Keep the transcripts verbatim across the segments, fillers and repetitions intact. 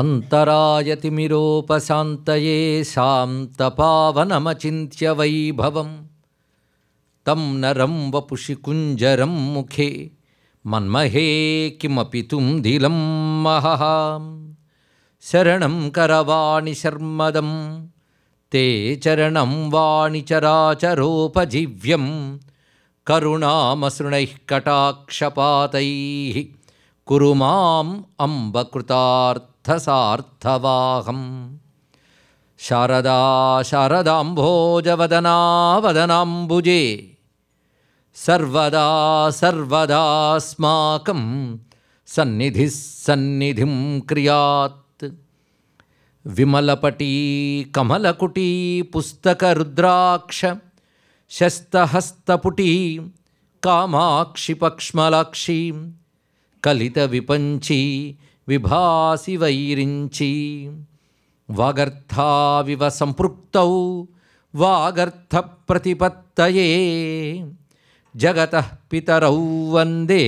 अन्तरायतिमिरोपशान्तये शान्तपावनमचिन्त्य वैभवं तं नरं वपुषि कुञ्जरं मुखे मन्महे किमपि तुम्धिलं महः शरणं करवाणि शर्मदं ते चरणं वाणि चराचरोपजीव्यं करुणामसृणैः कटाक्षपातैः कुरु मां अम्ब कृतार्थसार्थवाहं शारदा शारदाम्भोजवदना वदनाम्बुजे सर्वदा सर्वदास्माकं सन्निधिः सन्निधिं क्रियात् विमलपटी कमलकुटी पुस्तकरुद्राक्ष शस्तहस्तपुटी कामाक्षि पक्ष्मलाक्षी कलितविपञ्ची विभासि वैरिञ्ची वागर्थाविव सम्पृक्तौ वागर्थप्रतिपत्तये जगतः पितरौ वन्दे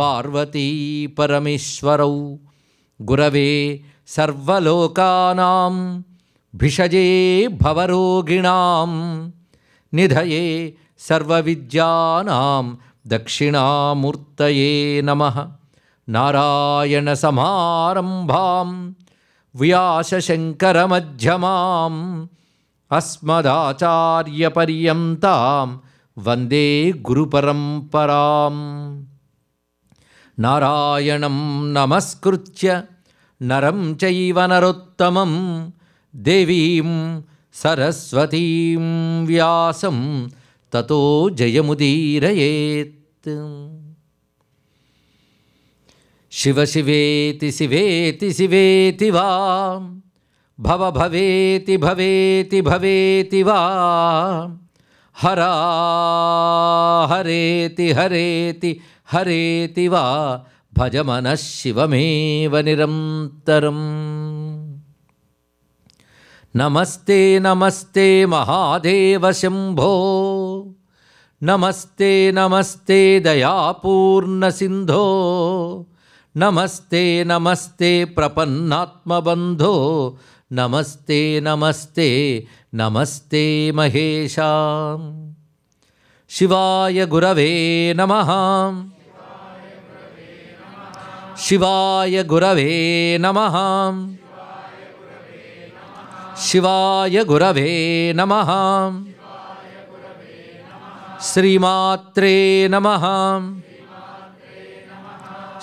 पार्वती परमेश्वरौ गुरवे सर्वलोकानां भिषजे भवरोगिणां निधये सर्वविद्यानां दक्षिणामूर्तये नमः। नारायणसमारम्भां व्यासशङ्करमध्यमाम् अस्मदाचार्यपर्यन्तां वन्दे गुरुपरम्पराम्। नारायणं नमस्कृत्य नरं चैव नरोत्तमं देवीं सरस्वतीं व्यासं ततो जयमुदीरयेत्। शिव शिवेति शिवेति शिवेति वा भव भवेति भवेति भवेति वा हरा हरेति हरेति हरेति वा भज मनः शिवमेव निरन्तरम्। नमस्ते नमस्ते महादेव शंभो नमस्ते नमस्ते दयापूर्ण सिंधो नमस्ते नमस्ते प्रपन्नात्मबंधो नमस्ते नमस्ते नमस्ते महेशा। शिवाय गुरवे नमः शिवाय गुरवे नमः शिवाय गुरवे नमः श्रीमात्रे नमः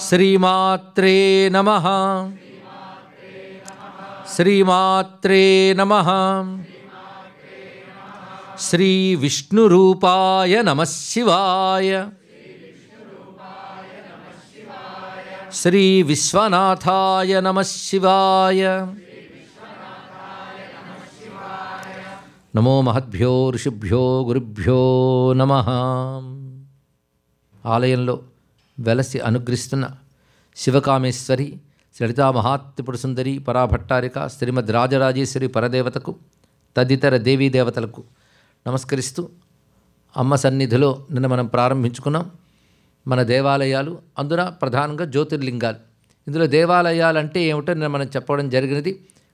श्रीमात्रे नमः श्रीमात्रे नमः श्री विष्णुरूपाय नमः शिवाय श्री विश्वनाथाय नमः शिवाय नमो महद्भ्यो ऋषिभ्यो गुरुभ्यो नमः। ఆలయంలో వెలసి అనుగ్రహిస్తున్న శివకామేశ్వరి లలితా మహాత్రిపుర సుందరి పరాభట్టారిక శ్రీమద్ రాజరాజేశ్వరి పరదేవతకు తదితర దేవీ దేవతలకు నమస్కరిస్తూ అమ్మ సన్నిధిలో నిన్న మనం ప్రారంభించుకున్నాం మన దేవాలయాలు, అందున ప్రధానంగా జ్యోతిర్లింగాలు. ఇందులో దేవాలయాలంటే ఏమిటో నిన్న మనం చెప్పడం జరిగినది.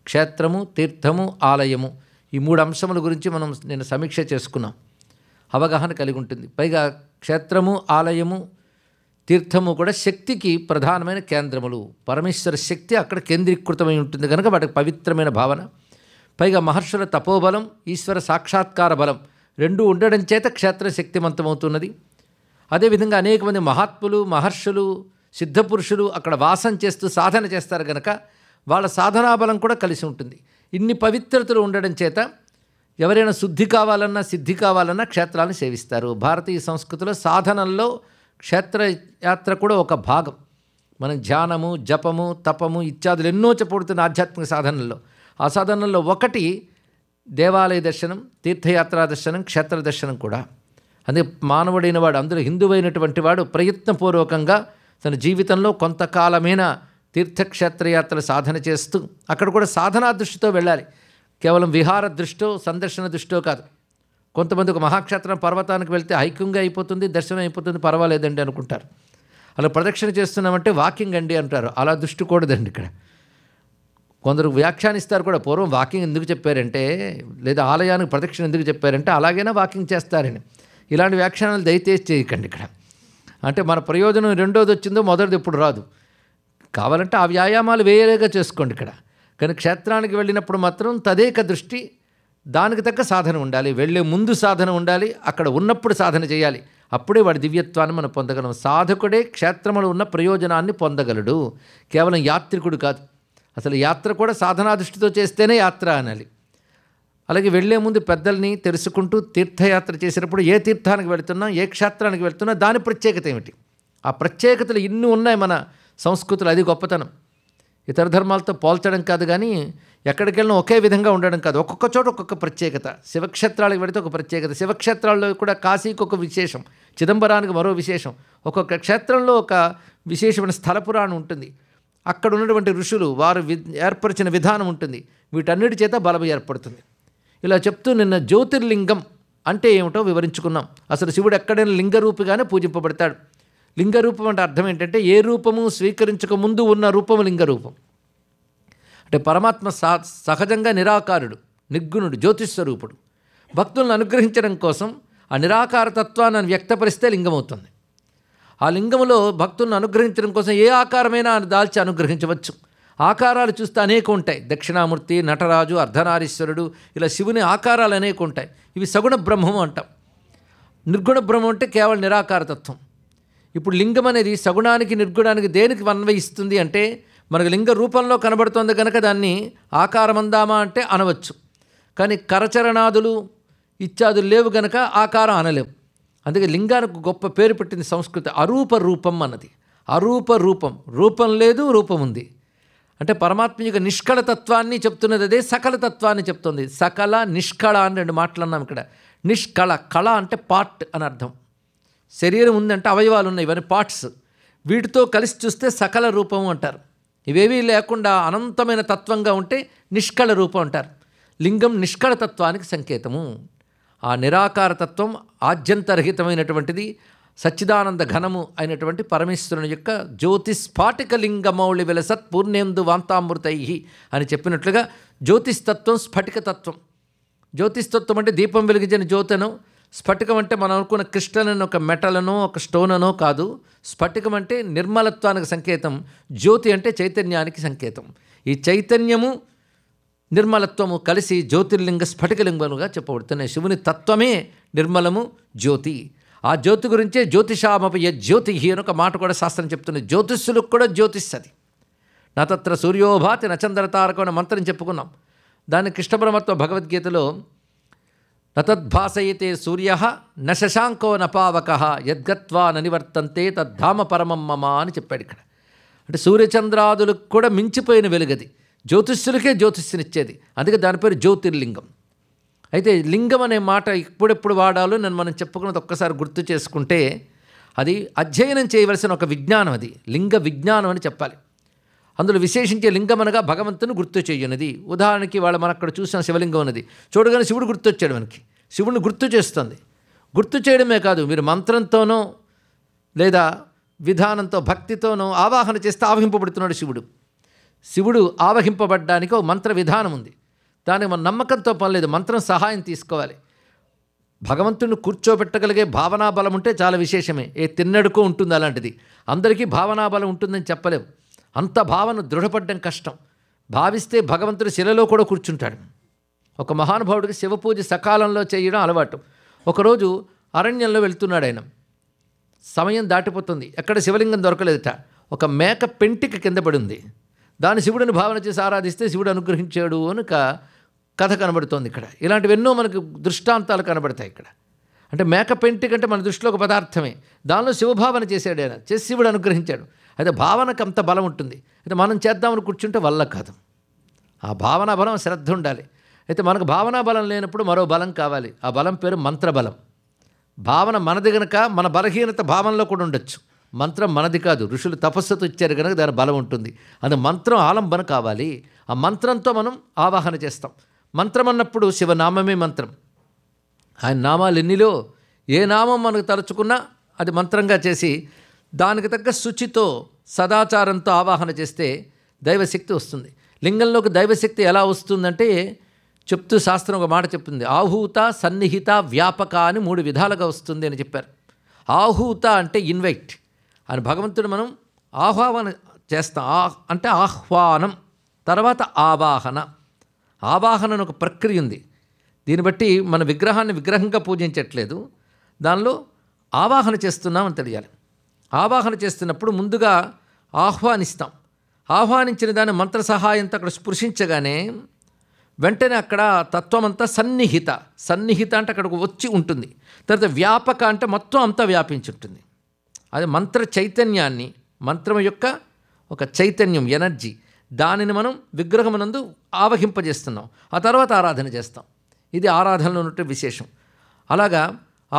క్షేత్రము, తీర్థము, ఆలయము, ఈ మూడు అంశముల గురించి మనం నిన్న సమీక్ష చేసుకున్నాం. అవగాహన కలిగి ఉంటుంది. పైగా క్షేత్రము, ఆలయము, తీర్థము కూడా శక్తికి ప్రధానమైన కేంద్రములు. పరమేశ్వర శక్తి అక్కడ కేంద్రీకృతమై ఉంటుంది కనుక వాటికి పవిత్రమైన భావన. పైగా మహర్షుల తపోబలం, ఈశ్వర సాక్షాత్కార బలం రెండు ఉండడం చేత క్షేత్రం శక్తివంతమవుతున్నది. అదేవిధంగా అనేక మంది మహాత్ములు, మహర్షులు, సిద్ధపురుషులు అక్కడ వాసం చేస్తూ సాధన చేస్తారు కనుక వాళ్ళ సాధనాబలం కూడా కలిసి ఉంటుంది. ఇన్ని పవిత్రతలు ఉండడం చేత ఎవరైనా శుద్ధి కావాలన్నా సిద్ధి కావాలన్నా క్షేత్రాలను సేవిస్తారు. భారతీయ సంస్కృతిలో సాధనల్లో క్షేత్రయాత్ర కూడా ఒక భాగం. మనం ధ్యానము, జపము, తపము ఇత్యాదులు ఎన్నో చెప్పబడుతున్న ఆధ్యాత్మిక సాధనల్లో ఆ సాధనల్లో ఒకటి దేవాలయ దర్శనం, తీర్థయాత్రా దర్శనం, క్షేత్ర దర్శనం కూడా. అందుకే మానవుడైన వాడు, అందులో హిందువైనటువంటి వాడు ప్రయత్నపూర్వకంగా తన జీవితంలో కొంతకాలమైన తీర్థక్షేత్రయాత్రలు సాధన చేస్తూ అక్కడ కూడా సాధనా దృష్టితో వెళ్ళాలి. కేవలం విహార దృష్టితో, సందర్శన దృష్టితో కాదు. కొంతమంది ఒక మహాక్షేత్రం పర్వతానికి వెళ్తే హైకింగ్ అయిపోతుంది, దర్శనం అయిపోతుంది, పర్వాలేదండి అనుకుంటారు. అలా ప్రదక్షిణ చేస్తున్నామంటే వాకింగ్ అండి అంటారు. అలా దృష్టి కూడదండి. ఇక్కడ కొందరు వ్యాఖ్యానిస్తారు కూడా, పూర్వం వాకింగ్ ఎందుకు చెప్పారంటే లేదా ఆలయానికి ప్రదక్షిణ ఎందుకు చెప్పారంటే అలాగైనా వాకింగ్ చేస్తారని. ఇలాంటి వ్యాఖ్యానాలు దయచేసి చేయకండి. ఇక్కడ అంటే మన ప్రయోజనం రెండోది వచ్చిందో మొదటిది ఇప్పుడు రాదు. కావాలంటే ఆ వ్యాయామాలు వేరేగా చేసుకోండి ఇక్కడ. కానీ క్షేత్రానికి వెళ్ళినప్పుడు మాత్రం తదేక దృష్టి, దానికి తగ్గ సాధన ఉండాలి. వెళ్ళే ముందు సాధన ఉండాలి, అక్కడ ఉన్నప్పుడు సాధన చేయాలి. అప్పుడే వాడి దివ్యత్వాన్ని మనం పొందగలం. సాధకుడే క్షేత్రంలో ఉన్న ప్రయోజనాన్ని పొందగలడు, కేవలం యాత్రికుడు కాదు. అసలు యాత్ర కూడా సాధనా దృష్టితో చేస్తేనే యాత్ర అనాలి. అలాగే వెళ్లే ముందు పెద్దల్ని తెలుసుకుంటూ తీర్థయాత్ర చేసినప్పుడు ఏ తీర్థానికి వెళుతున్నా, ఏ క్షేత్రానికి వెళుతున్నా దాని ప్రత్యేకత ఏమిటి, ఆ ప్రత్యేకతలు ఇన్ని ఉన్నాయి మన సంస్కృతులు. అది గొప్పతనం. ఇతర ధర్మాలతో పోల్చడం కాదు, కానీ ఎక్కడికి వెళ్ళినా ఒకే విధంగా ఉండడం కాదు. ఒక్కొక్క చోట ఒక్కొక్క ప్రత్యేకత. శివక్షేత్రాలకు వెళితే ఒక ప్రత్యేకత, శివక్షేత్రాల్లో కూడా కాశీకి ఒక విశేషం, చిదంబరానికి మరో విశేషం. ఒక్కొక్క క్షేత్రంలో ఒక విశేషమైన స్థల పురాణం ఉంటుంది, అక్కడ ఉన్నటువంటి ఋషులు వారు వి ఏర్పరిచిన విధానం ఉంటుంది. వీటన్నిటి చేత బలం ఏర్పడుతుంది. ఇలా చెప్తూ నిన్న జ్యోతిర్లింగం అంటే ఏమిటో వివరించుకున్నాం. అసలు శివుడు ఎక్కడైనా లింగరూపిగానే పూజింపబడతాడు. లింగరూపం అంటే అర్థం ఏంటంటే ఏ రూపము స్వీకరించక ముందు ఉన్న రూపము లింగరూపం. అంటే పరమాత్మ సా సహజంగా నిరాకారుడు, నిర్గుణుడు, జ్యోతిస్వరూపుడు. భక్తులను అనుగ్రహించడం కోసం ఆ నిరాకార తత్వాన్ని వ్యక్తపరిస్తే లింగం అవుతుంది. ఆ లింగంలో భక్తులను అనుగ్రహించడం కోసం ఏ ఆకారమైనా దాల్చి అనుగ్రహించవచ్చు. ఆకారాలు చూస్తే అనేక ఉంటాయి. దక్షిణామూర్తి, నటరాజు, అర్ధనారీశ్వరుడు, ఇలా శివుని ఆకారాలు అనేక ఉంటాయి. ఇవి సగుణ బ్రహ్మము అంటాం. నిర్గుణ బ్రహ్మం అంటే కేవలం నిరాకారతత్వం. ఇప్పుడు లింగం అనేది సగుణానికి నిర్గుణానికి దేనికి అన్వయిస్తుంది అంటే, మనకు లింగ రూపంలో కనబడుతుంది కనుక దాన్ని ఆకారమందామా అంటే అనవచ్చు. కానీ కరచరణాదులు ఇత్యాదులు లేవు కనుక ఆకారం అనలేము. అందుకే లింగానికి గొప్ప పేరు పెట్టింది సంస్కృతి అరూప రూపం అన్నది. అరూప రూపం, రూపం లేదు రూపం ఉంది. అంటే పరమాత్మ యొక్క నిష్కళ తత్వాన్ని చెప్తున్నది అదే సకల తత్వాన్ని చెప్తుంది. సకల, నిష్కళ అని రెండు మాటలు అన్నాం ఇక్కడ. నిష్కళ, కళ అంటే పార్ట్ అని అర్థం. శరీరం ఉందంటే అవయవాలు ఉన్నాయి, ఇవన్నీ పార్ట్స్. వీటితో కలిసి చూస్తే సకల రూపము అంటారు. ఇవేవీ లేకుండా అనంతమైన తత్వంగా ఉంటే నిష్కళ రూపం అంటారు. లింగం నిష్కళ తత్వానికి సంకేతము. ఆ నిరాకార తత్వం ఆద్యంతరహితమైనటువంటిది, సచ్చిదానంద ఘనము అయినటువంటి పరమేశ్వరుని యొక్క జ్యోతిస్ఫాటిక లింగమౌళి విలసత్ పూర్ణేందు వాంతామృతై అని చెప్పినట్లుగా జ్యోతిస్తత్వం స్ఫటికతత్వం. జ్యోతిస్తత్వం అంటే దీపం వెలిగించిన జ్యోతను. స్ఫటికం అంటే మనం అనుకున్న క్రిస్టలను, ఒక మెటలను, ఒక స్టోననో కాదు. స్ఫటికం అంటే నిర్మలత్వానికి సంకేతం, జ్యోతి అంటే చైతన్యానికి సంకేతం. ఈ చైతన్యము నిర్మలత్వము కలిసి జ్యోతిర్లింగ స్ఫటికలింగముగా చెప్పబడుతున్నాయి. శివుని తత్వమే నిర్మలము, జ్యోతి. ఆ జ్యోతి గురించే జ్యోతిషామపయ జ్యోతి అని ఒక మాట కూడా శాస్త్రం చెప్తుంది. జ్యోతిష్యులకు కూడా జ్యోతిష్సది. నా తత్ర సూర్యోభాతి నచంద్ర తారకం అనే మంత్రం చెప్పుకున్నాం. దాన్ని కృష్ణ పరమాత్మ భగవద్గీతలో నతద్భాసయతే సూర్య న శశాంకో నపావక యద్గత్వా ననివర్తంతే తద్ధామ పరమం మమ అని చెప్పాడు ఇక్కడ. అంటే సూర్యచంద్రాదులకు కూడా మించిపోయిన వెలుగది, జ్యోతిష్యులకే జ్యోతిష్యునిచ్చేది. అందుకే దాని పేరు జ్యోతిర్లింగం. అయితే లింగం అనే మాట ఎప్పుడెప్పుడు వాడాలో నేను మనం చెప్పుకున్నది ఒక్కసారి గుర్తు చేసుకుంటే అది అధ్యయనం చేయవలసిన ఒక విజ్ఞానం. అది లింగ విజ్ఞానం అని చెప్పాలి. అందులో విశేషించే లింగం అనగా భగవంతుని గుర్తు చేయనది. ఉదాహరణకి వాళ్ళు మన అక్కడ చూసిన శివలింగం ఉన్నది, చూడగానే శివుడు గుర్తొచ్చాడు మనకి. శివుడిని గుర్తు చేస్తుంది. గుర్తు చేయడమే కాదు, మీరు మంత్రంతోనో లేదా విధానంతో భక్తితోనో ఆవాహన చేస్తే ఆవహింపబడుతున్నాడు శివుడు. శివుడు ఆవహింపబడడానికి ఒక మంత్ర విధానం ఉంది. దానికి మన నమ్మకంతో పనిలేదు, మంత్రం సహాయం తీసుకోవాలి. భగవంతుడిని కూర్చోబెట్టగలిగే భావనా బలం ఉంటే చాలా విశేషమే. ఏ తిన్నడుకో ఉంటుంది అలాంటిది. అందరికీ భావనా బలం ఉంటుందని చెప్పలేం. అంత భావన దృఢపడడం కష్టం. భావిస్తే భగవంతుడు శిలలో కూడా కూర్చుంటాడు. ఒక మహానుభావుడికి శివపూజ సకాలంలో చేయడం అలవాటు. ఒకరోజు అరణ్యంలో వెళ్తున్నాడు ఆయన. సమయం దాటిపోతుంది, ఎక్కడ శివలింగం దొరకలేదట. ఒక మేక పెంటికి కింద పడి ఉంది. దాన్ని శివుడిని భావన చేసి ఆరాధిస్తే శివుడు అనుగ్రహించాడు అని ఒక కథ కనబడుతోంది ఇక్కడ. ఇలాంటివెన్నో మనకు దృష్టాంతాలు కనబడతాయి ఇక్కడ. అంటే మేక పెంటికి అంటే మన దృష్టిలో ఒక పదార్థమే, దానిలో శివభావన చేశాడు ఆయన, చేసి శివుడు అనుగ్రహించాడు. అయితే భావనకు అంత బలం ఉంటుంది. అయితే మనం చేద్దామని కూర్చుంటే వల్ల కాదు. ఆ భావనా బలం, శ్రద్ధ ఉండాలి. అయితే మనకు భావనా బలం లేనప్పుడు మరో బలం కావాలి. ఆ బలం పేరు మంత్రబలం. భావన మనది గనక మన బలహీనత భావనలో కూడా ఉండొచ్చు. మంత్రం మనది కాదు, ఋషులు తపస్సుతో ఇచ్చారు కనుక దాని బలం ఉంటుంది. అందుకే మంత్రం ఆలంబన కావాలి. ఆ మంత్రంతో మనం ఆవాహన చేస్తాం. మంత్రం అన్నప్పుడు శివనామమే మంత్రం. ఆయన నామాలు ఎన్నిలో, ఏ నామం మనకు తలుచుకున్నా అది మంత్రంగా చేసి దానికి తగ్గ శుచితో సదాచారంతో ఆవాహన చేస్తే దైవశక్తి వస్తుంది. లింగంలోకి దైవశక్తి ఎలా వస్తుందంటే చెప్తూ శాస్త్రం ఒక మాట చెప్తుంది, ఆహూత సన్నిహిత వ్యాపక అని మూడు విధాలుగా వస్తుంది అని చెప్పారు. ఆహూత అంటే ఇన్వైట్ అని భగవంతుడు మనం ఆహ్వానం చేస్తాం, ఆ అంటే ఆహ్వానం. తర్వాత ఆవాహన, ఆవాహన అని ఒక ప్రక్రియ ఉంది. దీన్ని బట్టి మన విగ్రహాన్ని విగ్రహంగా పూజించట్లేదు, దానిలో ఆవాహన చేస్తున్నామని తెలియాలి. ఆవాహన చేస్తున్నప్పుడు ముందుగా ఆహ్వానిస్తాం, ఆహ్వానించిన దాని మంత్ర సహాయంతో అక్కడ స్పృశించగానే వెంటనే అక్కడ తత్వం అంతా సన్నిహిత, సన్నిహిత అంటే అక్కడికి వచ్చి ఉంటుంది. తర్వాత వ్యాపక అంటే మొత్తం అంతా వ్యాపించి ఉంటుంది. అది మంత్ర చైతన్యాన్ని, మంత్రం యొక్క ఒక చైతన్యం ఎనర్జీ, దానిని మనం విగ్రహమునందు ఆవహింపజేస్తున్నాం, ఆ తర్వాత ఆరాధన చేస్తాం. ఇది ఆరాధనలో ఉన్న విశేషం. అలాగా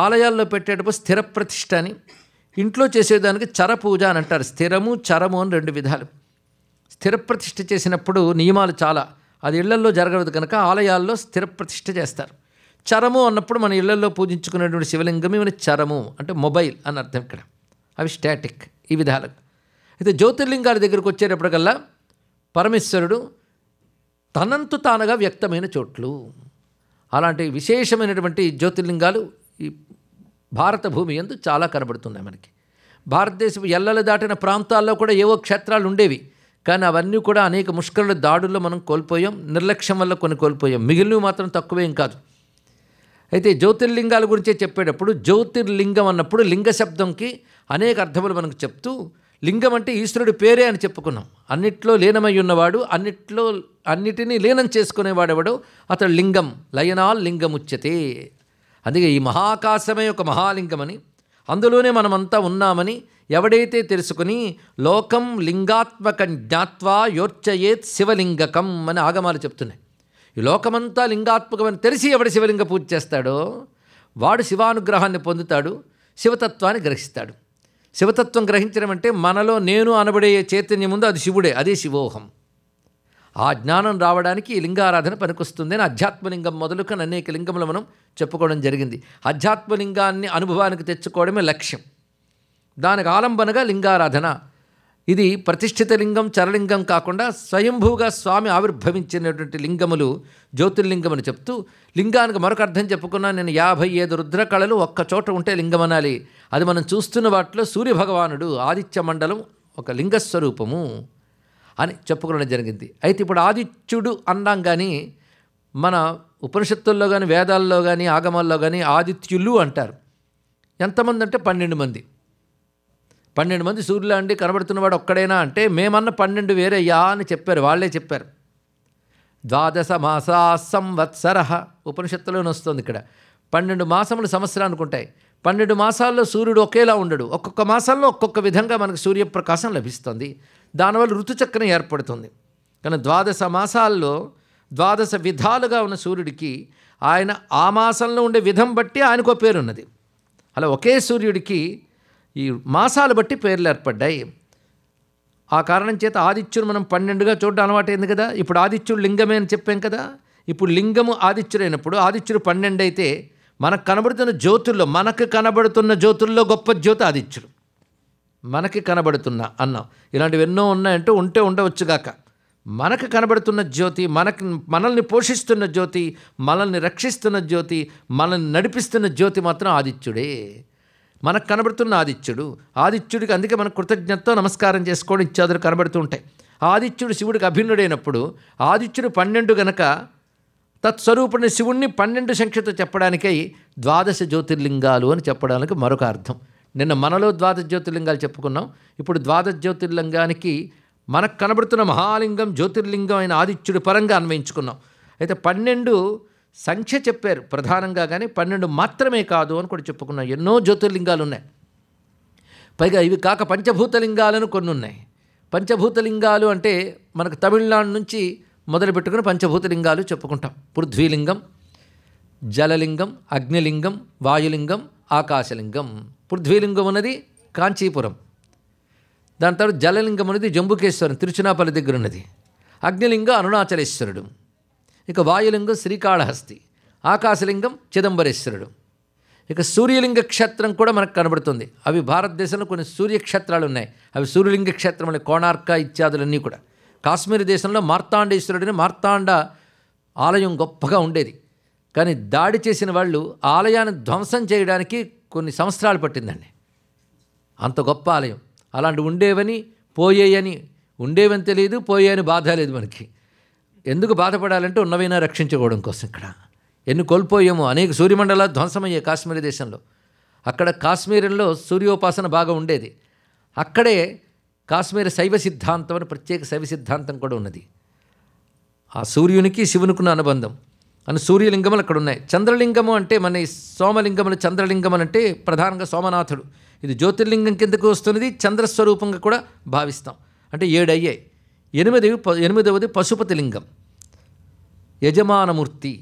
ఆలయాల్లో పెట్టేటప్పుడు స్థిర ప్రతిష్ఠ అని, ఇంట్లో చేసేదానికి చర పూజ అని అంటారు. స్థిరము చరము అని రెండు విధాలు. స్థిర ప్రతిష్ఠ చేసినప్పుడు నియమాలు చాలా, అది ఇళ్లల్లో జరగదు కనుక ఆలయాల్లో స్థిర ప్రతిష్ఠ చేస్తారు. చరము అన్నప్పుడు మన ఇళ్లల్లో పూజించుకునేటువంటి శివలింగం ఇవన్నీ చరము అంటే మొబైల్ అని అర్థం ఇక్కడ, అవి స్టాటిక్ ఈ విధాలు. అయితే జ్యోతిర్లింగాల దగ్గరికి వచ్చేటప్పటికల్లా పరమేశ్వరుడు తనంతు తానుగా వ్యక్తమైన చోట్లు, అలాంటి విశేషమైనటువంటి జ్యోతిర్లింగాలు ఈ భారత భూమి యందు చాలా కనబడుతున్నాయి. మనకి భారతదేశం ఎల్లలు దాటిన ప్రాంతాల్లో కూడా ఏవో క్షేత్రాలు ఉండేవి, కానీ అవన్నీ కూడా అనేక ముష్కరుల దాడుల్లో మనం కోల్పోయాం, నిర్లక్ష్యం వల్ల కొన్ని కోల్పోయాం, మిగిలినవి మాత్రం తక్కువేం కాదు. అయితే జ్యోతిర్లింగాల గురించే చెప్పేటప్పుడు జ్యోతిర్లింగం అన్నప్పుడు లింగ శబ్దంకి అనేక అర్థములు మనకు చెప్తూ, లింగం అంటే ఈశ్వరుడి పేరే అని చెప్పుకున్నాం. అన్నిట్లో లీనమై ఉన్నవాడు, అన్నిట్లో అన్నిటినీ లీనం చేసుకునేవాడెవడో అతడు లింగం, లయనాల్ లింగముచ్యతే. అందుకే ఈ మహాకాశమే ఒక మహాలింగమని, అందులోనే మనమంతా ఉన్నామని ఎవడైతే తెలుసుకుని లోకం లింగాత్మకం జ్ఞాత్వా యోర్చయేత్ శివలింగకం అని ఆగమాలు చెప్తున్నాయి. ఈ లోకమంతా లింగాత్మకమని తెలిసి ఎవడు శివలింగ పూజ చేస్తాడో వాడు శివానుగ్రహాన్ని పొందుతాడు, శివతత్వాన్ని గ్రహిస్తాడు. శివతత్వం గ్రహించడం అంటే మనలో నేను అనబడే చైతన్యం ఉందో అది శివుడే, అదే శివోహం. ఆ జ్ఞానం రావడానికి ఈ లింగారాధన పనికొస్తుంది అని అధ్యాత్మలింగం మొదలుకొని అనేక లింగములు మనం చెప్పుకోవడం జరిగింది. అధ్యాత్మలింగాన్ని అనుభవానికి తెచ్చుకోవడమే లక్ష్యం, దానికి ఆలంబనగా లింగారాధన. ఇది ప్రతిష్ఠిత లింగం చరలింగం కాకుండా స్వయంభూగా స్వామి ఆవిర్భవించినటువంటి లింగములు జ్యోతిర్లింగం అని చెప్తూ, లింగానికి మరొక అర్థం చెప్పుకున్నా నేను, యాభై ఏడు రుద్రకళలు ఒక్క చోట ఉంటే లింగం అనాలి. అది మనం చూస్తున్న వాటిలో సూర్యభగవానుడు ఆదిత్య మండలం ఒక లింగస్వరూపము అని చెప్పుకోవడం జరిగింది. అయితే ఇప్పుడు ఆదిత్యుడు అన్నాం కానీ మన ఉపనిషత్తుల్లో కానీ వేదాల్లో కానీ ఆగమాల్లో కానీ ఆదిత్యులు అంటారు. ఎంతమంది అంటే పన్నెండు మంది. పన్నెండు మంది సూర్యులు అండి, కనబడుతున్నవాడు ఒక్కడైనా అంటే మేమన్న పన్నెండు వేరయ్యా అని చెప్పారు, వాళ్ళే చెప్పారు. ద్వాదశ మాసా సంవత్సర ఉపనిషత్తులోనే వస్తుంది. ఇక్కడ పన్నెండు మాసములు సంవత్సరం అనుకుంటాయి. పన్నెండు మాసాల్లో సూర్యుడు ఒకేలా ఉండడు, ఒక్కొక్క మాసాల్లో ఒక్కొక్క విధంగా మనకు సూర్యప్రకాశం లభిస్తుంది, దానివల్ల ఋతుచక్రం ఏర్పడుతుంది. కానీ ద్వాదశ మాసాల్లో ద్వాదశ విధాలుగా ఉన్న సూర్యుడికి ఆయన ఆ మాసంలో ఉండే విధం బట్టి ఆయనకో పేరున్నది. అలా ఒకే సూర్యుడికి ఈ మాసాలు బట్టి పేర్లు ఏర్పడ్డాయి. ఆ కారణం చేత ఆదిత్యుడు మనం పన్నెండుగా చూడడం అలవాటైంది కదా. ఇప్పుడు ఆదిత్యుడు లింగమే అని చెప్పాం కదా. ఇప్పుడు లింగము ఆదిత్యుడైనప్పుడు ఆదిత్యుడు పన్నెండు అయితే మనకు కనబడుతున్న జ్యోతుల్లో, మనకు కనబడుతున్న జ్యోతుల్లో గొప్ప జ్యోతి ఆదిత్యుడు. మనకి కనబడుతున్న అన్నాం, ఇలాంటివి ఎన్నో ఉన్నాయంటూ ఉంటే ఉండవచ్చుగాక. మనకు కనబడుతున్న జ్యోతి, మనకి మనల్ని పోషిస్తున్న జ్యోతి, మనల్ని రక్షిస్తున్న జ్యోతి, మనల్ని నడిపిస్తున్న జ్యోతి మాత్రం ఆదిత్యుడే, మనకు కనబడుతున్న ఆదిత్యుడు. ఆదిత్యుడికి అందుకే మన కృతజ్ఞతతో నమస్కారం చేసుకోవడం ఇత్యాదులు కనబడుతూ ఉంటాయి. ఆదిత్యుడు శివుడికి అభిన్నుడైనప్పుడు ఆదిత్యుడు పన్నెండు గనక తత్స్వరూపుని శివుణ్ణి పన్నెండు సంఖ్యతో చెప్పడానికై ద్వాదశ జ్యోతిర్లింగాలు అని చెప్పడానికి మరొక అర్థం. నిన్న మనలో ద్వాదశ జ్యోతిర్లింగాలు చెప్పుకున్నాం. ఇప్పుడు ద్వాదశ జ్యోతిర్లింగానికి మనకు కనబడుతున్న మహాలింగం జ్యోతిర్లింగం అయిన ఆదిత్యుడి పరంగా అన్వయించుకున్నాం. అయితే పన్నెండు సంఖ్య చెప్పారు ప్రధానంగా, కానీ పన్నెండు మాత్రమే కాదు అని కూడా చెప్పుకున్నాం. ఎన్నో జ్యోతిర్లింగాలు ఉన్నాయి, పైగా ఇవి కాక పంచభూతలింగాలను కొన్ని ఉన్నాయి. పంచభూతలింగాలు అంటే మనకు తమిళనాడు నుంచి మొదలు పెట్టుకుని పంచభూతలింగాలు చెప్పుకుంటాం. పృథ్వీలింగం, జలలింగం, అగ్నిలింగం, వాయులింగం, ఆకాశలింగం. పృథ్వీలింగం ఉన్నది కాంచీపురం, దాని తర్వాత జలలింగం ఉన్నది జంబుకేశ్వరం తిరుచునాపల్లి దగ్గర ఉన్నది, అగ్నిలింగం అరుణాచలేశ్వరుడు, ఇక వాయులింగం శ్రీకాళహస్తి, ఆకాశలింగం చిదంబరేశ్వరుడు. ఇక సూర్యలింగ క్షేత్రం కూడా మనకు కనబడుతుంది. అవి భారతదేశంలో కొన్ని సూర్యక్షేత్రాలు ఉన్నాయి, అవి సూర్యలింగ క్షేత్రములు కోణార్క ఇత్యాదులన్నీ కూడా. కాశ్మీర్ దేశంలో మార్తాండేశ్వరుడిని మార్తాండ ఆలయం గొప్పగా ఉండేది. కానీ దాడి చేసిన వాళ్ళు ఆలయాన్ని ధ్వంసం చేయడానికి కొన్ని సంవత్సరాలు పట్టిందండి. అంత గొప్ప ఆలయం. అలాంటి ఉండేవని పోయేయని, ఉండేవని తెలియదు, పోయేయని బాధ లేదు మనకి. ఎందుకు బాధపడాలంటే ఉన్నవైనా రక్షించుకోవడం కోసం. ఇక్కడ ఎన్ని కోల్పోయామో, అనేక సూర్యమండలాలు ధ్వంసమయ్యాయి కాశ్మీర్ దేశంలో. అక్కడ కాశ్మీరంలో సూర్యోపాసన బాగా ఉండేది. అక్కడే కాశ్మీర శైవ సిద్ధాంతం అని ప్రత్యేక శైవ సిద్ధాంతం కూడా ఉన్నది. ఆ సూర్యునికి శివునికున్న అనుబంధం అని సూర్యలింగములు అక్కడ ఉన్నాయి. చంద్రలింగము అంటే మన సోమలింగములు, చంద్రలింగం అంటే ప్రధానంగా సోమనాథుడు. ఇది జ్యోతిర్లింగం కిందకు వస్తున్నది, చంద్రస్వరూపంగా కూడా భావిస్తాం. అంటే ఏడు అయ్యాయి. ఎనిమిది ఎనిమిదవది పశుపతి లింగం, యజమానమూర్తి.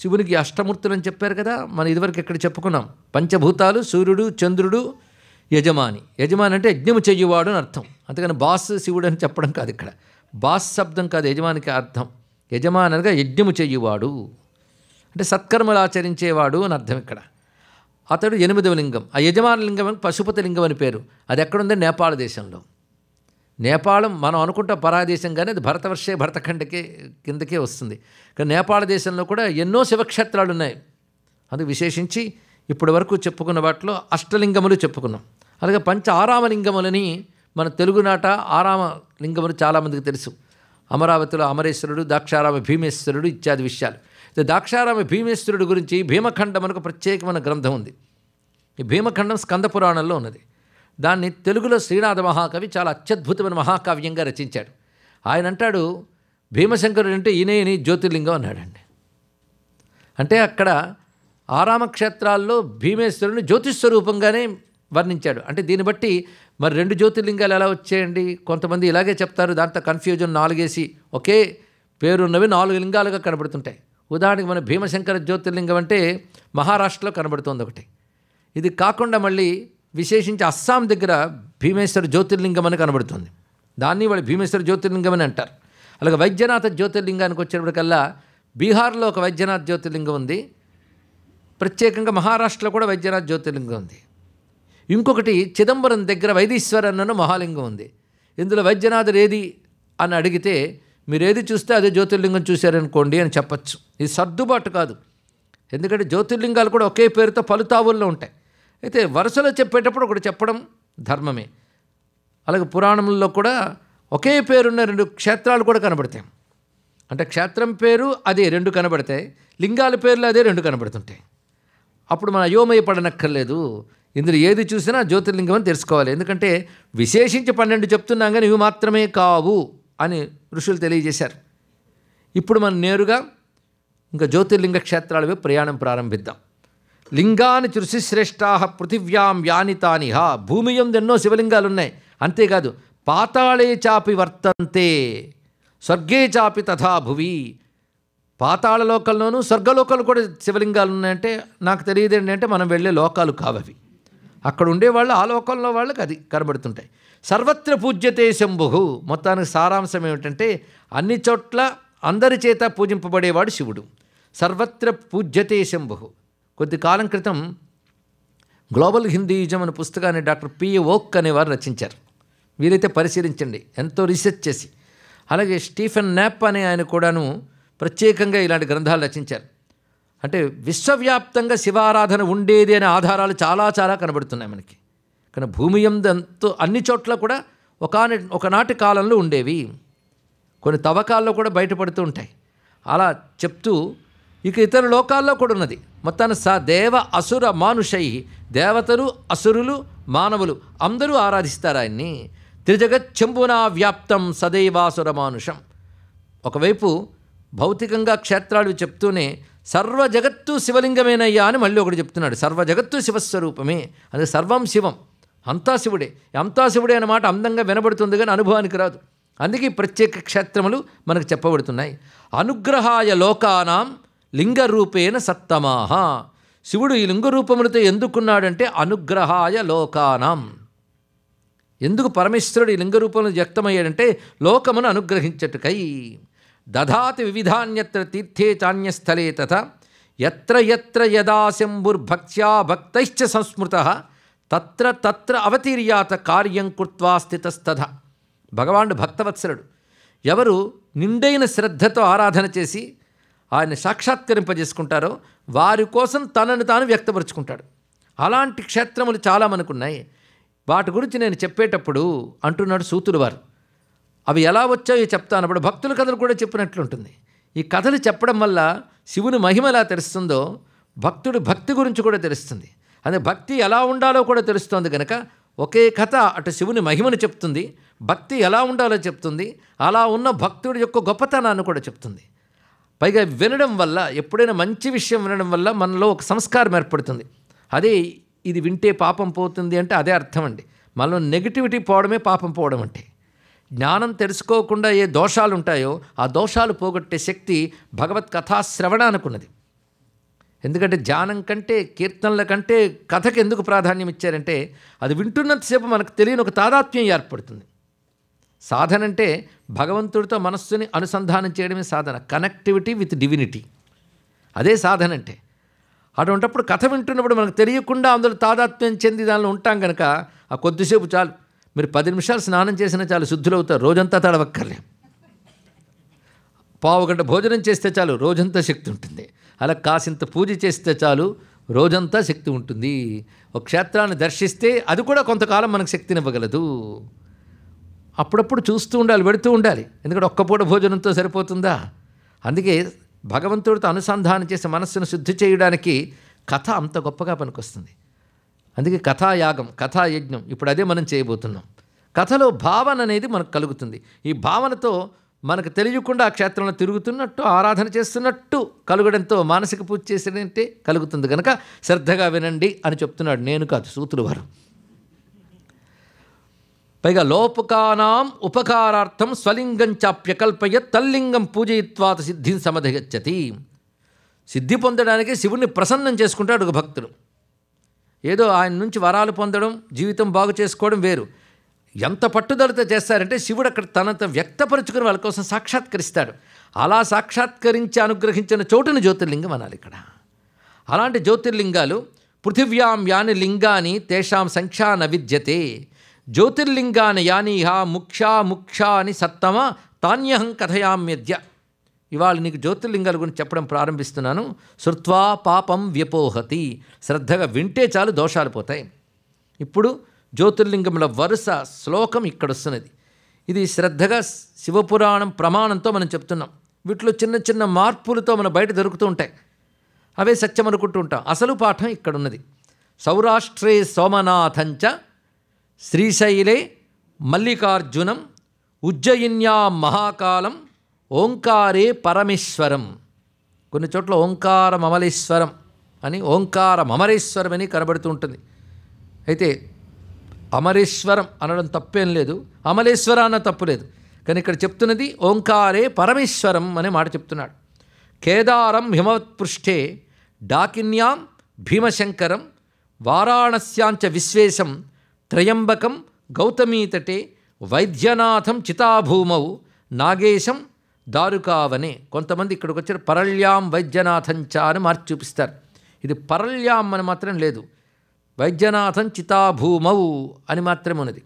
శివునికి అష్టమూర్తులు అని చెప్పారు కదా మనం ఇదివరకు ఇక్కడ చెప్పుకున్నాం. పంచభూతాలు సూర్యుడు, చంద్రుడు, యజమాని. యజమాని అంటే యజ్ఞము చెయ్యువాడు అని అర్థం. అంతేకాని బాస్ శివుడు అని చెప్పడం కాదు, ఇక్కడ బాస్ శబ్దం కాదు యజమానికి అర్థం. యజమాని అనగా యజ్ఞము చెయ్యువాడు అంటే సత్కర్మలు ఆచరించేవాడు అని అర్థం ఇక్కడ. అతడు ఎనిమిదవ లింగం. ఆ యజమాని లింగం అని పశుపతి లింగం అని పేరు. అది ఎక్కడుంది? నేపాల్ దేశంలో. నేపాళం మనం అనుకుంటా పరాదేశం, కానీ అది భరతవర్షే, భరతఖండకే కిందకే వస్తుంది. కానీ నేపాళ దేశంలో కూడా ఎన్నో శివక్షేత్రాలు ఉన్నాయి. అందుకు విశేషించి ఇప్పటి వరకు చెప్పుకున్న వాటిలో అష్టలింగములు చెప్పుకున్నాం. అలాగే పంచ ఆరామలింగములని మన తెలుగునాట ఆరామ లింగములు చాలామందికి తెలుసు. అమరావతిలో అమరేశ్వరుడు, దాక్షారామ భీమేశ్వరుడు ఇత్యాది విషయాలు. ఇది దాక్షారామ భీమేశ్వరుడు గురించి భీమఖండం మనకు ప్రత్యేకమైన గ్రంథం ఉంది. ఈ భీమఖండం స్కంద పురాణంలో ఉన్నది. దాన్ని తెలుగులో శ్రీనాథ మహాకవి చాలా అత్యద్భుతమైన మహాకావ్యంగా రచించాడు. ఆయన అంటాడు, భీమశంకరుడు అంటే ఈయనే జ్యోతిర్లింగం అన్నాడండి. అంటే అక్కడ ఆరామక్షేత్రాల్లో భీమేశ్వరుని జ్యోతిస్వరూపంగానే వర్ణించాడు. అంటే దీన్ని బట్టి మరి రెండు జ్యోతిర్లింగాలు ఎలా వచ్చాయండి? కొంతమంది ఇలాగే చెప్తారు, దాంతో కన్ఫ్యూజన్. నాలుగేసి ఒకే పేరున్నవి నాలుగు లింగాలుగా కనబడుతుంటాయి. ఉదాహరణకి మన భీమశంకర జ్యోతిర్లింగం అంటే మహారాష్ట్రలో కనబడుతుంది ఒకటి. ఇది కాకుండా మళ్ళీ విశేషించి అస్సాం దగ్గర భీమేశ్వర జ్యోతిర్లింగం అని కనబడుతుంది. దాన్ని వాళ్ళు భీమేశ్వర జ్యోతిర్లింగం అని అంటారు. అలాగే వైద్యనాథ జ్యోతిర్లింగానికి వచ్చేటప్పటికల్లా బీహార్లో ఒక వైద్యనాథ జ్యోతిర్లింగం ఉంది. ప్రత్యేకంగా మహారాష్ట్రలో కూడా వైద్యనాథ జ్యోతిర్లింగం ఉంది. ఇంకొకటి చిదంబరం దగ్గర వైదీశ్వర అన్న మహాలింగం ఉంది. ఇందులో వైద్యనాథుడు ఏది అని అడిగితే మీరు ఏది చూస్తే అదే జ్యోతిర్లింగం చూశారనుకోండి అని చెప్పచ్చు. ఇది సర్దుబాటు కాదు, ఎందుకంటే జ్యోతిర్లింగాలు కూడా ఒకే పేరుతో పలు తావుల్లో ఉంటాయి. అయితే వరుసలో చెప్పేటప్పుడు ఒకటి చెప్పడం ధర్మమే. అలాగే పురాణంలో కూడా ఒకే పేరున్న రెండు క్షేత్రాలు కూడా కనబడతాయి. అంటే క్షేత్రం పేరు అదే రెండు కనబడతాయి, లింగాల పేర్లు అదే రెండు కనబడుతుంటాయి. అప్పుడు మనం అయోమయ పడనక్కర్లేదు, ఇందులో ఏది చూసినా జ్యోతిర్లింగం అని తెలుసుకోవాలి. ఎందుకంటే విశేషించి పన్నెండు చెప్తున్నాం కానీ ఇవి మాత్రమే కావు అని ఋషులు తెలియజేశారు. ఇప్పుడు మనం నేరుగా ఇంకా జ్యోతిర్లింగ క్షేత్రాలపై ప్రయాణం ప్రారంభిద్దాం. లింగాని చుసి శ్రేష్టా పృథివ్యాం యాని తానిహ. భూమి ఎందెన్నో శివలింగాలు ఉన్నాయి. అంతేకాదు పాతాళే చాపి వర్తంతే స్వర్గే చాపి తథా భువి. పాతాళ లోకల్లోనూ స్వర్గలోకాలు కూడా శివలింగాలు ఉన్నాయంటే నాకు తెలియదు ఏంటంటే మనం వెళ్ళే లోకాలు కావవి. అక్కడ ఉండేవాళ్ళు ఆ లోకంలో వాళ్ళకి అది కనబడుతుంటాయి. సర్వత్ర పూజ్యతే శంభు. మొత్తానికి సారాంశం ఏమిటంటే అన్ని చోట్ల అందరి చేత పూజింపబడేవాడు శివుడు. సర్వత్ర పూజ్యతే శంభు. కొద్ది కాలం క్రితం గ్లోబల్ హిందూయిజం అనే పుస్తకాన్ని డాక్టర్ పిఏ ఓక్ అనేవారు రచించారు. వీలైతే పరిశీలించండి, ఎంతో రీసెర్చ్ చేసి. అలాగే స్టీఫెన్ నాప్ అనే ఆయన కూడాను ప్రత్యేకంగా ఇలాంటి గ్రంథాలు రచించారు. అంటే విశ్వవ్యాప్తంగా శివారాధన ఉండేది అనే ఆధారాలు చాలా చాలా కనబడుతున్నాయి మనకి. కానీ భూమి ఎంతో అన్ని చోట్ల కూడా ఒకనా ఒకనాటి కాలంలో ఉండేవి, కొన్ని తవ్వకాల్లో కూడా బయటపడుతూ ఉంటాయి. అలా చెప్తూ ఇక ఇతర లోకాల్లో కూడా ఉన్నది. మొత్తాన్ని స దేవ అసుర మానుషై. దేవతలు, అసురులు, మానవులు అందరూ ఆరాధిస్తారు ఆయన్ని. త్రిజగత్ చెంబునా వ్యాప్తం సదైవాసుర మానుషం. ఒకవైపు భౌతికంగా క్షేత్రాలు చెప్తూనే సర్వ జగత్తు శివలింగమేనయ్యా అని మళ్ళీ ఒకటి చెప్తున్నాడు. సర్వ జగత్తు శివస్వరూపమే, అది సర్వం శివం, అంతా శివుడే. అంతా శివుడే అన్నమాట అందంగా వినబడుతుంది కానీ అనుభవానికి రాదు. అందుకే ప్రత్యేక క్షేత్రములు మనకు చెప్పబడుతున్నాయి. అనుగ్రహాయ లోకానాం లింగరూపేణ సత్తమాహ. శివుడు ఈ లింగరూపములతో ఎందుకున్నాడంటే అనుగ్రహాయ లోకానాం. ఎందుకు పరమేశ్వరుడు ఈ లింగరూపములను వ్యక్తమయ్యాడంటే లోకమును అనుగ్రహించటకై. దధాతి వివిధాన్యత్ర తీర్థే చాన్యస్థలే తథా యత్ర యత్ర యదా శంభుర్భక్త్యా భక్తైశ్చ సంస్మృతః తత్ర తత్ర అవతీర్యాత కార్యం కృత్వా స్థితస్తథ. భగవానుడు భక్తవత్సలుడు ఎవరు నిండైన శ్రద్ధతో ఆరాధన చేసి ఆయన సాక్షాత్కరింపజేసుకుంటారో వారి కోసం తనను తాను వ్యక్తపరుచుకుంటాడు. అలాంటి క్షేత్రములు చాలా మనకున్నాయి. వాటి గురించి నేను చెప్పేటప్పుడు అంటున్నాడు సూతులు వారు, అవి ఎలా వచ్చాయో చెప్తాను. అప్పుడు భక్తుల కథలు కూడా చెప్పినట్లుంటుంది. ఈ కథలు చెప్పడం వల్ల శివుని మహిమ ఎలా తెలుస్తుందో భక్తుడి భక్తి గురించి కూడా తెలుస్తుంది. అదే భక్తి ఎలా ఉండాలో కూడా తెలుస్తుంది. కనుక ఒకే కథ అటు శివుని మహిమను చెప్తుంది, భక్తి ఎలా ఉండాలో చెప్తుంది, అలా ఉన్న భక్తుడి యొక్క గొప్పతనాన్ని కూడా చెప్తుంది. పైగా వినడం వల్ల, ఎప్పుడైనా మంచి విషయం వినడం వల్ల మనలో ఒక సంస్కారం ఏర్పడుతుంది. అదే ఇది వింటే పాపం పోతుంది అంటే అదే అర్థం అండి. మనలో నెగిటివిటీ పోవడమే పాపం పోవడం అంటే. జ్ఞానం తెలుసుకోకుండా ఏ దోషాలు ఉంటాయో ఆ దోషాలు పోగొట్టే శక్తి భగవత్ కథాశ్రవణానికున్నది. ఎందుకంటే ధ్యానం కంటే, కీర్తనల కంటే కథకు ఎందుకు ప్రాధాన్యం ఇచ్చారంటే అది వింటున్నంతసేపు మనకు తెలియని ఒక తాదాత్మ్యం ఏర్పడుతుంది. సాధన అంటే భగవంతుడితో మనస్సుని అనుసంధానం చేయడమే సాధన, కనెక్టివిటీ విత్ డివినిటీ, అదే సాధన అంటే. అటువంటిప్పుడు కథ వింటున్నప్పుడు మనకు తెలియకుండా అందులో తాదాత్మ్యం చెంది దానిలో ఉంటాం కనుక ఆ కొద్దిసేపు చాలు. మీరు పది నిమిషాలు స్నానం చేసినా చాలు, శుద్ధులవుతారు. రోజంతా తడవక్కర్లే. పావు గంట భోజనం చేస్తే చాలు, రోజంతా శక్తి ఉంటుంది. అలా కాసింత పూజ చేస్తే చాలు, రోజంతా శక్తి ఉంటుంది. ఒక క్షేత్రాన్ని దర్శిస్తే అది కూడా కొంతకాలం మనకు శక్తినివ్వగలదు. అప్పుడప్పుడు చూస్తూ ఉండాలి, పెడుతూ ఉండాలి. ఎందుకంటే ఒక్క పూట భోజనంతో సరిపోతుందా? అందుకే భగవంతుడితో అనుసంధానం చేసి మనస్సును శుద్ధి చేయడానికి కథ అంత గొప్పగా పనికొస్తుంది. అందుకే కథాయాగం, కథాయజ్ఞం ఇప్పుడు అదే మనం చేయబోతున్నాం. కథలో భావన అనేది మనకు కలుగుతుంది. ఈ భావనతో మనకు తెలియకుండా ఆ క్షేత్రంలో తిరుగుతున్నట్టు, ఆరాధన చేస్తున్నట్టు కలగడంతో మానసిక పూజ చేసినట్టే కలుగుతుంది. కనుక శ్రద్ధగా వినండి అని చెప్తున్నాడు, నేను కాదు సూతులు వారు. పైగా లోపకానాం ఉపకారార్థం స్వలింగం చాప్యకల్పయ తల్లింగం పూజయిత్వాత సిద్ధిం సమధిగచ్చతి. సిద్ధి పొందడానికి శివుణ్ణి ప్రసన్నం చేసుకుంటాడు ఒక భక్తుడు. ఏదో ఆయన నుంచి వరాలు పొందడం, జీవితం బాగు చేసుకోవడం వేరు. ఎంత పట్టుదలతో చేస్తారంటే శివుడు అక్కడ తనంత వ్యక్తపరుచుకుని వాళ్ళ కోసం సాక్షాత్కరిస్తాడు. అలా సాక్షాత్కరించి అనుగ్రహించిన చోటుని జ్యోతిర్లింగం అనాలి ఇక్కడ. అలాంటి జ్యోతిర్లింగాలు పృథివ్యాం యాని లింగాని తేషాం సంఖ్యా న విద్యతే. జ్యోతిర్లింగాని యాని హా ముఖ్యా ముఖ్యా అని సత్తమ తాన్యహం కథయామ్యద్య. ఇవాళ నీకు జ్యోతిర్లింగాల గురించి చెప్పడం ప్రారంభిస్తున్నాను. శృత్వా పాపం వ్యపోహతి. శ్రద్ధగా వింటే చాలు దోషాలు పోతాయి. ఇప్పుడు జ్యోతిర్లింగముల వరుస శ్లోకం ఇక్కడ వస్తున్నది. ఇది శ్రద్ధగా శివపురాణం ప్రమాణంతో మనం చెప్తున్నాం. వీటిలో చిన్న చిన్న మార్పులతో మన బయట దొరుకుతూ ఉంటాయి, అవే సత్యం అనుకుంటూ ఉంటాం. అసలు పాఠం ఇక్కడ ఉన్నది. సౌరాష్ట్రే సోమనాథంచ శ్రీశైలే మల్లికార్జునం ఉజ్జయిన్యా మహాకాలం ఓంకారే పరమేశ్వరం. కొన్ని చోట్ల ఓంకార మమలేశ్వరం అని, ఓంకార మమరేశ్వరం అని కనబడుతూ ఉంటుంది. అయితే అమరేశ్వరం అనడం తప్పేం లేదు, అమలేశ్వర అన్న తప్పు లేదు. కానీ ఇక్కడ చెప్తున్నది ఓంకారే పరమేశ్వరం అనే మాట చెప్తున్నాడు. కేదారం హిమవత్పృష్ఠే డాకిన్యాం భీమశంకరం వారాణస్యాంచ విశ్వేశం త్రయంబకం గౌతమీతటే వైద్యనాథం చితాభూమౌ నాగేశం దారుకావనే. కొంతమంది ఇక్కడికి వచ్చారు పరళ్యాం వైద్యనాథంచ అని మార్చి చూపిస్తారు. ఇది పరళ్యాం అని మాత్రం లేదు, వైద్యనాథం చితాభూమౌ అని మాత్రమే ఉన్నది.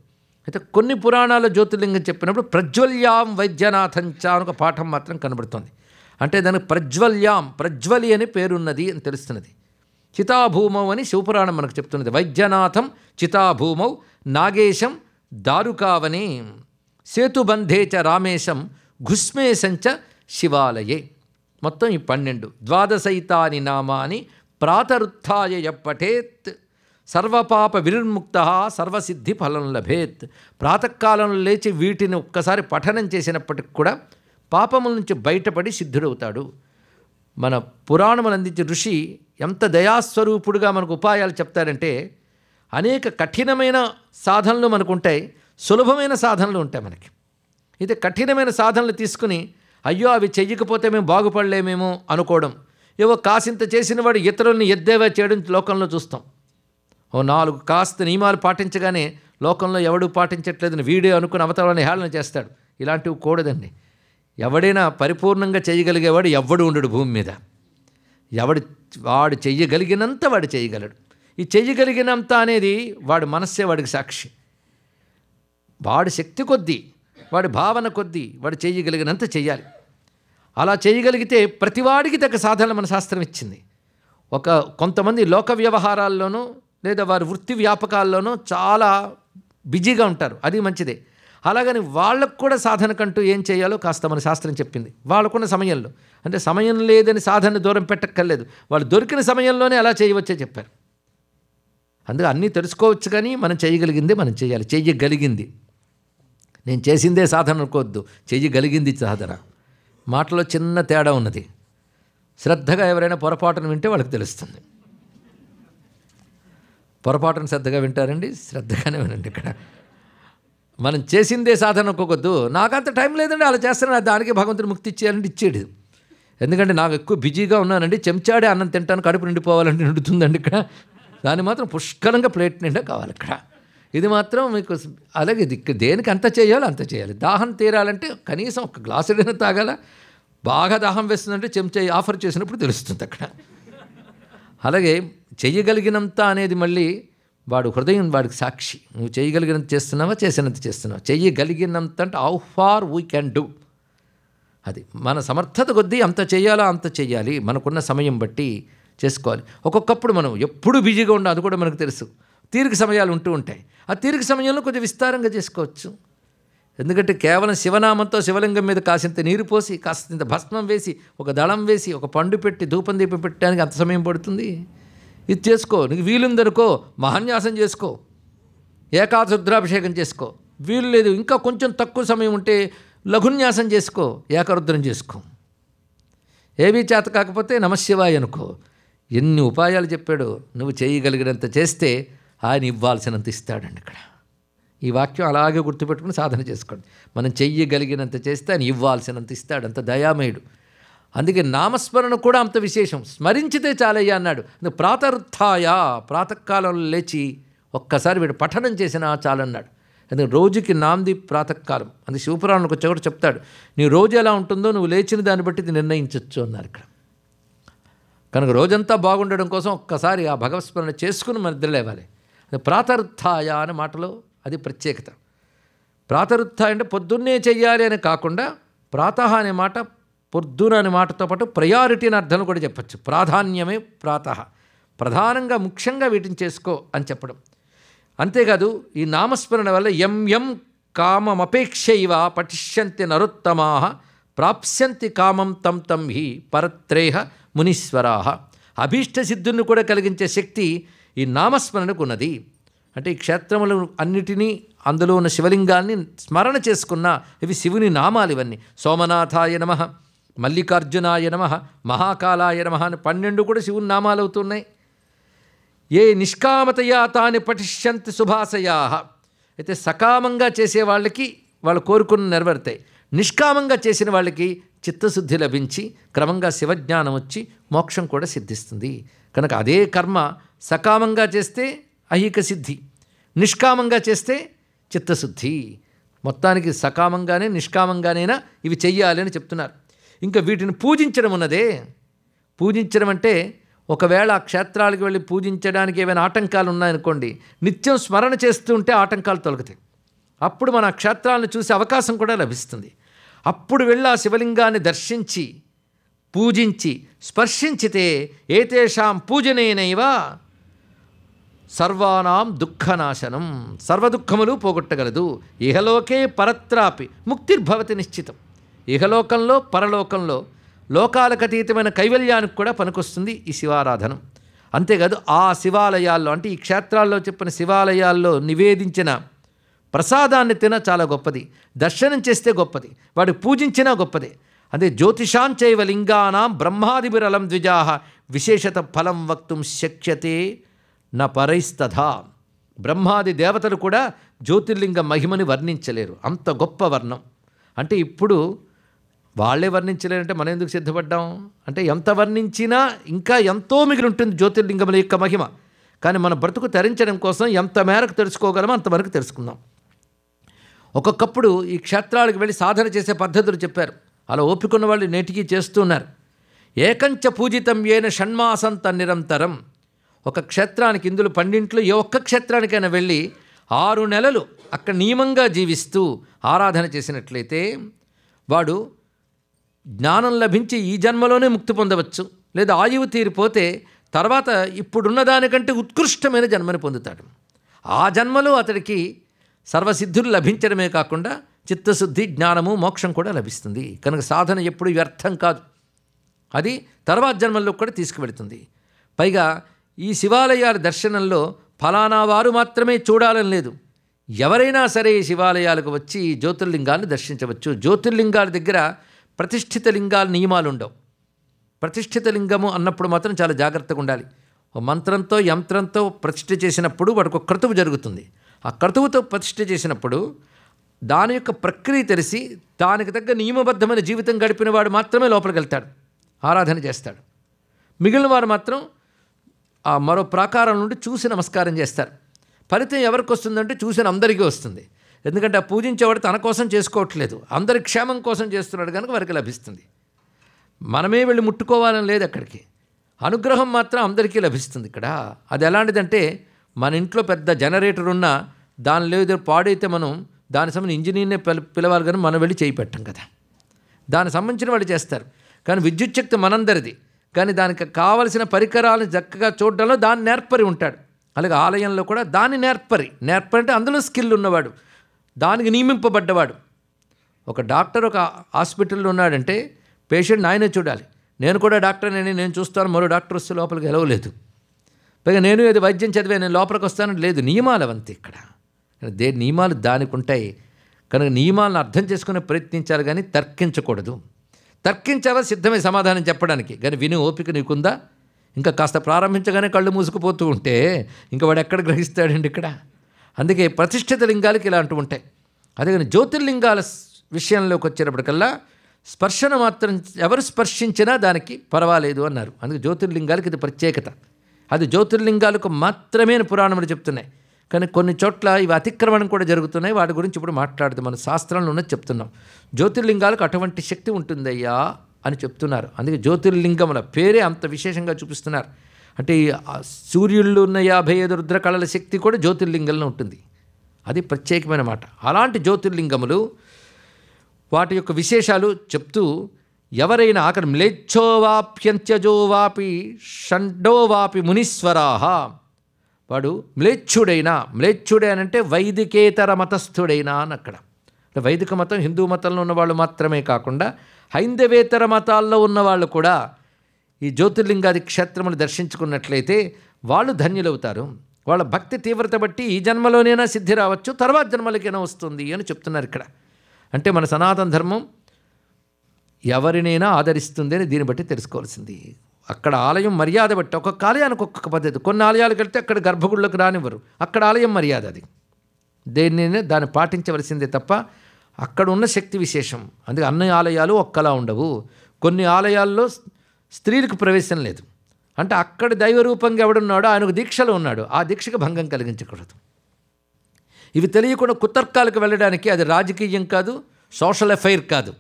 అయితే కొన్ని పురాణాల జ్యోతిర్లింగం చెప్పినప్పుడు ప్రజ్వల్యాం వైద్యనాథంచ అని ఒక పాఠం మాత్రం కనబడుతుంది. అంటే దానికి ప్రజ్వల్యాం, ప్రజ్వలి అని పేరున్నది అని తెలుస్తున్నది. చితాభూమౌ అని శివపురాణం మనకు చెప్తున్నది. వైద్యనాథం చితాభూమౌ నాగేశం దారుకావనే సేతుబంధే చ రామేశం ఘుష్మేశంచ శివాలయే. మొత్తం ఈ పన్నెండు. ద్వాదశైతాని నామాని ప్రాతరుత్థాయ పఠేత్ సర్వపాప వినిర్ముక్త సర్వసిద్ధి ఫలం లభేత్. ప్రాతకాలంలో లేచి వీటిని ఒక్కసారి పఠనం చేసినప్పటికి కూడా పాపముల నుంచి బయటపడి సిద్ధుడవుతాడు. మన పురాణములు అందించే ఋషి ఎంత దయాస్వరూపుడుగా మనకు ఉపాయాలు చెప్తాడంటే, అనేక కఠినమైన సాధనలు మనకు ఉంటాయి, సులభమైన సాధనలు ఉంటాయి మనకి. అయితే కఠినమైన సాధనలు తీసుకుని అయ్యో అవి చెయ్యకపోతే మేము బాగుపడలేమేమో అనుకోవడం, ఏవో కాసింత చేసిన వాడు ఇతరుల్ని ఎద్దేవా చేయడం లోకంలో చూస్తాం. ఓ నాలుగు కాస్త నియమాలు పాటించగానే లోకంలో ఎవడూ పాటించట్లేదని వీడే అనుకుని అవతలని హేళన చేస్తాడు. ఇలాంటివి కూడదండి. ఎవడైనా పరిపూర్ణంగా చేయగలిగేవాడు ఎవడు ఉండడు భూమి మీద. ఎవడు వాడు చెయ్యగలిగినంత వాడు చేయగలడు. ఈ చెయ్యగలిగినంత అనేది వాడు మనస్సే వాడికి సాక్షి. వాడు శక్తి కొద్దీ వాడి భావన కొద్దీ వాడు చేయగలిగినంత చేయాలి. అలా చేయగలిగితే ప్రతివాడికి తగ్గ సాధనలు మన శాస్త్రం ఇచ్చింది. ఒక కొంతమంది లోక వ్యవహారాల్లోనూ లేదా వారి వృత్తి వ్యాపకాల్లోనూ చాలా బిజీగా ఉంటారు, అది మంచిదే. అలాగని వాళ్ళకు కూడా సాధనకంటూ ఏం చేయాలో కాస్త మన శాస్త్రం చెప్పింది వాళ్ళకున్న సమయంలో. అంటే సమయం లేదని సాధన దూరం పెట్టక్కర్లేదు, వాళ్ళు దొరికిన సమయంలోనే అలా చేయవచ్చే చెప్పారు. అందుకే అన్నీ తెలుసుకోవచ్చు కానీ మనం చేయగలిగిందే మనం చేయాలి. చేయగలిగింది నేను చేసిందే సాధన అనుకోవద్దు, చేయగలిగింది సాధన. మాటలో చిన్న తేడా ఉన్నది, శ్రద్ధగా ఎవరైనా పొరపాటును వింటే వాళ్ళకి తెలుస్తుంది. పొరపాటును శ్రద్ధగా వింటారండి, శ్రద్ధగానే వినండి. ఇక్కడ మనం చేసిందే సాధన అనుకోవద్దు. నాకంత టైం లేదండి అలా చేస్తాను, దానికి భగవంతుడు ముక్తి ఇచ్చేయాలంటే ఇచ్చేది. ఎందుకంటే నాకు ఎక్కువ బిజీగా ఉన్నానండి, చెంచాడే అన్నం తింటాను, కడుపు నిండిపోవాలంటే నిండుతుందండి. ఇక్కడ దాన్ని మాత్రం పుష్కలంగా ప్లేట్ నిండా కావాలి. ఇక్కడ ఇది మాత్రం మీకు అలాగే దేనికి అంత చేయాలో అంత చేయాలి. దాహం తీరాలంటే కనీసం ఒక గ్లాసు నీళ్ళు తాగాల. బాగా దాహం వేస్తుందంటే చెంచా ఆఫర్ చేసినప్పుడు తెలుస్తుంది అక్కడ. అలాగే చేయగలిగినంత అనేది మళ్ళీ వాడు హృదయం వాడికి సాక్షి. నువ్వు చేయగలిగినంత చేస్తున్నావా, చేసినంత చేస్తున్నావా. చేయగలిగినంత అంటే how far we can do, అది మన సమర్థత కొద్దీ అంత చేయాలా అంత చేయాలి, మనకున్న సమయం బట్టి చేసుకోవాలి. ఒక్కొక్కప్పుడు మనం ఎప్పుడు బిజీగా ఉండాలి అది కూడా మనకు తెలుసు. తీరిక సమయాలు ఉంటూ ఉంటాయి, ఆ తీరిక సమయంలో కొంచెం విస్తారంగా చేసుకోవచ్చు. ఎందుకంటే కేవలం శివనామంతో శివలింగం మీద కాసింత నీరు పోసి కాసింత భస్మం వేసి ఒక దళం వేసి ఒక పండు పెట్టి ధూపం దీపం పెట్టడానికి అంత సమయం పడుతుంది. ఇది చేసుకో, నీకు వీలుందనుకో మహాన్యాసం చేసుకో, ఏకారుద్రాభిషేకం చేసుకో. వీలు లేదు ఇంకా కొంచెం తక్కువ సమయం ఉంటే లఘున్యాసం చేసుకో, ఏకరుద్రం చేసుకో. ఏవీ చేత కాకపోతే నమశివాయ అనుకో. ఎన్ని ఉపాయాలు చెప్పాడు. నువ్వు చేయగలిగినంత చేస్తే ఆయన ఇవ్వాల్సినంత ఇస్తాడండి. ఇక్కడ ఈ వాక్యం అలాగే గుర్తుపెట్టుకుని సాధన చేసుకోండి. మనం చెయ్యగలిగినంత చేస్తే ఆయన ఇవ్వాల్సినంత ఇస్తాడు, అంత దయామయుడు. అందుకే నామస్మరణ కూడా అంత విశేషం. స్మరించితే చాలయ్యా అన్నాడు. అందుకు ప్రాతరుత్థాయ, ప్రాతకాలంలో లేచి ఒక్కసారి వీడు పఠనం చేసినా చాలన్నాడు. అందుకే రోజుకి నాంది ప్రాతకాలం. అందుకే శివపురాణానికి వచ్చేవాడు చెప్తాడు, నీ రోజు ఎలా ఉంటుందో నువ్వు లేచిన దాన్ని బట్టి నిర్ణయించవచ్చు అన్నారు. ఇక్కడ కనుక రోజంతా బాగుండడం కోసం ఒక్కసారి ఆ భగవత్స్మరణ చేసుకుని మన నిద్రలేవాలి. ప్రాతరుత్థాయ అనే మాటలో అది ప్రత్యేకత. ప్రాతరుత్థాయ అంటే పొద్దున్నే చెయ్యాలి అని కాకుండా ప్రాతః అనే మాట పొద్దున అనే మాటతో పాటు ప్రయారిటీ అని అర్థం కూడా చెప్పచ్చు. ప్రాధాన్యమే ప్రాతః, ప్రధానంగా ముఖ్యంగా వీటిని చేసుకో అని చెప్పడం. అంతేకాదు ఈ నామస్మరణ వల్ల యం యం కామమపేక్షైవ పఠిష్యంతి నరోత్తమాః ప్రాప్స్యంతి కామం తం తం హి పరత్రేహ మునీశ్వరాః. అభీష్ట సిద్ధుని కూడా కలిగించే శక్తి ఈ నామస్మరణకు ఉన్నది. అంటే ఈ క్షేత్రములు అన్నిటినీ అందులో ఉన్న శివలింగాల్ని స్మరణ చేసుకున్న ఇవి శివుని నామాలు. ఇవన్నీ సోమనాథాయ నమః, మల్లికార్జునాయ నమః, మహాకాలాయ నమః అని పన్నెండు కూడా శివుని నామాలు అవుతున్నాయి. ఏ నిష్కామతయా తాని పఠిష్యంతి సుభాసయాః, అయితే సకామంగా చేసే వాళ్ళకి వాళ్ళు కోరుకుని నెరవేరుతాయి. నిష్కామంగా చేసిన వాళ్ళకి చిత్తశుద్ధి లభించి క్రమంగా శివజ్ఞానం వచ్చి మోక్షం కూడా సిద్ధిస్తుంది. కనుక అదే కర్మ సకామంగా చేస్తే ఐహిక సిద్ధి, నిష్కామంగా చేస్తే చిత్తశుద్ధి. మొత్తానికి సకామంగానే నిష్కామంగానైనా ఇవి చెయ్యాలి అని చెప్తున్నారు. ఇంకా వీటిని పూజించడం ఉన్నదే. పూజించడం అంటే ఒకవేళ ఆ క్షేత్రాలకు వెళ్ళి పూజించడానికి ఏమైనా ఆటంకాలు ఉన్నాయనుకోండి, నిత్యం స్మరణ చేస్తూ ఉంటే ఆటంకాలు తొలగుతాయి. అప్పుడు మన క్షేత్రాలను చూసే అవకాశం కూడా లభిస్తుంది. అప్పుడు వెళ్ళి ఆ శివలింగాన్ని దర్శించి పూజించి స్పర్శించితే ఏతేషాం పూజనేనైవ సర్వానాం దుఃఖనాశనం, సర్వదుఃఖములు పోగొట్టగలదు. ఇహలోకే పరత్రాపి ముక్తిర్భవతి నిశ్చితం, ఇహలోకంలో పరలోకంలో లోకాలకు అతీతమైన కైవల్యానికి కూడా పనికొస్తుంది ఈ శివారాధనం. అంతేకాదు ఆ శివాలయాల్లో అంటే ఈ క్షేత్రాల్లో చెప్పిన శివాలయాల్లో నివేదించిన ప్రసాదాన్ని తిన చాలా గొప్పది, దర్శనం చేస్తే గొప్పది, వాడు పూజించినా గొప్పదే. అదే జ్యోతిషాంచైవ లింగానాం బ్రహ్మాదిబిరలం ద్విజాహ విశేషత ఫలం వక్తుం శక్యతే నా పరైస్తథా. బ్రహ్మాది దేవతలు కూడా జ్యోతిర్లింగ మహిమని వర్ణించలేరు, అంత గొప్ప వర్ణం. అంటే ఇప్పుడు వాళ్ళే వర్ణించలేరంటే మనం ఎందుకు సిద్ధపడ్డాం అంటే, ఎంత వర్ణించినా ఇంకా ఎంతో మిగిలి ఉంటుంది జ్యోతిర్లింగముల యొక్క మహిమ. కానీ మన బ్రతుకు తరించడం కోసం ఎంత మేరకు తెలుసుకోగలమో అంతవరకు తెలుసుకుందాం. ఒక్కొక్కప్పుడు ఈ క్షేత్రాలకు వెళ్ళి సాధన చేసే పద్ధతులు చెప్పారు. అలా ఓపికన్న వాళ్ళు నేటికీ చేస్తున్నారు. ఏకంచ పూజితం ఏన షణ్మాసం తన్నిరంతరం, ఒక క్షేత్రానికి ఇందులో పన్నెండింట్లో ఏ ఒక్క క్షేత్రానికైనా వెళ్ళి ఆరు నెలలు అక్కడ నియమంగా జీవిస్తూ ఆరాధన చేసినట్లయితే వాడు జ్ఞానం లభించి ఈ జన్మలోనే ముక్తి పొందవచ్చు, లేదా ఆయువు తీరిపోతే తర్వాత ఇప్పుడున్న దానికంటే ఉత్కృష్టమైన జన్మని పొందుతాడు. ఆ జన్మలో అతడికి సర్వసిద్ధులు లభించడమే కాకుండా చిత్తశుద్ధి, జ్ఞానము, మోక్షం కూడా లభిస్తుంది. కనుక సాధన ఎప్పుడు వ్యర్థం కాదు, అది తర్వాత జన్మల్లో కూడా తీసుకువెళుతుంది. పైగా ఈ శివాలయాల దర్శనంలో ఫలానా వారు మాత్రమే చూడాలని లేదు, ఎవరైనా సరే ఈ శివాలయాలకు వచ్చి ఈ జ్యోతిర్లింగాలను దర్శించవచ్చు. జ్యోతిర్లింగాల దగ్గర ప్రతిష్ఠిత లింగాల నియమాలు ఉండవు. ప్రతిష్ఠిత లింగము అన్నప్పుడు మాత్రం చాలా జాగ్రత్తగా ఉండాలి. ఓ మంత్రంతో యంత్రంతో ప్రతిష్ఠ చేసినప్పుడు వాడికి ఒక క్రతువు జరుగుతుంది. ఆ క్రతువుతో ప్రతిష్ఠ చేసినప్పుడు దాని యొక్క ప్రక్రియ తెలిసి దానికి తగ్గ నియమబద్ధమైన జీవితం గడిపిన వాడు మాత్రమే లోపలికి వెళ్తాడు, ఆరాధన చేస్తాడు. మిగిలిన వారు మాత్రం ఆ మరో ప్రాకారం నుండి చూసి నమస్కారం చేస్తారు. ఫలితం ఎవరికి వస్తుందంటే చూసిన అందరికీ వస్తుంది. ఎందుకంటే ఆ పూజించేవాడు తన కోసం చేసుకోవట్లేదు, అందరి క్షేమం కోసం చేస్తున్నాడు కనుక వారికి లభిస్తుంది. మనమే వెళ్ళి ముట్టుకోవాలని లేదు, అక్కడికి అనుగ్రహం మాత్రం అందరికీ లభిస్తుంది. ఇక్కడ అది ఎలాంటిదంటే మన ఇంట్లో పెద్ద జనరేటర్ ఉన్నా దాని లేదు పాడైతే మనం దాని సంబంధించిన ఇంజనీర్నే పిలవాలి కానీ మనం వెళ్ళి చేయి పెట్టాం కదా, దానికి సంబంధించిన వాళ్ళు చేస్తారు. కానీ విద్యుత్ శక్తి మనందరిది, కానీ దానికి కావలసిన పరికరాలను చక్కగా చూడడంలో దాన్ని నేర్పరి ఉంటాడు. అలాగే ఆలయంలో కూడా దాని నేర్పరి, నేర్పరి అంటే అందులో స్కిల్ ఉన్నవాడు, దానికి నియమింపబడ్డవాడు. ఒక డాక్టర్ ఒక హాస్పిటల్లో ఉన్నాడంటే పేషెంట్ ఆయనే చూడాలి. నేను కూడా డాక్టర్ అని నేను చూస్తాను, మరో డాక్టర్ వస్తే లోపలికి ఎలవలేదు. పైగా నేను ఏదో వైద్యం చదివే నేను లోపలికి వస్తానని లేదు, నియమాలు అవంతే. ఇక్కడ దే నియమాలు దానికి ఉంటాయి కనుక నియమాలను అర్థం చేసుకునే ప్రయత్నించాలి, కానీ తర్కించకూడదు. తర్కించావా సిద్ధమే సమాధానం చెప్పడానికి, కానీ విని ఓపిక నీకుందా? ఇంకా కాస్త ప్రారంభించగానే కళ్ళు మూసుకుపోతూ ఉంటే ఇంకా వాడు ఎక్కడ గ్రహిస్తాడండి ఇక్కడ. అందుకే ప్రతిష్ఠిత లింగాలకి ఇలాంటివి ఉంటాయి. అదే కానీ జ్యోతిర్లింగాల విషయంలోకి వచ్చేటప్పటికల్లా స్పర్శన మాత్రం ఎవరు స్పర్శించినా దానికి పర్వాలేదు అన్నారు. అందుకే జ్యోతిర్లింగాలకి ఇది ప్రత్యేకత. అది జ్యోతిర్లింగాలకు మాత్రమే పురాణములు చెప్తున్నాయి, కానీ కొన్ని చోట్ల ఇవి అతిక్రమణం కూడా జరుగుతున్నాయి. వాటి గురించి ఇప్పుడు మాట్లాడుతూ మన శాస్త్రంలో ఉన్నది చెప్తున్నాం. జ్యోతిర్లింగాలకు అటువంటి శక్తి ఉంటుందయ్యా అని చెప్తున్నారు. అందుకే జ్యోతిర్లింగముల పేరే అంత విశేషంగా చూపిస్తున్నారు. అంటే సూర్యుళ్ళు ఉన్న యాభై ఐదు రుద్ర కళల శక్తి కూడా జ్యోతిర్లింగంలో ఉంటుంది, అది ప్రత్యేకమైన మాట. అలాంటి జ్యోతిర్లింగములు వాటి యొక్క విశేషాలు చెప్తూ ఎవరైనా అక్కడ మ్లేచ్ఛోవాప్యంత్యజోవాపి షండోవాపి మునీశ్వరాహ, వాడు మ్లేచ్ఛుడైనా, మ్లేచ్ఛుడే అనంటే వైదికేతర మతస్థుడైనా అని. అక్కడ వైదిక మతం హిందూ మతంలో ఉన్నవాళ్ళు మాత్రమే కాకుండా హైందవేతర మతాల్లో ఉన్నవాళ్ళు కూడా ఈ జ్యోతిర్లింగాది క్షేత్రములు దర్శించుకున్నట్లయితే వాళ్ళు ధన్యులవుతారు. వాళ్ళ భక్తి తీవ్రత బట్టి ఈ జన్మలోనైనా సిద్ధి రావచ్చు, తర్వాత జన్మలకైనా వస్తుంది అని చెప్తున్నారు ఇక్కడ. అంటే మన సనాతన ధర్మం ఎవరినైనా ఆదరిస్తుంది అని దీన్ని బట్టి తెలుసుకోవాల్సింది. అక్కడ ఆలయం మర్యాద బట్టి, ఒక్కొక్క ఆలయానికి ఒక్కొక్క పద్ధతి. కొన్ని ఆలయాలకు వెళ్తే అక్కడ గర్భగుళ్ళకు రానివ్వరు, అక్కడ ఆలయం మర్యాద, అది దేన్నైనా దాన్ని పాటించవలసిందే తప్ప అక్కడ ఉన్న శక్తి విశేషం. అందుకే అన్ని ఆలయాలు ఒక్కలా ఉండవు. కొన్ని ఆలయాల్లో స్త్రీలకు ప్రవేశం లేదు, అంటే అక్కడ దైవరూపంగా ఎవడున్నాడో ఆయనకు దీక్షలో ఉన్నాడు, ఆ దీక్షకు భంగం కలిగించకూడదు. ఇవి తెలియకుండా కుతర్కాలకు వెళ్ళడానికి అది రాజకీయం కాదు, సోషల్ అఫైర్ కాదు,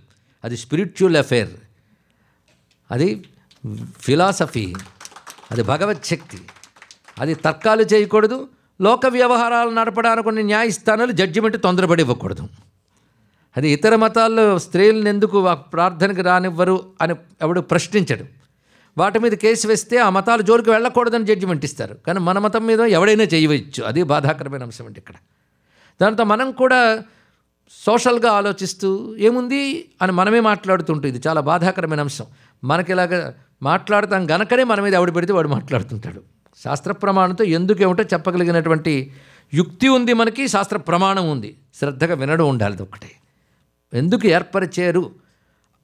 అది స్పిరిచువల్ అఫైర్, అది ఫిలాసఫీ, అది భగవద్శక్తి. అది తర్కాలు చేయకూడదు. లోక వ్యవహారాలు నడపడానికి కొన్ని న్యాయస్థానాలు జడ్జిమెంట్ తొందరపడి ఇవ్వకూడదు. అది ఇతర మతాల్లో స్త్రీలను ఎందుకు ప్రార్థనకు రానివ్వరు అని ఎవడు ప్రశ్నించడు. వాటి మీద కేసు వేస్తే ఆ మతాలు జోలికి వెళ్ళకూడదని జడ్జిమెంట్ ఇస్తారు, కానీ మన మతం మీద ఎవడైనా చేయవచ్చు. అది బాధాకరమైన అంశం అంటే ఇక్కడ. దాంతో మనం కూడా సోషల్గా ఆలోచిస్తూ ఏముంది అని మనమే మాట్లాడుతుంటాం. ఇది చాలా బాధాకరమైన అంశం. మనకి ఇలాగ మాట్లాడతాం గనకనే మన మీద ఎవడు పెడితే వాడు మాట్లాడుతుంటాడు. శాస్త్ర ప్రమాణంతో ఎందుకేమిటో చెప్పగలిగినటువంటి యుక్తి ఉంది మనకి, శాస్త్ర ప్రమాణం ఉంది, శ్రద్ధగా వినడం ఉండాలి. ఒకటే ఎందుకు ఏర్పరిచారు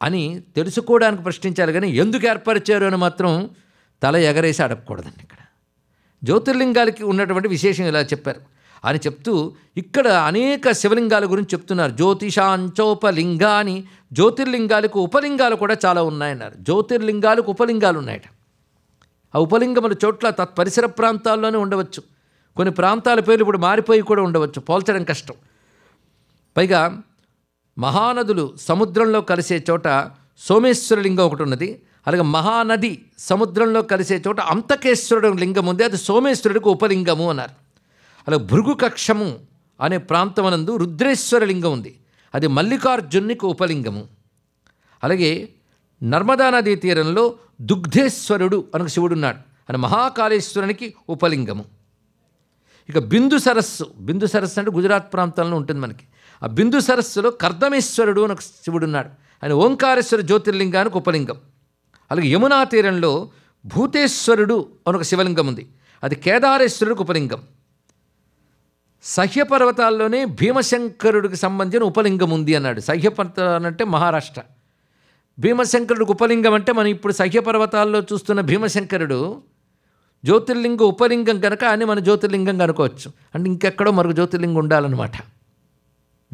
అని తెలుసుకోవడానికి ప్రశ్నించాలి, కానీ ఎందుకు ఏర్పరిచారు అని మాత్రం తల ఎగరేసి అడగకూడదండి. ఇక్కడ జ్యోతిర్లింగాలకి ఉన్నటువంటి విశేషం ఇలా చెప్పారు అని చెప్తూ ఇక్కడ అనేక శివలింగాల గురించి చెప్తున్నారు. జ్యోతిషాంచోపలింగాని, జ్యోతిర్లింగాలకు ఉపలింగాలు కూడా చాలా ఉన్నాయన్నారు. జ్యోతిర్లింగాలకు ఉపలింగాలు ఉన్నాయట. ఆ ఉపలింగముల చోట్ల తత్పరిసర ప్రాంతాల్లోనే ఉండవచ్చు. కొన్ని ప్రాంతాల పేర్లు ఇప్పుడు మారిపోయి కూడా ఉండవచ్చు, పోల్చడం కష్టం. పైగా మహానదులు సముద్రంలో కలిసే చోట సోమేశ్వరలింగం ఒకటి ఉన్నది. అలాగే మహానది సముద్రంలో కలిసే చోట అంతకేశ్వరుడు లింగం ఉంది, అది సోమేశ్వరుడికి ఉపలింగము అన్నారు. అలాగే భృగు కక్షము అనే ప్రాంతమనందు రుద్రేశ్వర లింగం ఉంది. అది మల్లికార్జునికి ఉపలింగము. అలాగే నర్మదా నదీ తీరంలో దుగ్ధేశ్వరుడు అనొక శివుడు ఉన్నాడు, అని మహాకాళేశ్వరునికి ఉపలింగము. ఇక బిందు సరస్సు, బిందు సరస్సు అంటే గుజరాత్ ప్రాంతాల్లో ఉంటుంది మనకి. ఆ బిందు సరస్సులో కర్దమేశ్వరుడు అనొక శివుడు ఉన్నాడు, ఆయన ఓంకారేశ్వర జ్యోతిర్లింగానికి ఉపలింగం. అలాగే యమునా తీరంలో భూతేశ్వరుడు అనొక శివలింగం ఉంది, అది కేదారేశ్వరుడికి ఉపలింగం. సహ్యపర్వతాల్లోనే భీమశంకరుడికి సంబంధించిన ఉపలింగం ఉంది అన్నాడు. సహ్యపర్వతాలు అంటే మహారాష్ట్ర, భీమశంకరుడికి ఉపలింగం అంటే మనం ఇప్పుడు సహ్యపర్వతాల్లో చూస్తున్న భీమశంకరుడు జ్యోతిర్లింగ ఉపలింగం కనుక అని మన జ్యోతిర్లింగం కనుకోవచ్చు. అంటే ఇంకెక్కడో మరొక జ్యోతిర్లింగం ఉండాలన్నమాట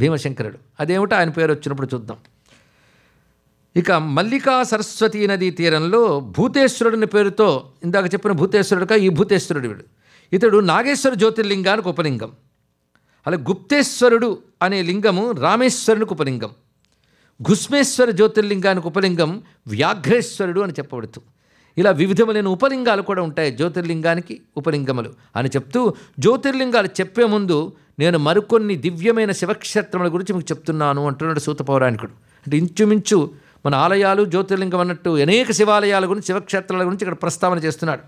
భీమశంకరుడు, అదేమిటో ఆయన పేరు వచ్చినప్పుడు చూద్దాం. ఇక మల్లికా సరస్వతీ నదీ తీరంలో భూతేశ్వరుడిని పేరుతో ఇందాక చెప్పిన భూతేశ్వరుడుగా ఈ భూతేశ్వరుడు, వీడు ఇతడు నాగేశ్వర జ్యోతిర్లింగానికి ఉపలింగం. అలాగే గుప్తేశ్వరుడు అనే లింగము రామేశ్వరునికి ఉపలింగం. ఘుష్మేశ్వర జ్యోతిర్లింగానికి ఉపలింగం వ్యాఘ్రేశ్వరుడు అని చెప్పబడుతూ ఇలా వివిధములైన ఉపలింగాలు కూడా ఉంటాయి జ్యోతిర్లింగానికి ఉపలింగములు అని చెప్తూ, జ్యోతిర్లింగాలు చెప్పే ముందు నేను మరికొన్ని దివ్యమైన శివక్షేత్రముల గురించి మీకు చెప్తున్నాను అంటున్నాడు సూత పౌరాణికుడు. అంటే ఇంచుమించు మన ఆలయాలు జ్యోతిర్లింగం అన్నట్టు అనేక శివాలయాల గురించి శివక్షేత్రాల గురించి ఇక్కడ ప్రస్తావన చేస్తున్నాడు.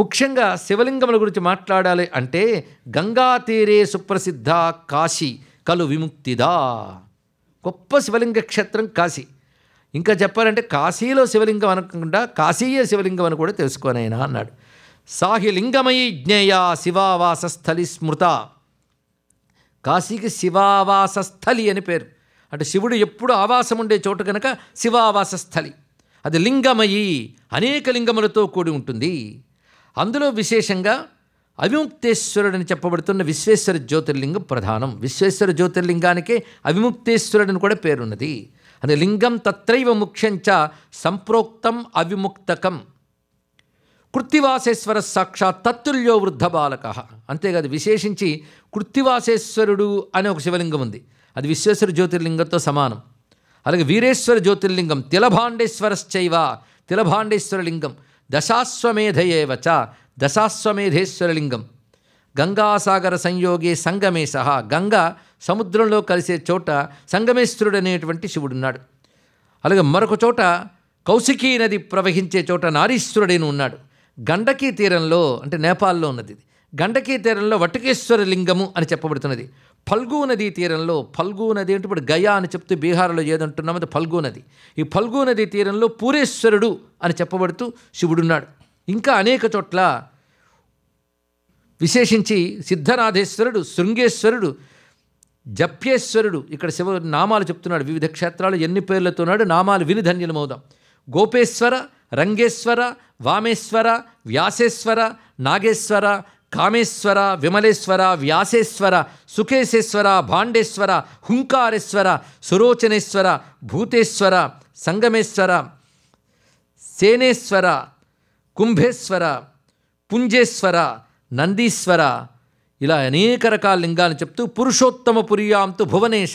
ముఖ్యంగా శివలింగముల గురించి మాట్లాడాలి అంటే గంగా తీరే సుప్రసిద్ధ కాశీ కలు విముక్తిదా, గొప్ప శివలింగ క్షేత్రం కాశీ. ఇంకా చెప్పాలంటే కాశీలో శివలింగం అనకుండా కాశీయే శివలింగం అని కూడా తెలుసుకోనైనా అన్నాడు. సాహిలింగమయీ జ్ఞేయ శివావాసస్థలి స్మృత, కాశీకి శివావాసస్థలి అని పేరు. అంటే శివుడు ఎప్పుడు ఆవాసం ఉండే చోటు కనుక శివావాసస్థలి. అది లింగమయీ, అనేక లింగములతో కూడి ఉంటుంది. అందులో విశేషంగా అవిముక్తేశ్వరుడని చెప్పబడుతున్న విశ్వేశ్వర జ్యోతిర్లింగం ప్రధానం. విశ్వేశ్వర జ్యోతిర్లింగానికే అవిముక్తేశ్వరుడని కూడా పేరున్నది. అది లింగం తత్రైవ ముఖ్యంచ సంప్రోక్తం అవిముక్తకం కృత్తివాసేశ్వర సాక్షాత్ తత్తుల్యో వృద్ధ బాలక. అంతేకాదు విశేషించి కృత్తివాసేశ్వరుడు అనే ఒక శివలింగం ఉంది, అది విశ్వేశ్వర జ్యోతిర్లింగంతో సమానం. అలాగే వీరేశ్వర జ్యోతిర్లింగం తిలభాండేశ్వరశ్చైవ తిలభాండేశ్వరలింగం, దశాశ్వమేధయేవచ దశాశ్వమేధేశ్వరలింగం. గంగాసాగర సంయోగే సంగమే సహా, గంగా సముద్రంలో కలిసే చోట సంగమేశ్వరుడు అనేటువంటి శివుడున్నాడు. అలాగే మరొక చోట కౌశికీ నది ప్రవహించే చోట నారీశ్వరుడైన ఉన్నాడు. గండకీ తీరంలో అంటే నేపాల్లో ఉన్నది, గండకీ తీరంలో వటకేశ్వర లింగము అని చెప్పబడుతున్నది. ఫల్గు నదీ తీరంలో, ఫల్గు నది అంటే ఇప్పుడు గయా అని చెప్తూ బీహార్లో ఏదంటున్నామో అది ఫల్గు నది. ఈ ఫల్గు నదీ తీరంలో పూరేశ్వరుడు అని చెప్పబడుతూ శివుడున్నాడు. ఇంకా అనేక చోట్ల విశేషించి సిద్ధనాథేశ్వరుడు, శృంగేశ్వరుడు, జప్యేశ్వరుడు. ఇక్కడ శివ నామాలు చెప్తున్నాడు, వివిధ క్షేత్రాలు ఎన్ని పేర్లతోన్నాడు, నామాలు విని ధన్యులమవుదాం. గోపేశ్వర, రంగేశ్వర, వామేశ్వర, వ్యాసేశ్వర, నాగేశ్వర, కామేశ్వర, విమలేశ్వర, వ్యాసేశ్వర, సుఖేశేశ్వర, భాండేశ్వర, హుంకారేశ్వర, సురోచనేశ్వర, భూతేశ్వర, సంగమేశ్వర, సేనేశ్వర, కుంభేశ్వర, పుంజేశ్వర, నందీశ్వర, ఇలా అనేక రకాల లింగాలను చెప్తూ పురుషోత్తమ పురియాంతు భువనేశ,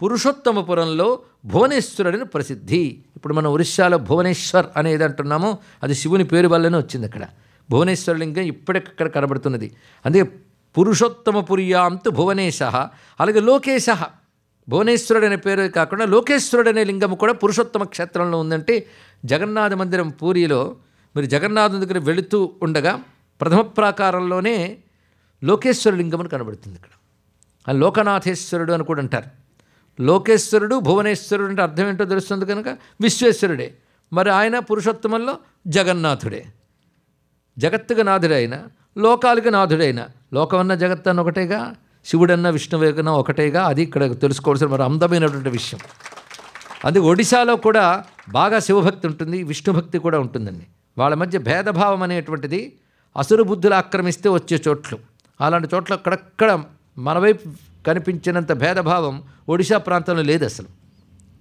పురుషోత్తమపురంలో భువనేశ్వరుడిని ప్రసిద్ధి. ఇప్పుడు మనం ఒరిస్సాలో భువనేశ్వర్ అనేది అంటున్నామో అది శివుని పేరు వల్లనే వచ్చింది. అక్కడ భువనేశ్వర లింగం ఇప్పటికక్కడ కనబడుతున్నది, అందుకే పురుషోత్తమ పురియాంతు భువనేశ. అలాగే లోకేశ, భువనేశ్వరుడు అనే పేరు కాకుండా లోకేశ్వరుడు అనే లింగము కూడా పురుషోత్తమ క్షేత్రంలో ఉందంటే, జగన్నాథ మందిరం పూరిలో మీరు జగన్నాథుని దగ్గర వెళుతూ ఉండగా ప్రథమ ప్రాకారంలోనే లోకేశ్వర లింగం అని కనబడుతుంది. ఇక్కడ ఆ లోకనాథేశ్వరుడు అని కూడా అంటారు. లోకేశ్వరుడు భువనేశ్వరుడు అంటే అర్థం ఏంటో తెలుస్తుంది కనుక విశ్వేశ్వరుడే, మరి ఆయన పురుషోత్తమంలో జగన్నాథుడే, జగత్తుకు నాథుడైన లోకాలకు నాథుడైన, లోకమన్న జగత్ అన్న ఒకటేగా, శివుడన్న విష్ణువేకన ఒకటేగా, అది ఇక్కడ తెలుసుకోవాల్సిన మరి అందమైనటువంటి విషయం. అందుకే ఒడిశాలో కూడా బాగా శివభక్తి ఉంటుంది, విష్ణుభక్తి కూడా ఉంటుందండి. వాళ్ళ మధ్య భేదభావం అనేటువంటిది అసురు బుద్ధులు ఆక్రమిస్తే వచ్చే చోట్లు, అలాంటి చోట్ల అక్కడక్కడ మనవైపు కనిపించినంత భేదభావం ఒడిశా ప్రాంతంలో లేదు అసలు.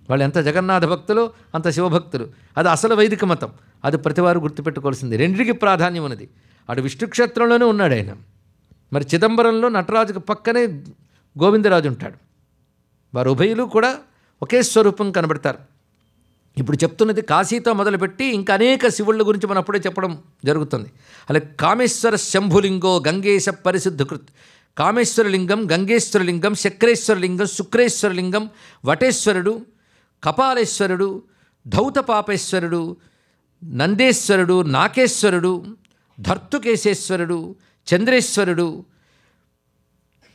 వాళ్ళు ఎంత జగన్నాథ భక్తులు అంత శివభక్తులు, అది అసలు వైదిక మతం, అది ప్రతివారు గుర్తుపెట్టుకోవాల్సింది. రెండిటికి ప్రాధాన్యం ఉన్నది. అటు విష్ణుక్షేత్రంలోనే ఉన్నాడు ఆయన, మరి చిదంబరంలో నటరాజుకు పక్కనే గోవిందరాజు ఉంటాడు, వారు ఉభయులు కూడా ఒకే స్వరూపం కనబడతారు. ఇప్పుడు చెప్తున్నది కాశీతో మొదలుపెట్టి ఇంకా అనేక శివుళ్ళ గురించి మనం అప్పుడే చెప్పడం జరుగుతుంది. అలాగే కామేశ్వర శంభులింగో గంగేశ పరిశుద్ధ కృత్, కామేశ్వరలింగం, గంగేశ్వరలింగం, శక్రేశ్వరలింగం, శుక్రేశ్వరలింగం, వటేశ్వరుడు, కపాలేశ్వరుడు, ధౌతపాపేశ్వరుడు, నందేశ్వరుడు, నాకేశ్వరుడు, ధర్తుకేశేశ్వరుడు, చంద్రేశ్వరుడు,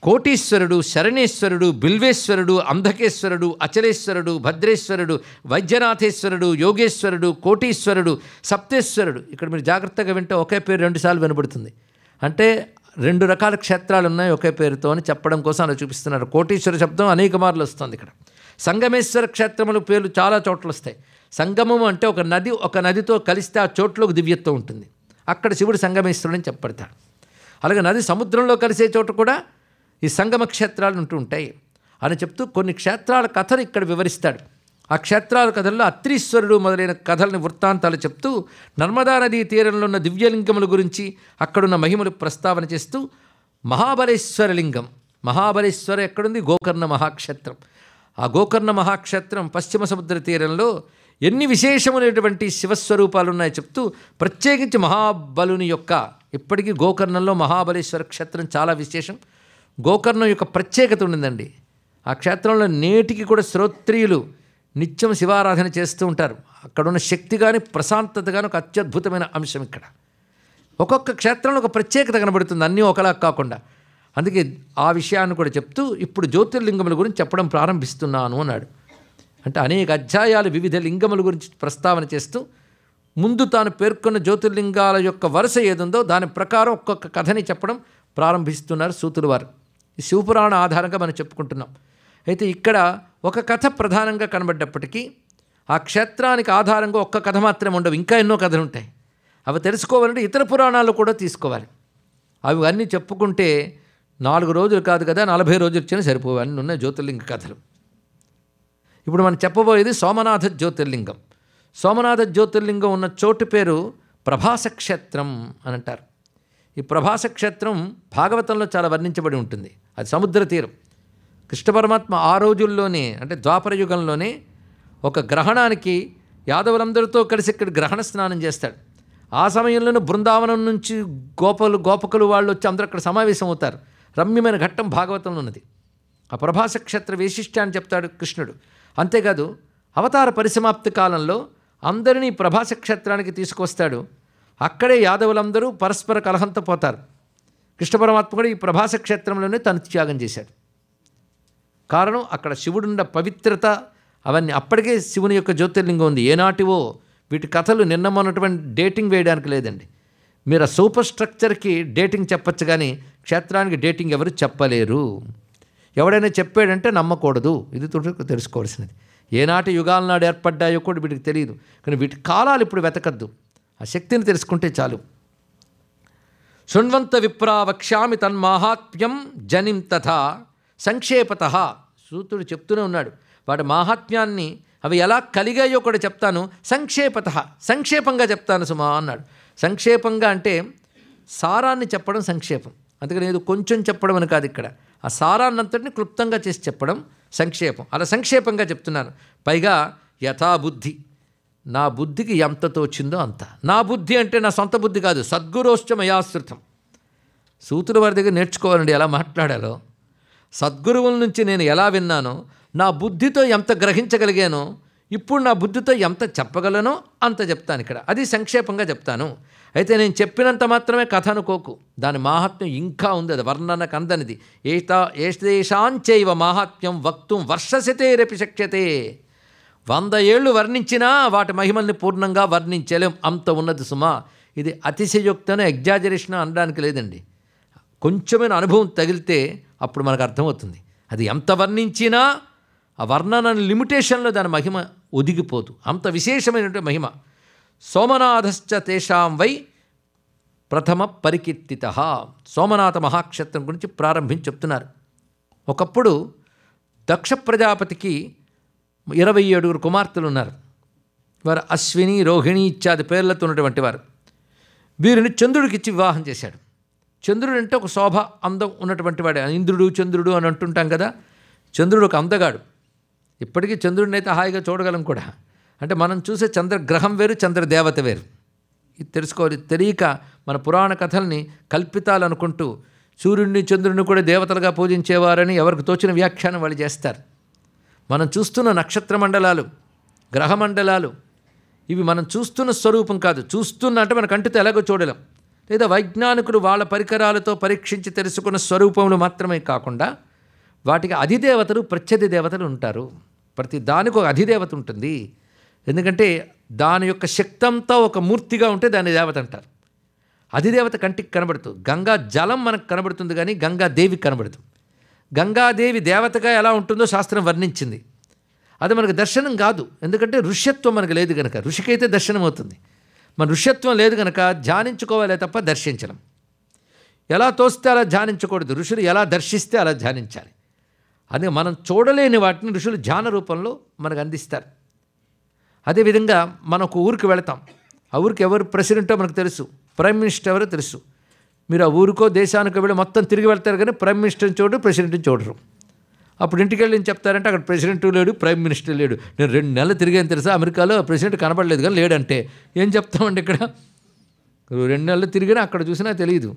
కోటీశ్వరుడు, శరణేశ్వరుడు, బిల్వేశ్వరుడు, అంధకేశ్వరుడు, అచలేశ్వరుడు, భద్రేశ్వరుడు, వైద్యనాథేశ్వరుడు, యోగేశ్వరుడు, కోటీశ్వరుడు, సప్తేశ్వరుడు. ఇక్కడ మీరు జాగ్రత్తగా వింటే ఒకే పేరు రెండుసార్లు వినబడుతుంది. అంటే రెండు రకాల క్షేత్రాలు ఉన్నాయి ఒకే పేరుతో అని చెప్పడం కోసం అలా చూపిస్తున్నారు. కోటీశ్వర శబ్దం అనేక మార్లు వస్తుంది. ఇక్కడ సంగమేశ్వర క్షేత్రముల పేర్లు చాలా చోట్ల వస్తాయి. సంగమము అంటే ఒక నది ఒక నదితో కలిస్తే ఆ చోట్లకు దివ్యత్వం ఉంటుంది. అక్కడ శివుడు సంగమేశ్వరుడని చెప్పబడతాడు. అలాగే నది సముద్రంలో కలిసే చోట కూడా ఈ సంగమ క్షేత్రాలు ఉంటూ ఉంటాయి అని చెప్తూ కొన్ని క్షేత్రాల కథలు ఇక్కడ వివరిస్తాడు. ఆ క్షేత్రాల కథల్లో అత్రీశ్వరుడు మొదలైన కథలను వృత్తాంతాలు చెప్తూ నర్మదా నదీ తీరంలో ఉన్న దివ్యలింగముల గురించి అక్కడున్న మహిమలు ప్రస్తావన చేస్తూ మహాబలేశ్వర లింగం, మహాబలేశ్వర ఎక్కడుంది? గోకర్ణ మహాక్షేత్రం. ఆ గోకర్ణ మహాక్షేత్రం పశ్చిమ సముద్ర తీరంలో ఎన్ని విశేషమైనటువంటి శివస్వరూపాలు ఉన్నాయో చెప్తూ ప్రత్యేకించి మహాబలుని యొక్క, ఇప్పటికీ గోకర్ణంలో మహాబలేశ్వర క్షేత్రం చాలా విశేషం. గోకర్ణం యొక్క ప్రత్యేకత ఉండిందండి. ఆ క్షేత్రంలో నేటికి కూడా శ్రోత్రియులు నిత్యం శివారాధన చేస్తూ ఉంటారు. అక్కడున్న శక్తి కానీ ప్రశాంతత కానీ ఒక అత్యద్భుతమైన అంశం. ఇక్కడ ఒక్కొక్క క్షేత్రంలో ఒక ప్రత్యేకత కనబడుతుంది, అన్నీ ఒకలా కాకుండా. అందుకే ఆ విషయాన్ని కూడా చెప్తూ ఇప్పుడు జ్యోతిర్లింగముల గురించి చెప్పడం ప్రారంభిస్తున్నాను అన్నాడు. అంటే అనేక అధ్యాయాలు వివిధ లింగముల గురించి ప్రస్తావన చేస్తూ ముందు తాను పేర్కొన్న జ్యోతిర్లింగాల యొక్క వరుస ఏదుందో దాని ప్రకారం ఒక్కొక్క కథని చెప్పడం ప్రారంభిస్తున్నారు సూతుల వారు. ఈ శివపురాణ ఆధారంగా మనం చెప్పుకుంటున్నాం. అయితే ఇక్కడ ఒక కథ ప్రధానంగా కనబడ్డప్పటికీ ఆ క్షేత్రానికి ఆధారంగా ఒక్క కథ మాత్రమే ఉండవు, ఇంకా ఎన్నో కథలు ఉంటాయి. అవి తెలుసుకోవాలంటే ఇతర పురాణాలు కూడా తీసుకోవాలి. అవి అన్నీ చెప్పుకుంటే నాలుగు రోజులు కాదు కదా, నలభై రోజులు వచ్చినా సరిపోవు. అన్నీ ఉన్నాయి జ్యోతిర్లింగ కథలు. ఇప్పుడు మనం చెప్పబోయేది సోమనాథ జ్యోతిర్లింగం. సోమనాథ జ్యోతిర్లింగం ఉన్న చోటు పేరు ప్రభాస క్షేత్రం అని అంటారు. ఈ ప్రభాస క్షేత్రం భాగవతంలో చాలా వర్ణించబడి ఉంటుంది. అది సముద్ర తీరం. కృష్ణ పరమాత్మ ఆ రోజుల్లోనే అంటే ద్వాపర యుగంలోనే ఒక గ్రహణానికి యాదవులందరితో కలిసి ఇక్కడ గ్రహణ స్నానం చేస్తాడు. ఆ సమయంలోనే బృందావనం నుంచి గోపలు గోపకులు వాళ్ళు వచ్చి అందరూ అక్కడ సమావేశం అవుతారు. రమ్యమైన ఘట్టం భాగవతంలో ఉన్నది. ఆ ప్రభాస క్షేత్ర వైశిష్ట్యాన్ని చెప్తాడు కృష్ణుడు. అంతేకాదు అవతార పరిసమాప్తి కాలంలో అందరినీ ప్రభాస క్షేత్రానికి తీసుకొస్తాడు. అక్కడే యాదవులందరూ పరస్పర కలహంతో పోతారు. కృష్ణ పరమాత్మ కూడా ఈ ప్రభాస క్షేత్రంలోనే తను త్యాగం చేశాడు. కారణం అక్కడ శివుడున్న పవిత్రత అవన్నీ. అప్పటికే శివుని యొక్క జ్యోతిర్లింగం ఉంది. ఏనాటివో వీటి కథలు నిన్నమన్నటువంటి డేటింగ్ వేయడానికి లేదండి. మీరు ఆ సూపర్ స్ట్రక్చర్కి డేటింగ్ చెప్పచ్చు కానీ క్షేత్రానికి డేటింగ్ ఎవరు చెప్పలేరు. ఎవడైనా చెప్పాడంటే నమ్మకూడదు. ఇది తెలుసుకోవాల్సినది. ఏనాటి యుగాల నాడు ఏర్పడ్డాయో కూడా వీటికి తెలియదు. కానీ వీటి కాలాలు ఇప్పుడు వెతకద్దు, ఆ శక్తిని తెలుసుకుంటే చాలు. శృణ్వంత విప్రా వక్ష్యామి తన్మాహాత్మ్యం జనిం తథా సంక్షేపత. సూతుడు చెప్తూనే ఉన్నాడు వాటి మాహాత్మ్యాన్ని. అవి ఎలా కలిగాయో కూడా చెప్తాను సంక్షేపత, సంక్షేపంగా చెప్తాను సుమా అన్నాడు. సంక్షేపంగా అంటే సారాన్ని చెప్పడం సంక్షేపం. అందుకని ఏదో కొంచెం చెప్పడం అని కాదు, ఇక్కడ ఆ సారాన్నంతటిని క్లుప్తంగా చేసి చెప్పడం సంక్షేపం. అలా సంక్షేపంగా చెప్తున్నాను. పైగా యథాబుద్ధి, నా బుద్ధికి ఎంత తోచిందో అంత. నా బుద్ధి అంటే నా సొంత బుద్ధి కాదు, సద్గురోశ్చ మయాశ్రుతం. సూతుల వారి దగ్గర నేర్చుకోవాలండి ఎలా మాట్లాడాలో. సద్గురువుల నుంచి నేను ఎలా విన్నానో, నా బుద్ధితో ఎంత గ్రహించగలిగానో, ఇప్పుడు నా బుద్ధితో ఎంత చెప్పగలనో అంత చెప్తాను ఇక్కడ. అది సంక్షేపంగా చెప్తాను. అయితే నేను చెప్పినంత మాత్రమే కథ అనుకోకు, దాని మాహాత్మ్యం ఇంకా ఉంది. అది వర్ణనకు అందనిది. ఏతా ఏషాంచైవ మాహాత్మ్యం వక్తుం వర్షసితే రేపి శక్యతే. వంద ఏళ్ళు వర్ణించినా వాటి మహిమల్ని పూర్ణంగా వర్ణించలేం, అంత ఉన్నది సుమా. ఇది అతిశయోక్తను ఎగ్జాజరేషన్ అనడానికి లేదండి. కొంచెమైన అనుభవం తగిలితే అప్పుడు మనకు అర్థమవుతుంది. అది ఎంత వర్ణించినా ఆ వర్ణన లిమిటేషన్లో దాని మహిమ ఒదిగిపోదు, అంత విశేషమైనటువంటి మహిమ. సోమనాథశ్చ తేషాం వై ప్రథమ పరికీర్తిత. సోమనాథ మహాక్షేత్రం గురించి ప్రారంభించి చెప్తున్నారు. ఒకప్పుడు దక్ష ప్రజాపతికి ఇరవై ఏడుగురు కుమార్తెలు ఉన్నారు. వారు అశ్విని, రోహిణి ఇత్యాది పేర్లతో ఉన్నటువంటి వారు. వీరిని చంద్రుడికిచ్చి వివాహం చేశాడు. చంద్రుడు అంటే ఒక శోభ, అందం ఉన్నటువంటి వాడు. ఇంద్రుడు చంద్రుడు అని అంటుంటాం కదా. చంద్రుడు ఒక అందగాడు. ఇప్పటికీ చంద్రుడిని అయితే హాయిగా చూడగలం కూడా. అంటే మనం చూసే చంద్రగ్రహం వేరు, చంద్రదేవత వేరు. ఇది తెలుసుకోవాలి. తెలియక మన పురాణ కథల్ని కల్పితాలనుకుంటూ సూర్యుడిని చంద్రుడిని కూడా దేవతలుగా పూజించేవారని ఎవరికి తోచిన వ్యాఖ్యానం వాళ్ళు చేస్తారు. మనం చూస్తున్న నక్షత్ర మండలాలు, గ్రహ మండలాలు ఇవి మనం చూస్తున్న స్వరూపం కాదు. చూస్తున్న అంటే మన కంటితో ఎలాగో చూడలేం, లేదా వైజ్ఞానికులు వాళ్ళ పరికరాలతో పరీక్షించి తెలుసుకున్న స్వరూపములు మాత్రమే కాకుండా వాటికి అధిదేవతలు, ప్రత్యధి దేవతలు ఉంటారు. ప్రతి దానికి ఒక అధిదేవత ఉంటుంది. ఎందుకంటే దాని యొక్క శక్తి అంతా ఒక మూర్తిగా ఉంటే దాని దేవత అంటారు. అధిదేవత కంటికి కనబడుతుంది. గంగా జలం మనకు కనబడుతుంది కానీ గంగాదేవి కనబడుతుంది. గంగాదేవి దేవతగా ఎలా ఉంటుందో శాస్త్రం వర్ణించింది. అది మనకు దర్శనం కాదు, ఎందుకంటే ఋష్యత్వం మనకు లేదు కనుక. ఋషికైతే దర్శనం అవుతుంది, మన ఋష్యత్వం లేదు కనుక ధ్యానించుకోవాలే తప్ప దర్శించడం. ఎలా తోస్తే అలా ధ్యానించకూడదు, ఋషులు ఎలా దర్శిస్తే అలా ధ్యానించాలి. అందుకే మనం చూడలేని వాటిని ఋషులు ధ్యాన రూపంలో మనకు అందిస్తారు. అదేవిధంగా మనం ఒక ఊరికి వెళతాం, ఆ ఊరికి ఎవరు ప్రెసిడెంటో మనకు తెలుసు, ప్రైమ్ మినిస్టర్ ఎవరో తెలుసు. మీరు ఆ ఊరికో దేశానికో వెళ్ళి మొత్తం తిరిగి వెళ్తారు కానీ ప్రైమ్ మినిస్టర్ని చూడరు, ప్రెసిడెంట్ని చూడరు. అప్పుడు ఇంటికి వెళ్ళి చెప్తారంటే అక్కడ ప్రెసిడెంట్ లేడు, ప్రైమ్ మినిస్టర్ లేడు. నేను రెండు నెలలు తిరిగాను తెలుసా, అమెరికాలో ప్రెసిడెంట్ కనబడలేదు కానీ లేడంటే ఏం చెప్తామండి. ఇక్కడ రెండు నెలలు తిరిగినా అక్కడ చూసినా తెలియదు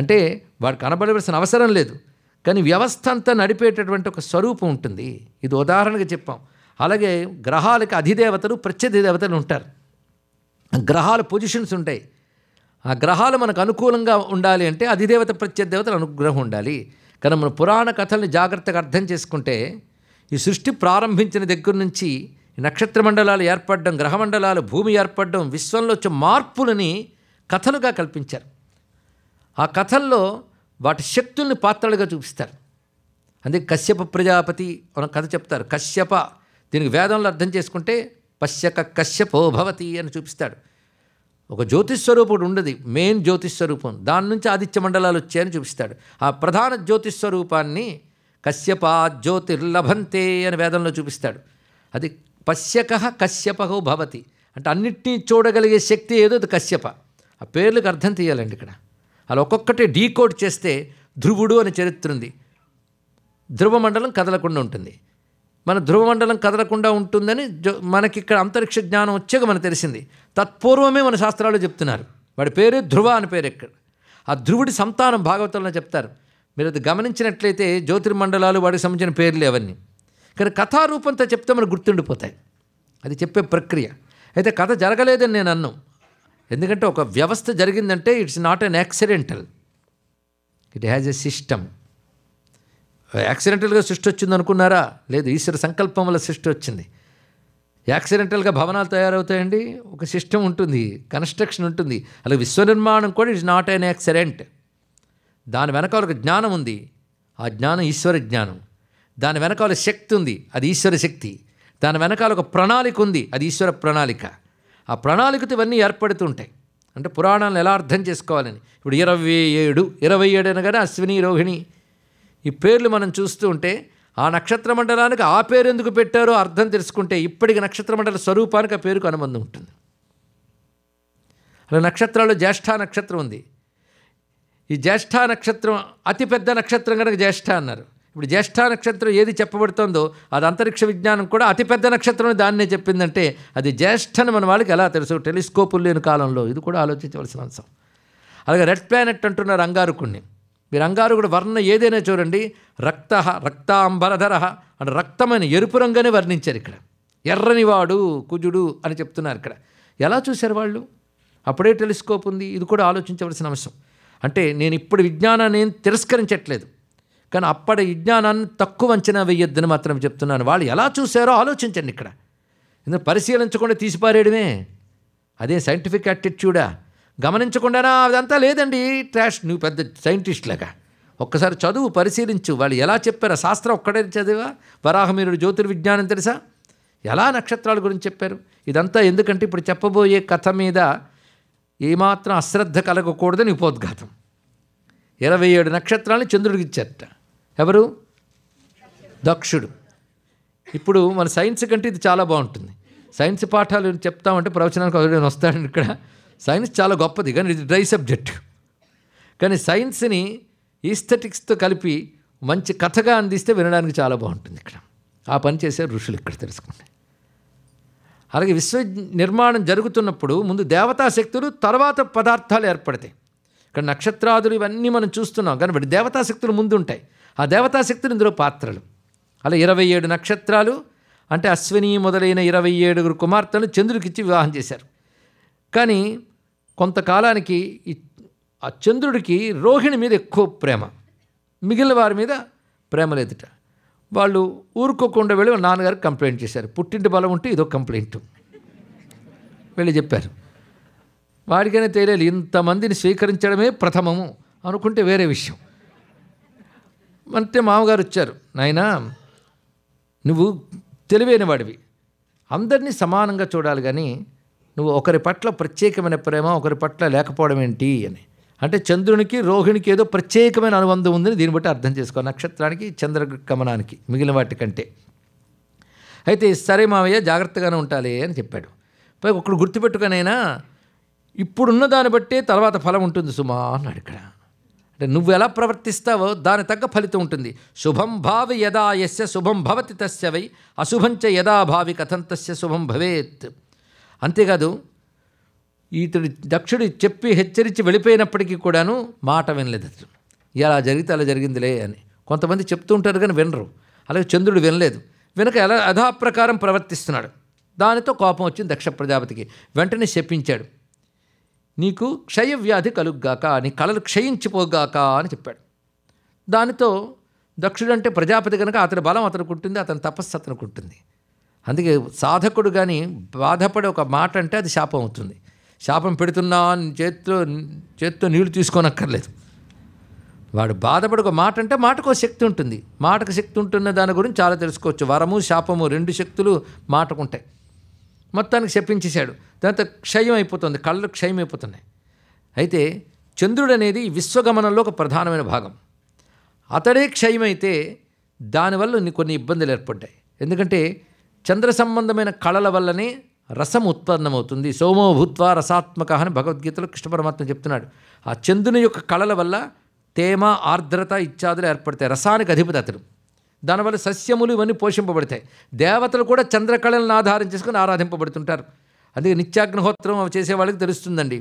అంటే వాడు కనబడవలసిన అవసరం లేదు. కానీ వ్యవస్థ అంతా నడిపేటటువంటి ఒక స్వరూపం ఉంటుంది. ఇది ఉదాహరణగా చెప్పాం. అలాగే గ్రహాలకి అధిదేవతలు, ప్రత్యధి దేవతలు ఉంటారు. గ్రహాల పొజిషన్స్ ఉంటాయి. ఆ గ్రహాలు మనకు అనుకూలంగా ఉండాలి అంటే అధిదేవత, ప్రత్యధి దేవతల అనుగ్రహం ఉండాలి. కానీ మన పురాణ కథల్ని జాగ్రత్తగా అర్థం చేసుకుంటే ఈ సృష్టి ప్రారంభించిన దగ్గర నుంచి నక్షత్ర మండలాలు ఏర్పడడం, గ్రహమండలాలు, భూమి ఏర్పడడం, విశ్వంలో వచ్చే మార్పులని కథలుగా కల్పించారు. ఆ కథల్లో వాటి శక్తుల్ని పాత్రలుగా చూపిస్తారు. అందుకే కశ్యప ప్రజాపతి మన కథ చెప్తారు. కశ్యప దీనికి వేదంలో అర్థం చేసుకుంటే పశ్యక కశ్యపో భవతి అని చూపిస్తాడు. ఒక జ్యోతిస్వరూపుడు ఉండదు, మెయిన్ జ్యోతిస్వరూపం, దాని నుంచి ఆదిత్య మండలాలు వచ్చాయని చూపిస్తాడు. ఆ ప్రధాన జ్యోతిస్వరూపాన్ని కశ్యప జ్యోతిర్లభంతే అని వేదంలో చూపిస్తాడు. అది పశ్యక కశ్యపహో భవతి అంటే అన్నిటినీ చూడగలిగే శక్తి ఏదో అది కశ్యప. ఆ పేర్లకు అర్థం తీయాలండి ఇక్కడ. అలా ఒక్కొక్కటి డీకోడ్ చేస్తే ధ్రువుడు అని చరిత్ర ఉంది. ధ్రువమండలం కదలకుండా ఉంటుంది. మన ధ్రువమండలం కదలకుండా ఉంటుందని మనకి ఇక్కడ అంతరిక్ష జ్ఞానం వచ్చాక మనకు తెలిసింది. తత్పూర్వమే మన శాస్త్రాలు చెప్తున్నారు. వాడి పేరు ధ్రువ అని పేరు. ఎక్కడ ఆ ధ్రువుడి సంతానం భాగవతంలో చెప్తారు. మీరు అది గమనించినట్లయితే జ్యోతిర్మండలాలు వాడికి సంబంధించిన పేర్లు అవన్నీ కానీ కథారూపంతో చెప్తే మనకు గుర్తుండిపోతాయి. అది చెప్పే ప్రక్రియ. అయితే కథ జరగలేదని నేను అన్నాం, ఎందుకంటే ఒక వ్యవస్థ జరిగిందంటే it's not an accidental, it has a system. యాక్సిడెంటల్గా సృష్టి వచ్చింది అనుకున్నారా? లేదు, ఈశ్వర సంకల్పం వల్ల సృష్టి వచ్చింది. యాక్సిడెంటల్గా భవనాలు తయారవుతాయండి, ఒక సిస్టమ్ ఉంటుంది, కన్స్ట్రక్షన్ ఉంటుంది. అలాగే విశ్వ నిర్మాణం కూడా ఇట్స్ నాట్ అన్ యాక్సిడెంట్. దాని వెనకాల ఒక జ్ఞానం ఉంది, ఆ జ్ఞానం ఈశ్వర జ్ఞానం. దాని వెనకాల శక్తి ఉంది, అది ఈశ్వర శక్తి. దాని వెనకాల ఒక ప్రణాళిక ఉంది, అది ఈశ్వర ప్రణాళిక. ఆ ప్రణాళికతో ఇవన్నీ ఏర్పడుతుంటాయి. అంటే పురాణాలను ఎలా అర్థం చేసుకోవాలని ఇప్పుడు ఇరవై ఏడు ఇరవై ఏడు అనగానే అశ్విని, రోహిణి ఈ పేర్లు మనం చూస్తూ ఉంటే ఆ నక్షత్ర మండలానికి ఆ పేరు ఎందుకు పెట్టారో అర్థం తెలుసుకుంటే ఇప్పటికి నక్షత్ర మండల స్వరూపానికి ఆ పేరుకు అనుబంధం ఉంటుంది. అలా నక్షత్రాల్లో జ్యేష్ఠ నక్షత్రం ఉంది. ఈ జ్యేష్ఠ నక్షత్రం అతిపెద్ద నక్షత్రం కనుక జ్యేష్ఠ అన్నారు. ఇప్పుడు జ్యేష్ఠ నక్షత్రం ఏది చెప్పబడుతుందో అది అంతరిక్ష విజ్ఞానం కూడా అతిపెద్ద నక్షత్రం దాన్నే చెప్పిందంటే అది జ్యేష్ఠ అని మన వాళ్ళకి ఎలా తెలుసు? టెలిస్కోపులు లేని కాలంలో ఇది కూడా ఆలోచించవలసిన అంశం. అలాగే రెడ్ ప్లానెట్ అంటున్నారు అంగారకుణ్ణి. మీరు అంగారకుడు వర్ణ ఏదైనా చూడండి, రక్త రక్తాంబరధర అంటే రక్తమైన ఎరుపు రంగునే వర్ణించారు. ఇక్కడ ఎర్రనివాడు కుజుడు అని చెప్తున్నారు. ఇక్కడ ఎలా చూశారు వాళ్ళు? అప్పుడే టెలిస్కోప్ ఉంది. ఇది కూడా ఆలోచించవలసిన అంశం. అంటే నేను ఇప్పుడు విజ్ఞానాన్ని తిరస్కరించట్లేదు, కానీ అప్పటి విజ్ఞానాన్ని తక్కువ అంచనా వేయొద్దని మాత్రం చెప్తున్నాను. వాళ్ళు ఎలా చూశారో ఆలోచించండి ఇక్కడ. ఎందుకంటే పరిశీలించకుండా తీసిపారేయడమే అదే సైంటిఫిక్ యాటిట్యూడా? గమనించకుండానా? అదంతా లేదండి ట్రాష్. నువ్వు పెద్ద సైంటిస్ట్ లాగా ఒక్కసారి చదువు, పరిశీలించు. వాళ్ళు ఎలా చెప్పారు? శాస్త్రం ఒక్కడే చదివా? వరాహమీరుడు జ్యోతిర్విజ్ఞానం తెలుసా? ఎలా నక్షత్రాల గురించి చెప్పారు? ఇదంతా ఎందుకంటే ఇప్పుడు చెప్పబోయే కథ మీద ఏమాత్రం అశ్రద్ధ కలగకూడదని ఉపోద్ఘాతం. ఇరవై ఏడు నక్షత్రాలను చంద్రుడికి ఇచ్చారట. ఎవరు? దక్షుడు. ఇప్పుడు మన సైన్స్ కంటే ఇది చాలా బాగుంటుంది. సైన్స్ పాఠాలు చెప్తామంటే ప్రవచనానికి ఎవరైనా వస్తాడండి. ఇక్కడ సైన్స్ చాలా గొప్పది కానీ ఇది డ్రై సబ్జెక్ట్. కానీ సైన్స్ని ఈస్థెటిక్స్తో కలిపి మంచి కథగా అందిస్తే వినడానికి చాలా బాగుంటుంది. ఇక్కడ ఆ పని చేసే ఋషులు ఇక్కడ తెలుసుకుంటే. అలాగే విశ్వ నిర్మాణం జరుగుతున్నప్పుడు ముందు దేవతాశక్తులు, తర్వాత పదార్థాలు ఏర్పడతాయి. ఇక్కడ నక్షత్రాదులు ఇవన్నీ మనం చూస్తున్నాం, కానీ వాటి దేవతాశక్తులు ముందు ఉంటాయి. ఆ దేవతాశక్తులు ఇందులో పాత్రలు. అలా ఇరవై ఏడు నక్షత్రాలు అంటే అశ్విని మొదలైన ఇరవై ఏడుగురు కుమార్తెలు చంద్రుడికిచ్చి వివాహం చేశారు. కానీ కొంతకాలానికి ఆ చంద్రుడికి రోహిణి మీద ఎక్కువ ప్రేమ, మిగిలిన వారి మీద ప్రేమ లేదుట. వాళ్ళు ఊరుకోకుండా వెళ్ళి వాళ్ళ నాన్నగారికి కంప్లైంట్ చేశారు. పుట్టింటి బలం ఉంటే ఇదొక కంప్లైంట్ వెళ్ళి చెప్పారు. వాడికైనా తెలియాలి ఇంతమందిని స్వీకరించడమే ప్రథమము అనుకుంటే వేరే విషయం. అంటే మామగారు వచ్చారు, నాయనా నువ్వు తెలివైన వాడివి, అందరినీ సమానంగా చూడాలి, కానీ నువ్వు ఒకరి పట్ల ప్రత్యేకమైన ప్రేమ ఒకరి పట్ల లేకపోవడం ఏంటి అని. అంటే చంద్రునికి రోహిణికి ఏదో ప్రత్యేకమైన అనుబంధం ఉందని దీన్ని బట్టి అర్థం చేసుకో, నక్షత్రానికి చంద్రగమనానికి మిగిలిన వాటికంటే. అయితే సరే మావయ్య జాగ్రత్తగానే ఉండాలి అని చెప్పాడు. పైగా ఒకడు గుర్తుపెట్టుకునైనా ఇప్పుడున్న దాన్ని బట్టే తర్వాత ఫలం ఉంటుంది సుమా అన్నాడు. ఇక్కడ అంటే నువ్వు ఎలా ప్రవర్తిస్తావో దాని తగ్గ ఫలితం ఉంటుంది. శుభం భావి యదా యస్య శుభం భవతి తస్య వై అశుభంచ యదా భావి కథం తస్య శుభం భవేత్. అంతేకాదు ఇతడు దక్షుడు చెప్పి హెచ్చరించి వెళ్ళిపోయినప్పటికీ కూడాను మాట వినలేదు. అతడు ఇలా జరిగితే అలా జరిగిందిలే అని కొంతమంది చెప్తూ ఉంటారు, కానీ వినరు. అలాగే చంద్రుడు వినలేదు, వెనక ఎలా యథాప్రకారం ప్రవర్తిస్తున్నాడు. దానితో కోపం వచ్చింది దక్ష ప్రజాపతికి. వెంటనే శపించాడు, నీకు క్షయవ్యాధి కలుగ్గాక, నీ కళలు క్షయించిపోగాక అని చెప్పాడు. దానితో దక్షుడు అంటే ప్రజాపతి కనుక అతని బలం అతనికి ఉంటుంది, అతని తపస్సు అతనికి ఉంటుంది. అందుకే సాధకుడు కానీ బాధపడే ఒక మాట అంటే అది శాపం అవుతుంది. శాపం పెడుతున్నా చేతితో చేతితో నీళ్లు తీసుకోనక్కర్లేదు. వాడు బాధపడే ఒక మాట అంటే మాటకు శక్తి ఉంటుంది. మాటకు శక్తి ఉంటున్న దాని గురించి చాలా తెలుసుకోవచ్చు. వరము శాపము రెండు శక్తులు మాటకుంటాయి. మొత్తానికి శపించేశాడు. దాంతో క్షయం అయిపోతుంది, కళ్ళు క్షయం అయిపోతున్నాయి. అయితే చంద్రుడు అనేది విశ్వగమనంలో ఒక ప్రధానమైన భాగం. అతడే క్షయమైతే దానివల్ల కొన్ని ఇబ్బందులు ఏర్పడ్డాయి. ఎందుకంటే చంద్ర సంబంధమైన కళల వల్లనే రసం ఉత్పన్నమవుతుంది. సోమో భూత్వా రసాత్మక అని భగవద్గీతలో కృష్ణ పరమాత్మ చెప్తున్నాడు. ఆ చంద్రుని యొక్క కళల వల్ల తేమ ఆర్ద్రత ఇత్యాదులు ఏర్పడతాయి. రసానికి అధిపతి అతడు. దానివల్ల సస్యములు ఇవన్నీ పోషింపబడతాయి. దేవతలు కూడా చంద్రకళలను ఆధారం చేసుకుని ఆరాధింపబడుతుంటారు. అందుకే నిత్యాగ్నిహోత్రం అవి చేసే వాళ్ళకి తెలుస్తుందండి.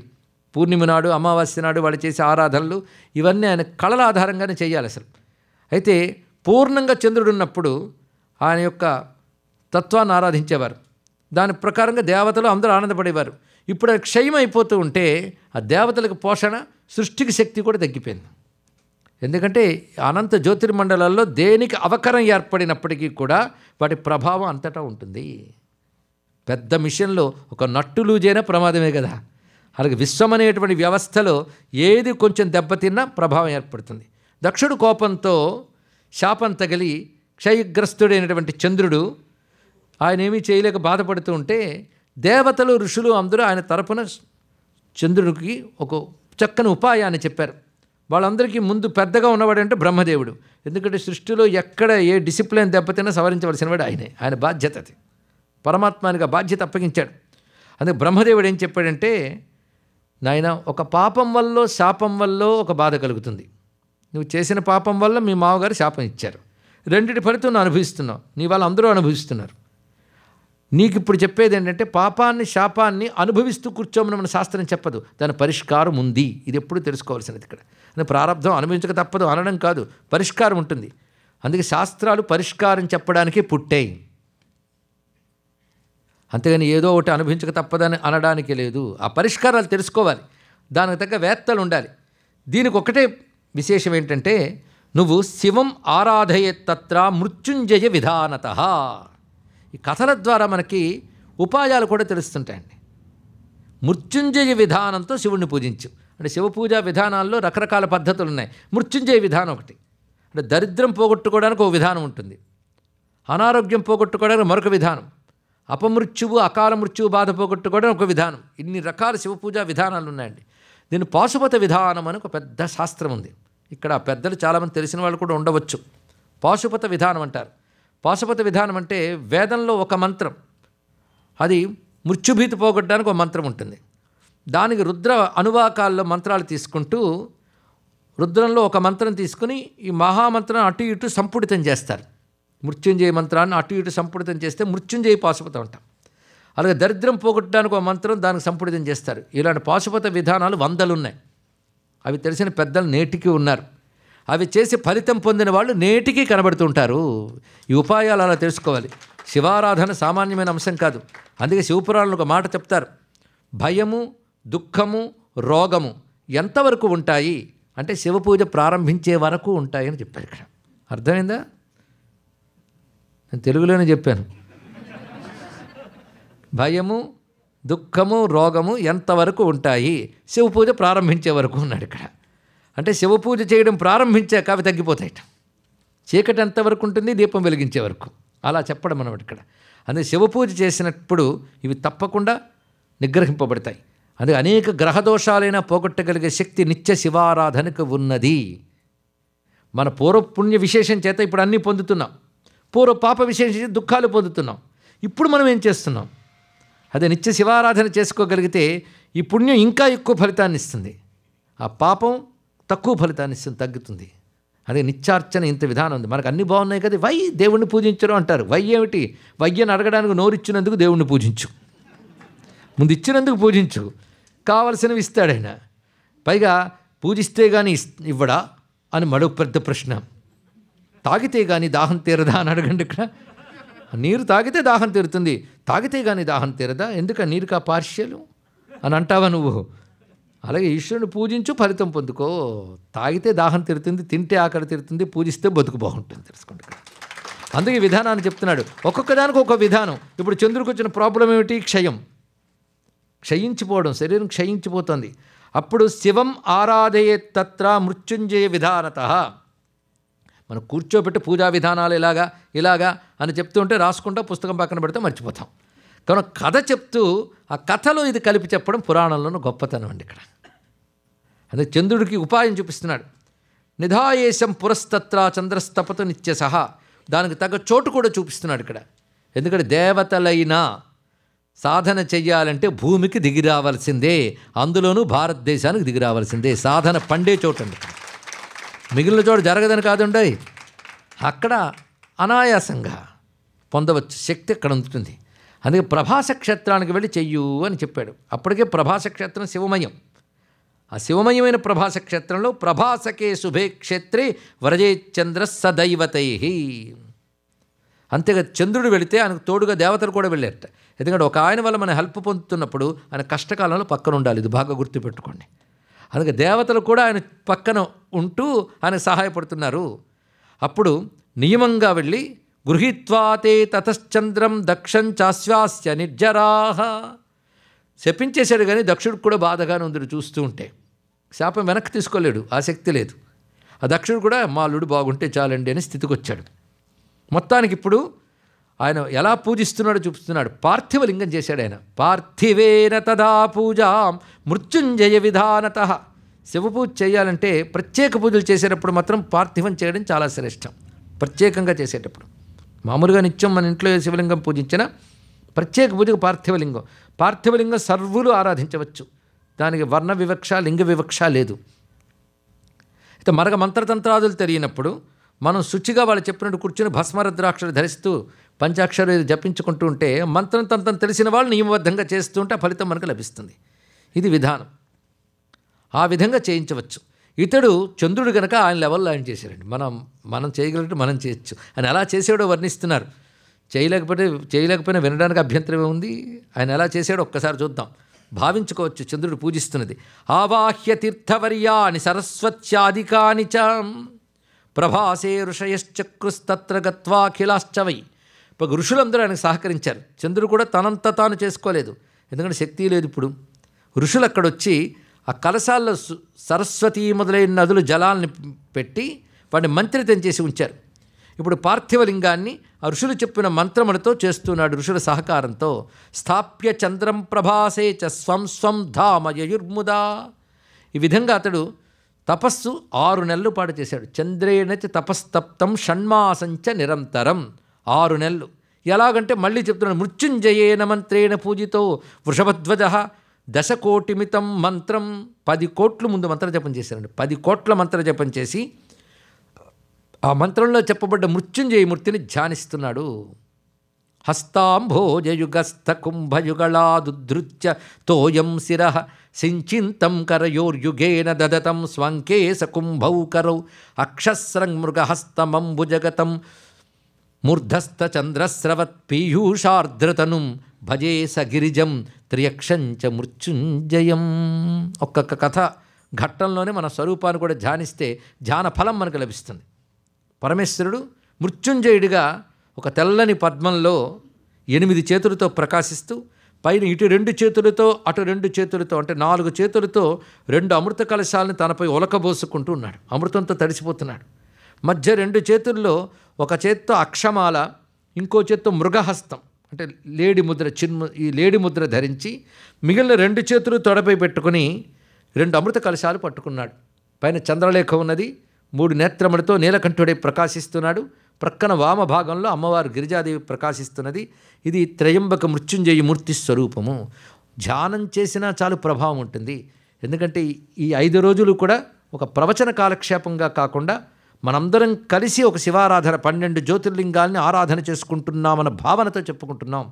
పూర్ణిమ నాడు అమావాస్య నాడు వాళ్ళు చేసే ఆరాధనలు ఇవన్నీ ఆయన కళల ఆధారంగానే చేయాలి అసలు. అయితే పూర్ణంగా చంద్రుడు ఉన్నప్పుడు ఆయన యొక్క తత్వాన్ని ఆరాధించేవారు. దాని ప్రకారంగా దేవతలు అందరూ ఆనందపడేవారు. ఇప్పుడు అది క్షయం అయిపోతూ ఉంటే ఆ దేవతలకు పోషణ, సృష్టికి శక్తి కూడా తగ్గిపోయింది. ఎందుకంటే అనంత జ్యోతిర్మండలాల్లో దేనికి అవకరం ఏర్పడినప్పటికీ కూడా వాటి ప్రభావం అంతటా ఉంటుంది. పెద్ద మిషన్లో ఒక నట్టు లూజైనా ప్రమాదమే కదా. అలాగే విశ్వం అనేటువంటి వ్యవస్థలో ఏది కొంచెం దెబ్బతిన్నా ప్రభావం ఏర్పడుతుంది. దక్షుడు కోపంతో శాపం తగిలి క్షయగ్రస్తుడైనటువంటి చంద్రుడు ఆయన ఏమీ చేయలేక బాధపడుతూ ఉంటే దేవతలు ఋషులు అందరూ ఆయన తరపున చంద్రుడికి ఒక చక్కని ఉపాయాన్ని చెప్పారు. వాళ్ళందరికీ ముందు పెద్దగా ఉన్నవాడంటే బ్రహ్మదేవుడు. ఎందుకంటే సృష్టిలో ఎక్కడ ఏ డిసిప్లిన్ దెబ్బతిన్నా సవరించవలసిన వాడు ఆయనే. ఆయన బాధ్యత అది. పరమాత్మానికి ఆ బాధ్యత అప్పగించాడు. అందుకే బ్రహ్మదేవుడు ఏం చెప్పాడంటే, నాయన ఒక పాపం వల్ల శాపం వల్ల ఒక బాధ కలుగుతుంది. నువ్వు చేసిన పాపం వల్ల మీ మామగారు శాపం ఇచ్చారు. రెండిటి ఫలితం నువ్వు అనుభవిస్తున్నావు, నీ వాళ్ళు అందరూ అనుభవిస్తున్నారు. నీకు ఇప్పుడు చెప్పేది ఏంటంటే పాపాన్ని శాపాన్ని అనుభవిస్తూ కూర్చోమని మన శాస్త్రం చెప్పదు, దాని పరిష్కారం ఉంది. ఇది ఎప్పుడు తెలుసుకోవాల్సినది. ఇక్కడ ప్రారంధం అనుభవించక తప్పదు అనడం కాదు, పరిష్కారం ఉంటుంది. అందుకే శాస్త్రాలు పరిష్కారం చెప్పడానికే పుట్టాయి, అంతేగాని ఏదో ఒకటి అనుభవించక తప్పదని అనడానికి లేదు. ఆ పరిష్కారాలు తెలుసుకోవాలి, దానికి తగ్గ వేత్తలు ఉండాలి. దీనికి ఒకటే విశేషం ఏంటంటే, నువ్వు శివం ఆరాధయే తత్ర మృత్యుంజయ విధానత. ఈ కథల ద్వారా మనకి ఉపాయాలు కూడా తెలుస్తుంటాయండి. మృత్యుంజయ విధానంతో శివుణ్ణి పూజించు అంటే శివ పూజా విధానాల్లో రకరకాల పద్ధతులు ఉన్నాయి. మృత్యుంజయ విధానం ఒకటి. అంటే దరిద్రం పోగొట్టుకోవడానికి ఒక విధానం ఉంటుంది, అనారోగ్యం పోగొట్టుకోవడానికి మరొక విధానం, అపమృత్యువు అకాల మృత్యువు బాధ పోగొట్టుకోవడం ఒక విధానం. ఇన్ని రకాల శివ పూజా విధానాలు ఉన్నాయండి. దీన్ని పాశుపత విధానం అని ఒక పెద్ద శాస్త్రం ఉంది. ఇక్కడ పెద్దలు చాలామంది తెలిసిన వాళ్ళు కూడా ఉండవచ్చు. పాశుపత విధానం అంటారు. పాశుపత విధానం అంటే వేదంలో ఒక మంత్రం, అది మృత్యుభీతి పోగొట్టడానికి ఒక మంత్రం ఉంటుంది. దానికి రుద్ర అనువాకాల్లో మంత్రాలు తీసుకుంటూ రుద్రంలో ఒక మంత్రం తీసుకుని ఈ మహామంత్రం అటు ఇటు సంపుటితం చేస్తారు. మృత్యుంజయ మంత్రాన్ని అటు ఇటు సంపుటితం చేస్తే మృత్యుంజయ పాశుపతం అంటాం. అలాగే దరిద్రం పోగొట్టడానికి ఒక మంత్రం దానికి సంపుటితం చేస్తారు. ఇలాంటి పాశుపత విధానాలు వందలు ఉన్నాయి. అవి తెలిసిన పెద్దలు నేటికి ఉన్నారు. అవి చేసి ఫలితం పొందిన వాళ్ళు నేటికి కనబడుతుంటారు. ఈ ఉపాయాలు అలా తెలుసుకోవాలి. శివారాధన సామాన్యమైన అంశం కాదు. అందుకే శివపురాణంలో ఒక మాట చెప్తారు, భయము, దుఃఖము, రోగము ఎంతవరకు ఉంటాయి అంటే శివపూజ ప్రారంభించే వరకు ఉంటాయని చెప్పారు. ఇక్కడ అర్థమైందా? నేను తెలుగులోనే చెప్పాను. భయము, దుఃఖము, రోగము ఎంతవరకు ఉంటాయి, శివపూజ ప్రారంభించే వరకు ఉన్నాడు ఇక్కడ. అంటే శివపూజ చేయడం ప్రారంభించాక అవి తగ్గిపోతాయట. చీకటి ఎంతవరకు ఉంటుంది, దీపం వెలిగించే వరకు, అలా చెప్పడం అన్నమాట ఇక్కడ. అందుకే శివపూజ చేసినప్పుడు ఇవి తప్పకుండా నిగ్రహింపబడతాయి. అందుకే అనేక గ్రహదోషాలైనా పోగొట్టగలిగే శక్తి నిత్య శివారాధనకు ఉన్నది. మన పూర్వ పుణ్య విశేషం చేత ఇప్పుడు అన్నీ పొందుతున్నాం, పూర్వ పాప విశేషం దుఃఖాలు పొందుతున్నాం. ఇప్పుడు మనం ఏం చేస్తున్నాం? అదే నిత్య శివారాధన చేసుకోగలిగితే ఈ పుణ్యం ఇంకా ఎక్కువ ఫలితాన్ని ఇస్తుంది, ఆ పాపం తక్కువ ఫలితాన్ని ఇస్తుంది, తగ్గుతుంది. అదే నిత్యార్చన. ఇంత విధానం ఉంది. మనకు అన్నీ బాగున్నాయి కదా, వై దేవుణ్ణి పూజించడం అంటారు. వై ఏమిటి? వయ్యని అడగడానికి నోరిచ్చినందుకు దేవుణ్ణి పూజించు, ముందు ఇచ్చినందుకు పూజించు, కావలసినవి ఇస్తాడైనా. పైగా పూజిస్తే కానీ ఇవ్వడా అని మరొక పెద్ద ప్రశ్న. తాగితే కానీ దాహం తీరదా అని అడగండి. ఇక్కడ నీరు తాగితే దాహం తీరుతుంది, తాగితే కానీ దాహం తీరదా, ఎందుక నీరు కా పార్ష్యలు అని అంటావా నువ్వు? అలాగే ఈశ్వరుని పూజించు, ఫలితం పొందుకో. తాగితే దాహం తీరుతుంది, తింటే ఆకలి తీరుతుంది, పూజిస్తే బతుకు బాగుంటుంది. తెలుసుకోండి. అందుకే విధానాన్ని చెప్తున్నాడు. ఒక్కొక్క దానికి ఒక్కొక్క విధానం. ఇప్పుడు చంద్రుడికి వచ్చిన ప్రాబ్లం ఏమిటి? క్షయం, క్షయించిపోవడం, శరీరం క్షయించిపోతుంది. అప్పుడు శివం ఆరాధయే తత్ర మృత్యుంజయ విధానత. మనం కూర్చోబెట్టి పూజా విధానాలు ఇలాగా ఇలాగా అని చెప్తుంటే రాసుకుంటా, పుస్తకం పక్కన పెడితే మర్చిపోతాం. కానీ కథ చెప్తూ ఆ కథలో ఇది కలిపి చెప్పడం పురాణంలోనూ గొప్పతనం అండి ఇక్కడ. అదే చంద్రుడికి ఉపాయం చూపిస్తున్నాడు. నిధాయేశం పురస్తత్ర చంద్రస్తపత నిత్య సహా, దానికి తగ్గ చోటు కూడా చూపిస్తున్నాడు ఇక్కడ. ఎందుకంటే దేవతలైనా సాధన చెయ్యాలంటే భూమికి దిగిరావాల్సిందే, అందులోనూ భారతదేశానికి దిగిరావాల్సిందే. సాధన పండే చోటు అండి, మిగిలిన చోట జరగదని కాదుండయి. అక్కడ అనాయాసంగా పొందవచ్చు, శక్తి అక్కడ ఉంటుంది. అందుకే ప్రభాస క్షేత్రానికి వెళ్ళి చెయ్యు అని చెప్పాడు. అప్పటికే ప్రభాస క్షేత్రం శివమయం. ఆ శివమయమైన ప్రభాస క్షేత్రంలో ప్రభాసకే శుభే క్షేత్రే వ్రజే చంద్ర సదైవతై. అంతేగా చంద్రుడు వెళితే ఆయనకు తోడుగా దేవతలు కూడా వెళ్ళారట. ఎందుకంటే ఒక ఆయన వల్ల మనం హెల్ప్ పొందుతున్నప్పుడు ఆయన కష్టకాలంలో పక్కన ఉండాలి, ఇది బాగా గుర్తుపెట్టుకోండి. అందుకే దేవతలు కూడా ఆయన పక్కన ఉంటూ ఆయన సహాయపడుతున్నారు. అప్పుడు నియమంగా వెళ్ళి గృహీత్వాతే తతశ్చంద్రం దక్షం చాస్వాస్య నిర్జరాహ, శపించేశాడు కానీ దక్షుడికి కూడా బాధగానే ఉంది చూస్తూ ఉంటే. శాపం వెనక్కి తీసుకోలేడు, ఆ శక్తి లేదు. ఆ దక్షుడు కూడా మాలుడు బాగుంటే చాలండి అనే స్థితికి వచ్చాడు. మొత్తానికి ఇప్పుడు ఆయన ఎలా పూజిస్తున్నాడో చూపిస్తున్నాడు. పార్థివలింగం చేశాడు ఆయన. పార్థివేన తదా పూజా మృత్యుంజయ విధానత. శివపూజ చేయాలంటే ప్రత్యేక పూజలు చేసేటప్పుడు మాత్రం పార్థివం చేయడం చాలా శ్రేష్టం. ప్రత్యేకంగా చేసేటప్పుడు మామూలుగా నిత్యం మన ఇంట్లో శివలింగం పూజించిన ప్రత్యేక పూజకు పార్థివలింగం. పార్థివలింగం సర్వులు ఆరాధించవచ్చు, దానికి వర్ణ వివక్ష, లింగ వివక్ష లేదు. అయితే మరొక మంత్రతంత్రాదులు తెలియనప్పుడు మనం శుచిగా వాళ్ళు చెప్పినట్టు కూర్చుని భస్మరుద్రాక్షలు ధరిస్తూ పంచాక్షరి జపించుకుంటూ ఉంటే మంత్రం తంత్రం తెలిసిన వాళ్ళు నియమబద్ధంగా చేస్తూ ఉంటే ఫలితం మనకు లభిస్తుంది. ఇది విధానం. ఆ విధంగా చేయించవచ్చు. ఇతడు చంద్రుడు కనుక ఆయన లెవెల్లో ఆయన చేశారండి. మనం మనం చేయగలిగినట్టు మనం చేయొచ్చు అని ఎలా చేసాడో వర్ణిస్తున్నారు. చేయలేకపోతే చేయలేకపోయినా వినడానికి అభ్యంతరమే ఉంది. ఆయన ఎలా చేసాడో ఒక్కసారి చూద్దాం, భావించుకోవచ్చు. చంద్రుడు పూజిస్తున్నది ఆవాహ్య తీర్థవర్యాని సరస్వత్యాధికాని చ ప్రభాసే ఋషయశ్చక్రుస్తత్ర గత్వాఖిలాశ్చవై. ఇప్పుడు ఋషులందరూ ఆయనకు సహకరించారు. చంద్రుడు కూడా తనంత తాను చేసుకోలేదు, ఎందుకంటే శక్తి లేదు. ఇప్పుడు ఋషులు అక్కడొచ్చి ఆ కలశాల్లో సరస్వతి మొదలైన నదులు జలాలను పెట్టి వాడిని మంత్రితం చేసి ఉంచారు. ఇప్పుడు పార్థివలింగాన్ని ఆ ఋషులు చెప్పిన మంత్రములతో చేస్తున్నాడు ఋషుల సహకారంతో. స్థాప్య చంద్రం ప్రభాసే చ స్వం స్వం ధామ యయుర్ముదా. ఈ విధంగా అతడు తపస్సు ఆరు నెలలు పాటు చేశాడు. చంద్రేణచ తపస్తప్తం షణ్మాసంచ నిరంతరం. ఆరు నెలలు ఎలాగంటే మళ్ళీ చెప్తున్నాడు. మృత్యుంజయేన మంత్రేణ పూజితో వృషభధ్వజ దశకోటిమితం మంత్రం. పది కోట్లు ముందు మంత్ర జపం చేశారండి. పది కోట్ల మంత్ర జపం చేసి ఆ మంత్రంలో చెప్పబడ్డ మృత్యుంజయ మూర్తిని ధ్యానిస్తున్నాడు. हस्तांभोजयुगस्थकुंभयुगलादुधृत्य तोयं सिरः सिंचिन्तं करयोर्युगेन ददतं स्वांके सकुंभौ करौ अक्षस्रंमृगहस्तमंबुजगतं मूर्धस्थचन्द्रस्रवत् पीयूषार्द्रतनुं भजे स गिरिजं त्र्यक्षं च मृत्युञ्जयं। ओक्क कथ ఘట్టంలోనే మన స్వరూపాన్ని కూడా ధ్యానిస్తే ధ్యాన ఫలం మనకు లభిస్తుంది. పరమేశ్వరుడు మృత్యుంజయుడిగా ఒక తెల్లని పద్మంలో ఎనిమిది చేతులతో ప్రకాశిస్తూ, పైన ఇటు రెండు చేతులతో అటు రెండు చేతులతో అంటే నాలుగు చేతులతో రెండు అమృత కలశాలను తనపై ఒలకబోసుకుంటూ ఉన్నాడు. అమృతంతో తడిసిపోతున్నాడు. మధ్య రెండు చేతుల్లో ఒక చేత్తో అక్షమాల, ఇంకో చేత్తో మృగహస్తం అంటే లేడి ముద్ర, చిన్మ ఈ లేడి ముద్ర ధరించి, మిగిలిన రెండు చేతులు తొడపై పెట్టుకుని రెండు అమృత కలశాలు పట్టుకున్నాడు. పైన చంద్రలేఖ ఉన్నది. మూడు నేత్రములతో నీలకంఠుడే ప్రకాశిస్తున్నాడు. ప్రక్కన వామ భాగంలో అమ్మవారు గిరిజాదేవి ప్రకాశిస్తున్నది. ఇది త్రయంబక మృత్యుంజయ మూర్తి స్వరూపము. ధ్యానం చేసినా చాలు ప్రభావం ఉంటుంది. ఎందుకంటే ఈ ఐదు రోజులు కూడా ఒక ప్రవచన కాలక్షేపంగా కాకుండా మనందరం కలిసి ఒక శివారాధన, పన్నెండు జ్యోతిర్లింగాల్ని ఆరాధన చేసుకుంటున్నామన్న భావనతో చెప్పుకుంటున్నాం.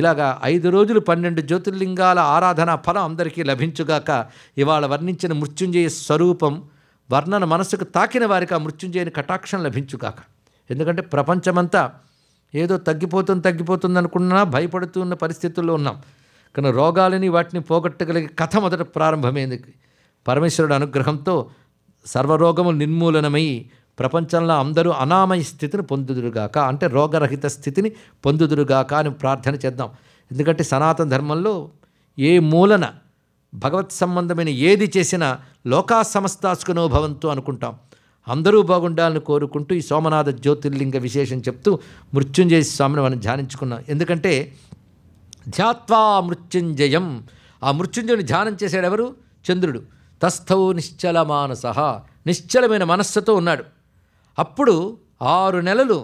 ఇలాగా ఐదు రోజులు పన్నెండు జ్యోతిర్లింగాల ఆరాధనా ఫలం అందరికీ లభించుగాక. ఇవాళ వర్ణించిన మృత్యుంజయ స్వరూపం వర్ణన మనసుకు తాకిన వారికి ఆ మృత్యుంజయని కటాక్షం లభించుగాక. ఎందుకంటే ప్రపంచమంతా ఏదో తగ్గిపోతుంది తగ్గిపోతుంది అనుకున్నా భయపడుతున్న పరిస్థితుల్లో ఉన్నాం. కానీ రోగాలని వాటిని పోగొట్టగలిగే కథ మొదట ప్రారంభమైంది. పరమేశ్వరుడు అనుగ్రహంతో సర్వరోగములు నిర్మూలనమై ప్రపంచంలో అందరూ అనామయ స్థితిని పొందుదురుగాక, అంటే రోగరహిత స్థితిని పొందుదురుగాక అని ప్రార్థన చేద్దాం. ఎందుకంటే సనాతన ధర్మంలో ఏ మూలన భగవత్ సంబంధమైన ఏది చేసినా లోకా సమస్తాసుకునో భవంతు అనుకుంటాం. అందరూ బాగుండాలని కోరుకుంటూ ఈ సోమనాథ జ్యోతిర్లింగ విశేషం చెప్తూ మృత్యుంజయ స్వామిని మనం ధ్యానించుకున్నాం. ఎందుకంటే ధ్యాత్వా మృత్యుంజయం, ఆ మృత్యుంజయుని ధ్యానం చేసేటెవరు? చంద్రుడు. తస్థౌ నిశ్చల మానసః, నిశ్చలమైన మనస్సుతో ఉన్నాడు. అప్పుడు ఆరు నెలలు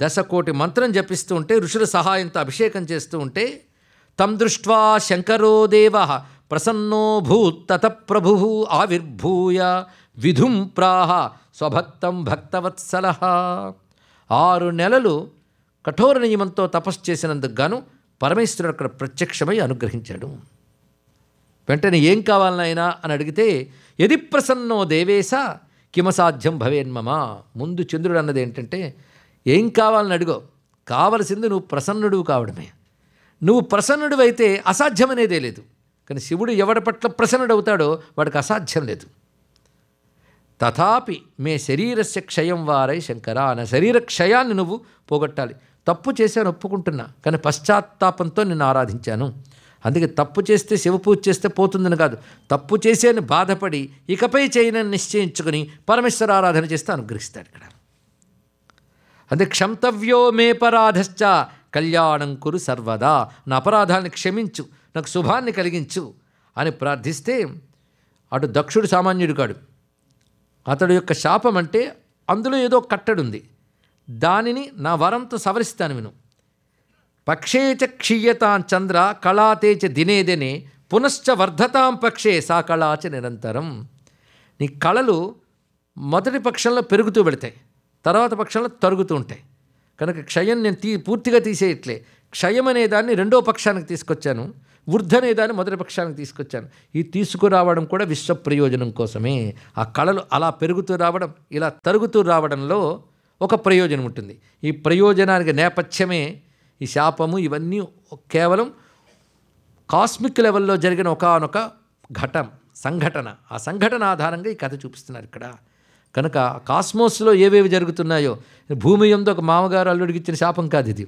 దశకోటి మంత్రం జపిస్తూ ఉంటే, ఋషుల సహాయంతో అభిషేకం చేస్తూ ఉంటే, తం దృష్ట్వా శంకరో దేవః ప్రసన్నో భూత్తత ప్రభుః ఆవిర్భూయ విధుం ప్రాహ స్వభక్తం భక్తవత్సలః. ఆరు నెలలు కఠోర నియమంతో తపస్సు చేసినందుకు గాను పరమేశ్వరుడు అక్కడ ప్రత్యక్షమై అనుగ్రహించాడు. వెంటనే ఏం కావాలనైనా అని అడిగితే, ఎది ప్రసన్నో దేవేశ కిమసాధ్యం భవేన్మమ. ముందు చంద్రుడు అన్నది ఏంటంటే, ఏం కావాలని అడిగో, కావలసింది నువ్వు ప్రసన్నుడు కావడమే. నువ్వు ప్రసన్నుడు అయితే అసాధ్యమనేదే లేదు. కానీ శివుడు ఎవడి పట్ల ప్రసన్నుడవుతాడో వాడికి అసాధ్యం లేదు. తథాపి మే శరీరస్య క్షయం వారై శంకర, నా శరీర క్షయాన్ని నువ్వు పోగొట్టాలి. తప్పు చేశాను ఒప్పుకుంటున్నా, కానీ పశ్చాత్తాపంతో నిన్ను ఆరాధించాను. అందుకే తప్పు చేస్తే శివపూజ చేస్తే పోతుందని కాదు, తప్పు చేసేని బాధపడి ఇకపై చేయనని నిశ్చయించుకుని పరమేశ్వర ఆరాధన చేస్తే అనుగ్రహిస్తాడు. ఇక్కడ అందుకే క్షంతవ్యో మే పరాధశ్చ కళ్యాణం కురు సర్వదా, నా అపరాధాన్ని క్షమించు, నాకు శుభాన్ని కలిగించు అని ప్రార్థిస్తే, అటు దక్షుడు సామాన్యుడు కాడు. అతడు యొక్క శాపం అంటే అందులో ఏదో కట్టడుంది, దానిని నా వరంతో సవరిస్తాను విను. పక్షే చ క్షీయతాం చంద్ర కళాతే చ దినే దినే పునశ్చ వర్ధతాం పక్షే సా కళాచ నిరంతరం. నీ కళలు మొదటి పక్షంలో పెరుగుతూ పెడతాయి, తర్వాత పక్షంలో తరుగుతూ ఉంటాయి. కనుక క్షయం నేను తీ పూర్తిగా తీసేయట్లే. క్షయం అనే దాన్ని రెండో పక్షానికి తీసుకొచ్చాను, వృద్ధి అనే దాన్ని మొదటి పక్షానికి తీసుకొచ్చాను. ఈ తీసుకురావడం కూడా విశ్వ ప్రయోజనం కోసమే. ఆ కళలు అలా పెరుగుతూ రావడం, ఇలా తరుగుతూ రావడంలో ఒక ప్రయోజనం ఉంటుంది. ఈ ప్రయోజనానికి నేపథ్యమే ఈ శాపము. ఇవన్నీ కేవలం కాస్మిక్ లెవెల్లో జరిగిన ఒకానొక ఘటం, సంఘటన. ఆ సంఘటన ఆధారంగా ఈ కథ చూపిస్తున్నారు ఇక్కడ. కనుక కాస్మోస్లో ఏవేవి జరుగుతున్నాయో, భూమి యందు ఒక మామగారు అల్లుడికి ఇచ్చిన శాపం కాదు ఇది,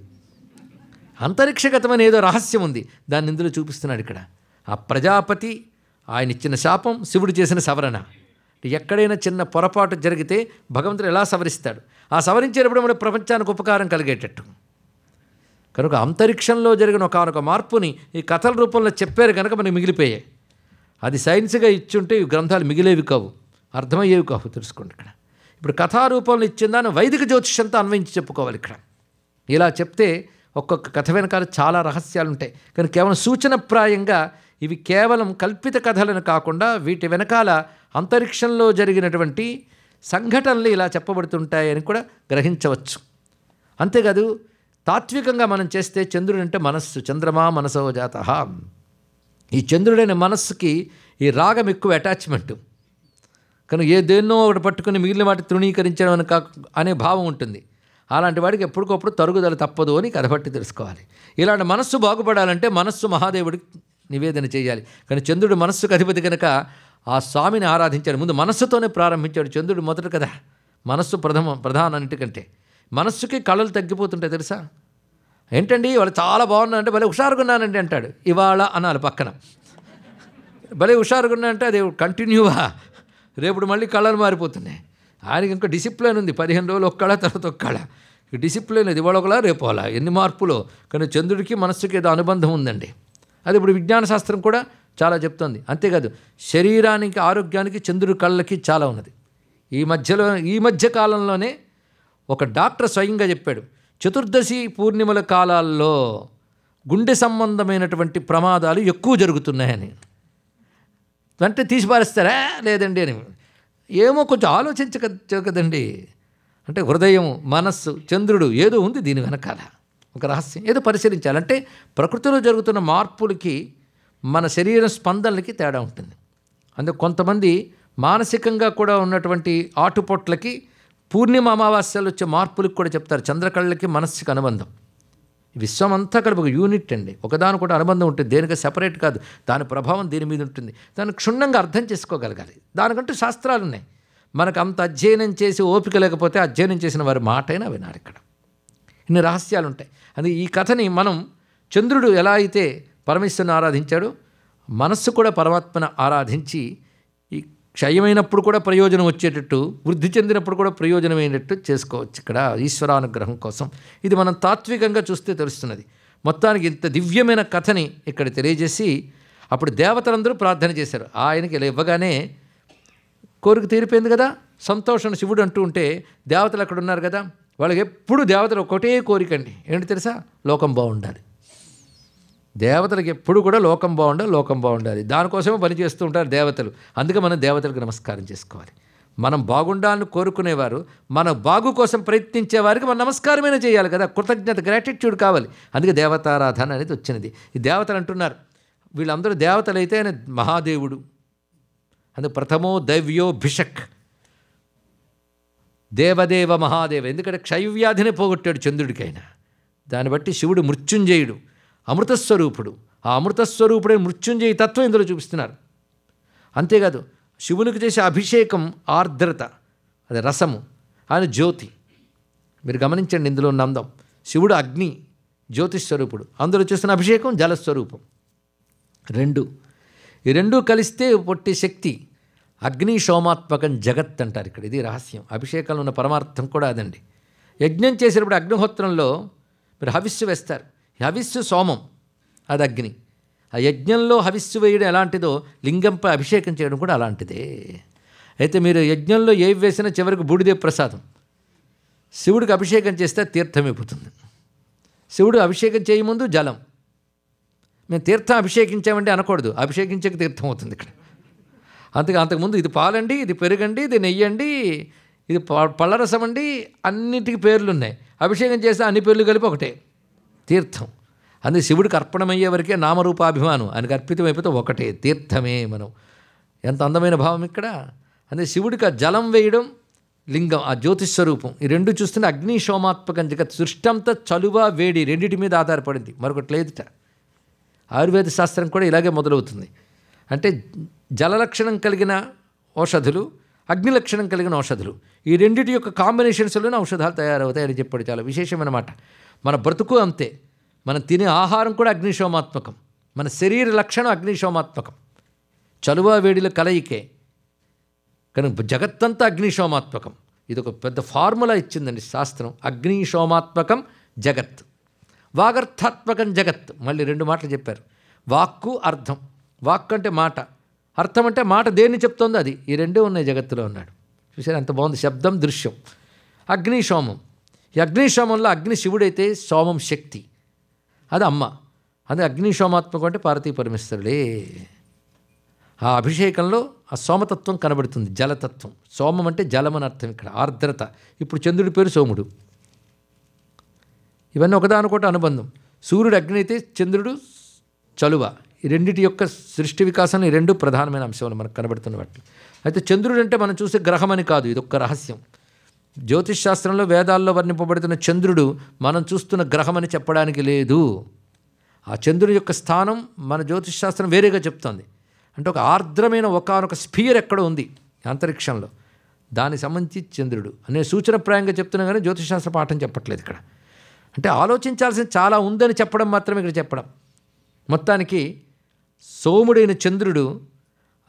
అంతరిక్షగతమైన ఏదో రహస్యం ఉంది, దాన్ని ఇందులో చూపిస్తున్నాడు ఇక్కడ. ఆ ప్రజాపతి ఆయన ఇచ్చిన శాపం, శివుడు చేసిన సవరణ. ఎక్కడైనా చిన్న పొరపాటు జరిగితే భగవంతుడు ఎలా సవరిస్తాడు, ఆ సవరించేటప్పుడు మన ప్రపంచానికి ఉపకారం కలిగేటట్టు. కనుక అంతరిక్షంలో జరిగిన ఒకనొక మార్పుని ఈ కథల రూపంలో చెప్పారు కనుక మనకి మిగిలిపోయాయి. అది సైన్స్గా ఇచ్చుంటే ఈ గ్రంథాలు మిగిలేవి కావు, అర్థమయ్యేవి కావు. తెలుసుకోండి ఇక్కడ. ఇప్పుడు కథారూపంలో ఇచ్చిందాన్ని వైదిక జ్యోతిష్యంతో అన్వయించి చెప్పుకోవాలి ఇక్కడ. ఇలా చెప్తే ఒక్కొక్క కథ వెనకాల చాలా రహస్యాలు ఉంటాయి. కానీ కేవలం సూచనప్రాయంగా ఇవి కేవలం కల్పిత కథలను కాకుండా వీటి వెనకాల అంతరిక్షంలో జరిగినటువంటి సంఘటనలు ఇలా చెప్పబడుతుంటాయని కూడా గ్రహించవచ్చు. అంతేకాదు తాత్వికంగా మనం చేస్తే చంద్రుడు అంటే మనస్సు, చంద్రమా మనసో జాతః. ఈ చంద్రుడైన మనస్సుకి ఈ రాగం ఎక్కువ అటాచ్మెంట్ కనుక ఏ దేన్నో ఒకటి పట్టుకుని మిగిలిన వాటి తృణీకరించడం అని కా అనే భావం ఉంటుంది. అలాంటి వాడికి ఎప్పటికప్పుడు తరుగుదల తప్పదు అని కథబట్టి తెలుసుకోవాలి. ఇలాంటి మనస్సు బాగుపడాలంటే మనస్సు మహాదేవుడికి నివేదన చేయాలి. కానీ చంద్రుడు మనస్సుకు అధిపతి కనుక ఆ స్వామిని ఆరాధించాడు. ముందు మనస్సుతోనే ప్రారంభించాడు. చంద్రుడు మొదట కదా, మనస్సు ప్రథమ ప్రధాన అన్నిటికంటే. మనస్సుకి కళలు తగ్గిపోతుంటాయి తెలుసా. ఏంటండి వాళ్ళు చాలా బాగున్నారంటే భలే హుషారుగా ఉన్నానండి అంటాడు. ఇవాళ అనాలి పక్కన, భలే హుషారుగా ఉన్నానంటే అది కంటిన్యూవా, రేపు మళ్ళీ కళలు మారిపోతున్నాయి. ఆయనకి ఇంకా డిసిప్లిన్ ఉంది, పదిహేను రోజులు ఒక్కళ తర్వాత ఒక్కళ, డిసిప్లిన్ అది ఇవాళ ఒకలా రేపు అలా, ఎన్ని మార్పులో. కానీ చంద్రుడికి మనస్సుకి ఏదో అనుబంధం ఉందండి. అది ఇప్పుడు విజ్ఞాన శాస్త్రం కూడా చాలా చెప్తోంది. అంతేకాదు శరీరానికి ఆరోగ్యానికి చంద్రుడి కళ్ళకి చాలా ఉన్నది. ఈ మధ్యలో ఈ మధ్య కాలంలోనే ఒక డాక్టర్ స్వయంగా చెప్పాడు, చతుర్దశి పూర్ణిమల కాలాల్లో గుండె సంబంధమైనటువంటి ప్రమాదాలు ఎక్కువ జరుగుతున్నాయని. అంటే తీసి పారేస్తారా లేదండి అని, ఏమో కొంచెం ఆలోచించక కదండి. అంటే హృదయం, మనస్సు, చంద్రుడు ఏదో ఉంది దీని వెనకాల ఒక రహస్యం, ఏదో పరిశీలించాలంటే. ప్రకృతిలో జరుగుతున్న మార్పులకి మన శరీర స్పందనలకి తేడా ఉంటుంది. అందుకు కొంతమంది మానసికంగా కూడా ఉన్నటువంటి ఆటుపోట్లకి పూర్ణిమ అమావాస్యలు వచ్చే మార్పులకు కూడా చెప్తారు చంద్రకళలకి మనస్సుకి అనుబంధం. విశ్వమంతా కలిపి ఒక యూనిట్ అండి, ఒకదాని కూడా అనుబంధం ఉంటుంది, దేనికి సెపరేట్ కాదు. దాని ప్రభావం దీని మీద ఉంటుంది. దాన్ని క్షుణ్ణంగా అర్థం చేసుకోగలగాలి. దానికంటూ శాస్త్రాలు ఉన్నాయి. మనకు అంత అధ్యయనం చేసి ఓపిక లేకపోతే అధ్యయనం చేసిన వారి మాటైనా వినాలి. ఇక్కడ ఇన్ని రహస్యాలు ఉంటాయి. అందుకే ఈ కథని మనం చంద్రుడు ఎలా అయితే పరమేశ్వరుని ఆరాధించాడో మనస్సు కూడా పరమాత్మను ఆరాధించి ఈ క్షయమైనప్పుడు కూడా ప్రయోజనం వచ్చేటట్టు, వృద్ధి చెందినప్పుడు కూడా ప్రయోజనమైనట్టు చేసుకోవచ్చు. ఇక్కడ ఈశ్వరానుగ్రహం కోసం ఇది మనం తాత్వికంగా చూస్తే తెలుస్తున్నది. మొత్తానికి ఇంత దివ్యమైన కథని ఇక్కడ తెలియజేసి అప్పుడు దేవతలందరూ ప్రార్థన చేశారు. ఆయనకి ఇలా ఇవ్వగానే కోరిక తీరిపోయింది కదా, సంతోషం శివుడు అంటూ ఉంటే దేవతలు అక్కడ ఉన్నారు కదా, వాళ్ళకి ఎప్పుడు దేవతలు ఒకటే కోరికండి ఏంటి తెలుసా, లోకం బాగుండాలి. దేవతలకు ఎప్పుడు కూడా లోకం బాగుండాలి, లోకం బాగుండాలి, దానికోసమే పనిచేస్తూ ఉంటారు దేవతలు. అందుకే మనం దేవతలకు నమస్కారం చేసుకోవాలి. మనం బాగుండాలని కోరుకునేవారు మన బాగు కోసం ప్రయత్నించే వారికి మనం నమస్కారమైనా చేయాలి కదా, కృతజ్ఞత గ్రాటిట్యూడ్ కావాలి. అందుకే దేవతారాధన అనేది వచ్చినది. ఈ దేవతలు అంటున్నారు, వీళ్ళందరూ దేవతలు అయితే ఆయన మహాదేవుడు. అందుకు ప్రథమో దైవ్యో భిషక్, దేవదేవ మహాదేవ. ఎందుకంటే క్షయవ్యాధిని పోగొట్టాడు చంద్రుడికి ఆయన. దాన్ని బట్టి శివుడు మృత్యుంజయుడు, అమృతస్వరూపుడు. ఆ అమృతస్వరూపుడే మృత్యుంజయ తత్వం ఇందులో చూపిస్తున్నారు. అంతేకాదు శివునికి చేసే అభిషేకం ఆర్ద్రత, అది రసము. ఆయన జ్యోతి, మీరు గమనించండి ఇందులో ఉన్న అందం. శివుడు అగ్ని జ్యోతిస్వరూపుడు, అందులో చేసిన అభిషేకం జలస్వరూపం. రెండు ఈ రెండు కలిస్తే పొట్టి శక్తి. అగ్ని సోమాత్మకం జగత్ అంటారు ఇక్కడ, ఇది రహస్యం. అభిషేకంలో ఉన్న పరమార్థం కూడా అదండి. యజ్ఞం చేసేటప్పుడు అగ్నిహోత్రంలో మీరు హవిస్సు వేస్తారు, హవిస్సు సోమం, అది అగ్ని. ఆ యజ్ఞంలో హవిస్సు వేయడం ఎలాంటిదో లింగంపై అభిషేకం చేయడం కూడా అలాంటిదే. అయితే మీరు యజ్ఞంలో ఏవి వేసినా చివరికి బూడిదే ప్రసాదం. శివుడికి అభిషేకం చేస్తే తీర్థమైపోతుంది. శివుడు అభిషేకం చేయముందు జలం. మేము తీర్థం అభిషేకించామంటే అనకూడదు, అభిషేకించక తీర్థం అవుతుంది ఇక్కడ. అంతకు అంతకుముందు ఇది పాలండి, ఇది పెరుగండి, ఇది నెయ్యండి, ఇది పళ్ళరసం అండి, అన్నిటికీ పేర్లు ఉన్నాయి. అభిషేకం చేస్తే అన్ని పేర్లు కలిపి ఒకటే తీర్థం. అందుకే శివుడికి అర్పణమయ్యే వరకే నామరూపాభిమానం, ఆయనకు అర్పితం అయిపోతే ఒకటే తీర్థమే. మనం ఎంత అందమైన భావం ఇక్కడ. అందుకే శివుడికి ఆ జలం వేయడం, లింగం ఆ జ్యోతిస్వరూపం, ఈ రెండు చూస్తున్న అగ్నిశోమాత్మకం జగత్. సృష్టి అంతా చలువ వేడి రెండింటి మీద ఆధారపడింది, మరొకటి లేదుట. ఆయుర్వేద శాస్త్రం కూడా ఇలాగే మొదలవుతుంది. అంటే జల లక్షణం కలిగిన ఔషధులు, అగ్ని లక్షణం కలిగిన ఔషధులు, ఈ రెండింటి యొక్క కాంబినేషన్స్లోనే ఔషధాలు తయారవుతాయని చెప్పాడు. చాలా విశేషమైన మాట. మన బ్రతుకు అంతే. మనం తినే ఆహారం కూడా అగ్నిశోమాత్మకం, మన శరీర లక్షణం అగ్నిశోమాత్మకం, చలువ వేడిల కలయికే. కానీ జగత్తంతా అగ్నిశోమాత్మకం. ఇది ఒక పెద్ద ఫార్ములా ఇచ్చిందండి శాస్త్రం, అగ్నిశోమాత్మకం జగత్. వాగర్థాత్మకం జగత్, మళ్ళీ రెండు మాటలు చెప్పారు. వాక్కు అర్థం, వాక్కు అంటే మాట, అర్థం అంటే మాట దేన్ని చెప్తోందో అది. ఈ రెండే ఉన్నాయి జగత్తులో ఉన్నాడు. చూసారు ఎంత బాగుంది, శబ్దం దృశ్యం. అగ్నిశోమం, ఈ అగ్నిశోమంలో అగ్ని శివుడైతే సోమం శక్తి, అది అమ్మ. అది అగ్నిశోమాత్మకం అంటే పార్వతీ పరమేశ్వరుడే. ఆ అభిషేకంలో ఆ సోమతత్వం కనబడుతుంది, జలతత్వం. సోమం అంటే జలం అని అర్థం ఇక్కడ, ఆర్ద్రత. ఇప్పుడు చంద్రుడి పేరు సోముడు, ఈ ఇవన్నీ ఒకదానికొకటి అనుబంధం. సూర్యుడు అగ్ని అయితే చంద్రుడు చలువ. ఈ రెండిటి యొక్క సృష్టి వికాసం ఈ రెండు ప్రధానమైన అంశాలు మనకు కనబడుతున్న వాటి. అయితే చంద్రుడు అంటే మనం చూసే గ్రహం అని కాదు, ఇదొక్క రహస్యం. జ్యోతిష్ శాస్త్రంలో వేదాల్లో వర్ణింపబడుతున్న చంద్రుడు మనం చూస్తున్న గ్రహం అని చెప్పడానికి లేదు. ఆ చంద్రుని యొక్క స్థానం మన జ్యోతిష్ శాస్త్రం వేరేగా చెప్తోంది. అంటే ఒక ఆర్ద్రమైన ఒకానొక స్పియర్ ఎక్కడ ఉంది అంతరిక్షంలో, దానికి సంబంధించి చంద్రుడు అనే సూచనప్రాయంగా చెప్తున్నాం, కానీ జ్యోతిష్ శాస్త్ర పాఠం చెప్పట్లేదు ఇక్కడ. అంటే ఆలోచించాల్సిన చాలా ఉందని చెప్పడం మాత్రమే ఇక్కడ చెప్పడం. మొత్తానికి సోముడైన చంద్రుడు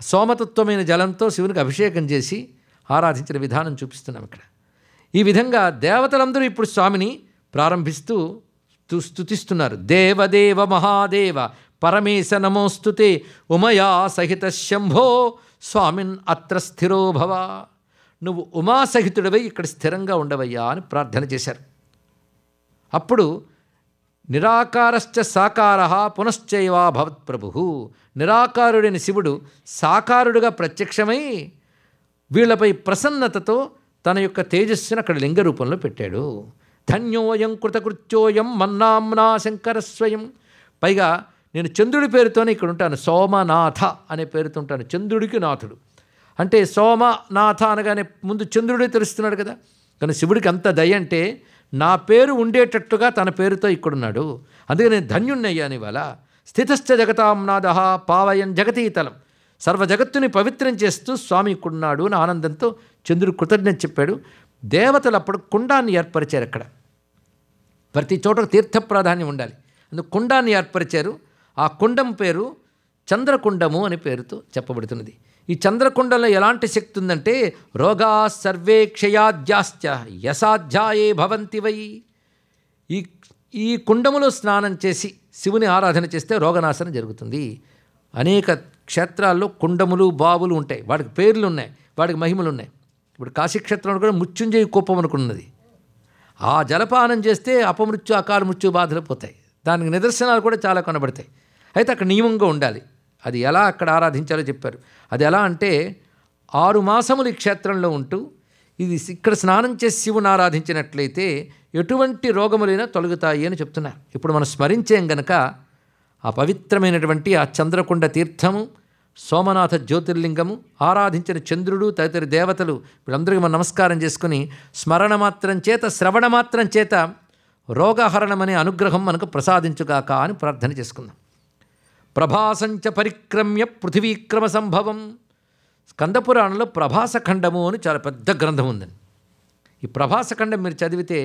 సోమతత్వమైన జలంతో శివునికి అభిషేకం చేసి ఆరాధించిన విధానం చూపిస్తున్నాం ఇక్కడ. ఈ విధంగా దేవతలందరూ ఇప్పుడు స్వామిని ప్రారంభిస్తూ స్తుతిస్తున్నారు. దేవదేవ మహాదేవ పరమేశ నమోస్తుతే ఉమయా సహిత శంభో స్వామిన్ అత్ర స్థిరో భవ. నువ్వు ఉమాసహితుడవై ఇక్కడ స్థిరంగా ఉండవయ్యా అని ప్రార్థన చేశారు. అప్పుడు నిరాకారశ్చ సాకారః పునశ్చైవా భవత్ ప్రభుః. నిరాకారుడైన శివుడు సాకారుడుగా ప్రత్యక్షమై వీళ్లపై ప్రసన్నతతో తన యొక్క తేజస్సును అక్కడ లింగ రూపంలో పెట్టాడు. ధన్యోయం కృతకృత్యోయం మన్నామ్నా శంకరస్వయం. పైగా నేను చంద్రుడి పేరుతోనే ఇక్కడ ఉంటాను, సోమనాథ అనే పేరుతో ఉంటాను, చంద్రుడికి నాథుడు. అంటే సోమనాథ అనగానే ముందు చంద్రుడే తెలుస్తున్నాడు కదా. కానీ శివుడికి అంత దయ అంటే నా పేరు ఉండేటట్టుగా తన పేరుతో ఇక్కడున్నాడు. అందుకే నేను ధన్యుణ్ణయ్యాను ఇవాళ. స్థితస్థ జగతాంనాథ పావయం జగతీతలం. సర్వ జగత్తుని పవిత్రం చేస్తూ స్వామి ఇక్కడున్నాడు అని ఆనందంతో చంద్రుడు కృతజ్ఞత చెప్పాడు. దేవతలు అప్పుడు కుండాన్ని ఏర్పరిచారు అక్కడ. ప్రతి చోట తీర్థ ప్రాధాన్యం ఉండాలి, అందుకు కుండాన్ని ఏర్పరిచారు. ఆ కుండం పేరు చంద్రకుండము అనే పేరుతో చెప్పబడుతున్నది. ఈ చంద్రకుండంలో ఎలాంటి శక్తి ఉందంటే రోగా సర్వే క్షయాధ్యాశ్చ యసాధ్యాయే భవంతి వై. ఈ ఈ కుండములో స్నానం చేసి శివుని ఆరాధన చేస్తే రోగనాశనం జరుగుతుంది. అనేక క్షేత్రాల్లో కుండములు బావులు ఉంటాయి, వాటికి పేర్లు ఉన్నాయి, వాటికి మహిమలు ఉన్నాయి. ఇప్పుడు కాశీక్షేత్రంలో కూడా మృత్యుంజయ కూపం అనుకున్నది, ఆ జలపానం చేస్తే అపమృత్యు అకాల మృత్యు బాధలు పోతాయి. దానికి నిదర్శనాలు కూడా చాలా కనబడతాయి. అయితే అక్కడ నియమంగా ఉండాలి. అది ఎలా అక్కడ ఆరాధించాలో చెప్పారు. అది ఎలా అంటే ఆరు మాసములు ఈ క్షేత్రంలో ఉంటూ ఇది ఇక్కడ స్నానం చేసి శివుని ఆరాధించినట్లయితే ఎటువంటి రోగములైనా తొలగుతాయి అని చెప్తున్నారు. ఇప్పుడు మనం స్మరించేం గనక ఆ పవిత్రమైనటువంటి ఆ చంద్రకుండ తీర్థము, సోమనాథ జ్యోతిర్లింగము, ఆరాధించిన చంద్రుడు, తదితర దేవతలు వీళ్ళందరికీ మనం నమస్కారం చేసుకుని స్మరణ మాత్రం చేత శ్రవణ మాత్రం చేత రోగహరణం అనే అనుగ్రహం మనకు ప్రసాదించుగాక అని ప్రార్థన చేసుకుందాం. ప్రభాసంచ పరిక్రమ్య పృథివీక్రమ సంభవం. స్కందపురాణంలో ప్రభాసఖండము అని చాలా పెద్ద గ్రంథం ఉందండి. ఈ ప్రభాసఖండం మీరు చదివితే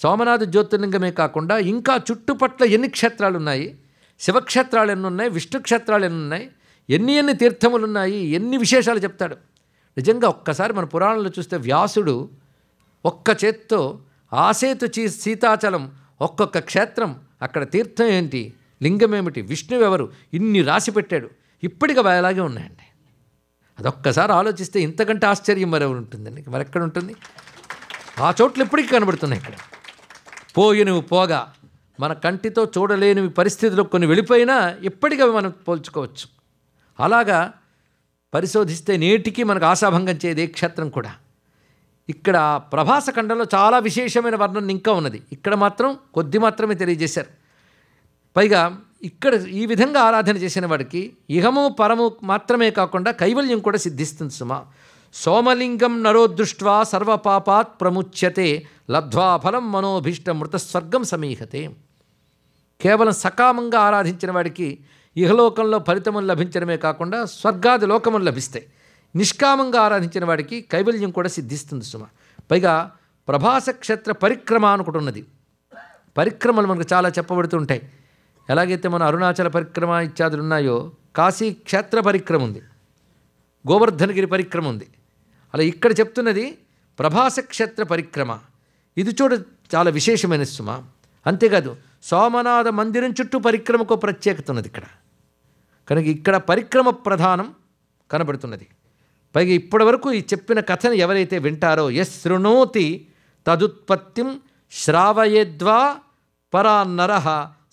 సోమనాథ జ్యోతిర్లింగమే కాకుండా ఇంకా చుట్టుపట్ల ఎన్ని క్షేత్రాలు ఉన్నాయి, శివక్షేత్రాలు ఎన్ని ఉన్నాయి, విష్ణు క్షేత్రాలు ఎన్ని ఉన్నాయి, ఎన్ని ఎన్ని తీర్థములు ఉన్నాయి, ఎన్ని విశేషాలు చెప్తాడు. నిజంగా ఒక్కసారి మన పురాణంలో చూస్తే వ్యాసుడు ఒక్క చేత్తో ఆసేతు చీ సీతాచలం ఒక్కొక్క క్షేత్రం, అక్కడ తీర్థం ఏంటి, లింగం ఏమిటి, విష్ణువు ఎవరు, ఇన్ని రాసి పెట్టాడు. ఇప్పటికీ అవి అలాగే ఉన్నాయండి. అదొక్కసారి ఆలోచిస్తే ఇంతకంటే ఆశ్చర్యం మరెవరు ఉంటుందండి, మరెక్కడ ఉంటుంది. ఆ చోట్లు ఇప్పటికీ కనబడుతున్నాయి. ఇక్కడ పోయినవి పోగా మన కంటితో చూడలేనివి పరిస్థితుల్లో కొన్ని వెళ్ళిపోయినా ఇప్పటికీ అవి మనం పోల్చుకోవచ్చు. అలాగా పరిశోధిస్తే నేటికి మనకు ఆశాభంగం చేయదు ఏ క్షేత్రం కూడా. ఇక్కడ ప్రభాసఖండంలో చాలా విశేషమైన వర్ణన ఇంకా ఉన్నది, ఇక్కడ మాత్రం కొద్ది మాత్రమే తెలియజేశారు. పైగా ఇక్కడ ఈ విధంగా ఆరాధన చేసిన వాడికి ఇహము పరము మాత్రమే కాకుండా కైవల్యం కూడా సిద్ధిస్తుంది సుమా. సోమలింగం నరోదృష్ట్వా సర్వపాపాత్ ప్రముచ్యతే లబ్ధ్వా ఫలం మనోభీష్ట మృతస్వర్గం సమీహతే. కేవలం సకామంగా ఆరాధించిన వాడికి ఇహలోకంలో ఫలితములు లభించడమే కాకుండా స్వర్గాది లోకములు లభిస్తాయి. నిష్కామంగా ఆరాధించిన వాడికి కైవల్యం కూడా సిద్ధిస్తుంది సుమ. పైగా ప్రభాస క్షేత్ర పరిక్రమ అనుకుంటు ఉన్నది. పరిక్రమలు మనకు చాలా చెప్పబడుతుంటాయి. ఎలాగైతే మన అరుణాచల పరిక్రమ ఇత్యాదులు ఉన్నాయో, కాశీ క్షేత్ర పరిక్రమ ఉంది, గోవర్ధనగిరి పరిక్రమ ఉంది. అలా ఇక్కడ చెప్తున్నది ప్రభాస క్షేత్ర పరిక్రమ. ఇది చూడ చాలా విశేషమైన సుమ. అంతేకాదు సోమనాథ మందిరం చుట్టూ పరిక్రమకు ప్రత్యేకత ఉన్నది ఇక్కడ. కనుక ఇక్కడ పరిక్రమ ప్రధానం కనబడుతున్నది. పైగా ఇప్పటి వరకు ఈ చెప్పిన కథను ఎవరైతే వింటారో, యస్ శృణోతి తదుత్పత్తిం శ్రావయేద్వా పరాన్నరః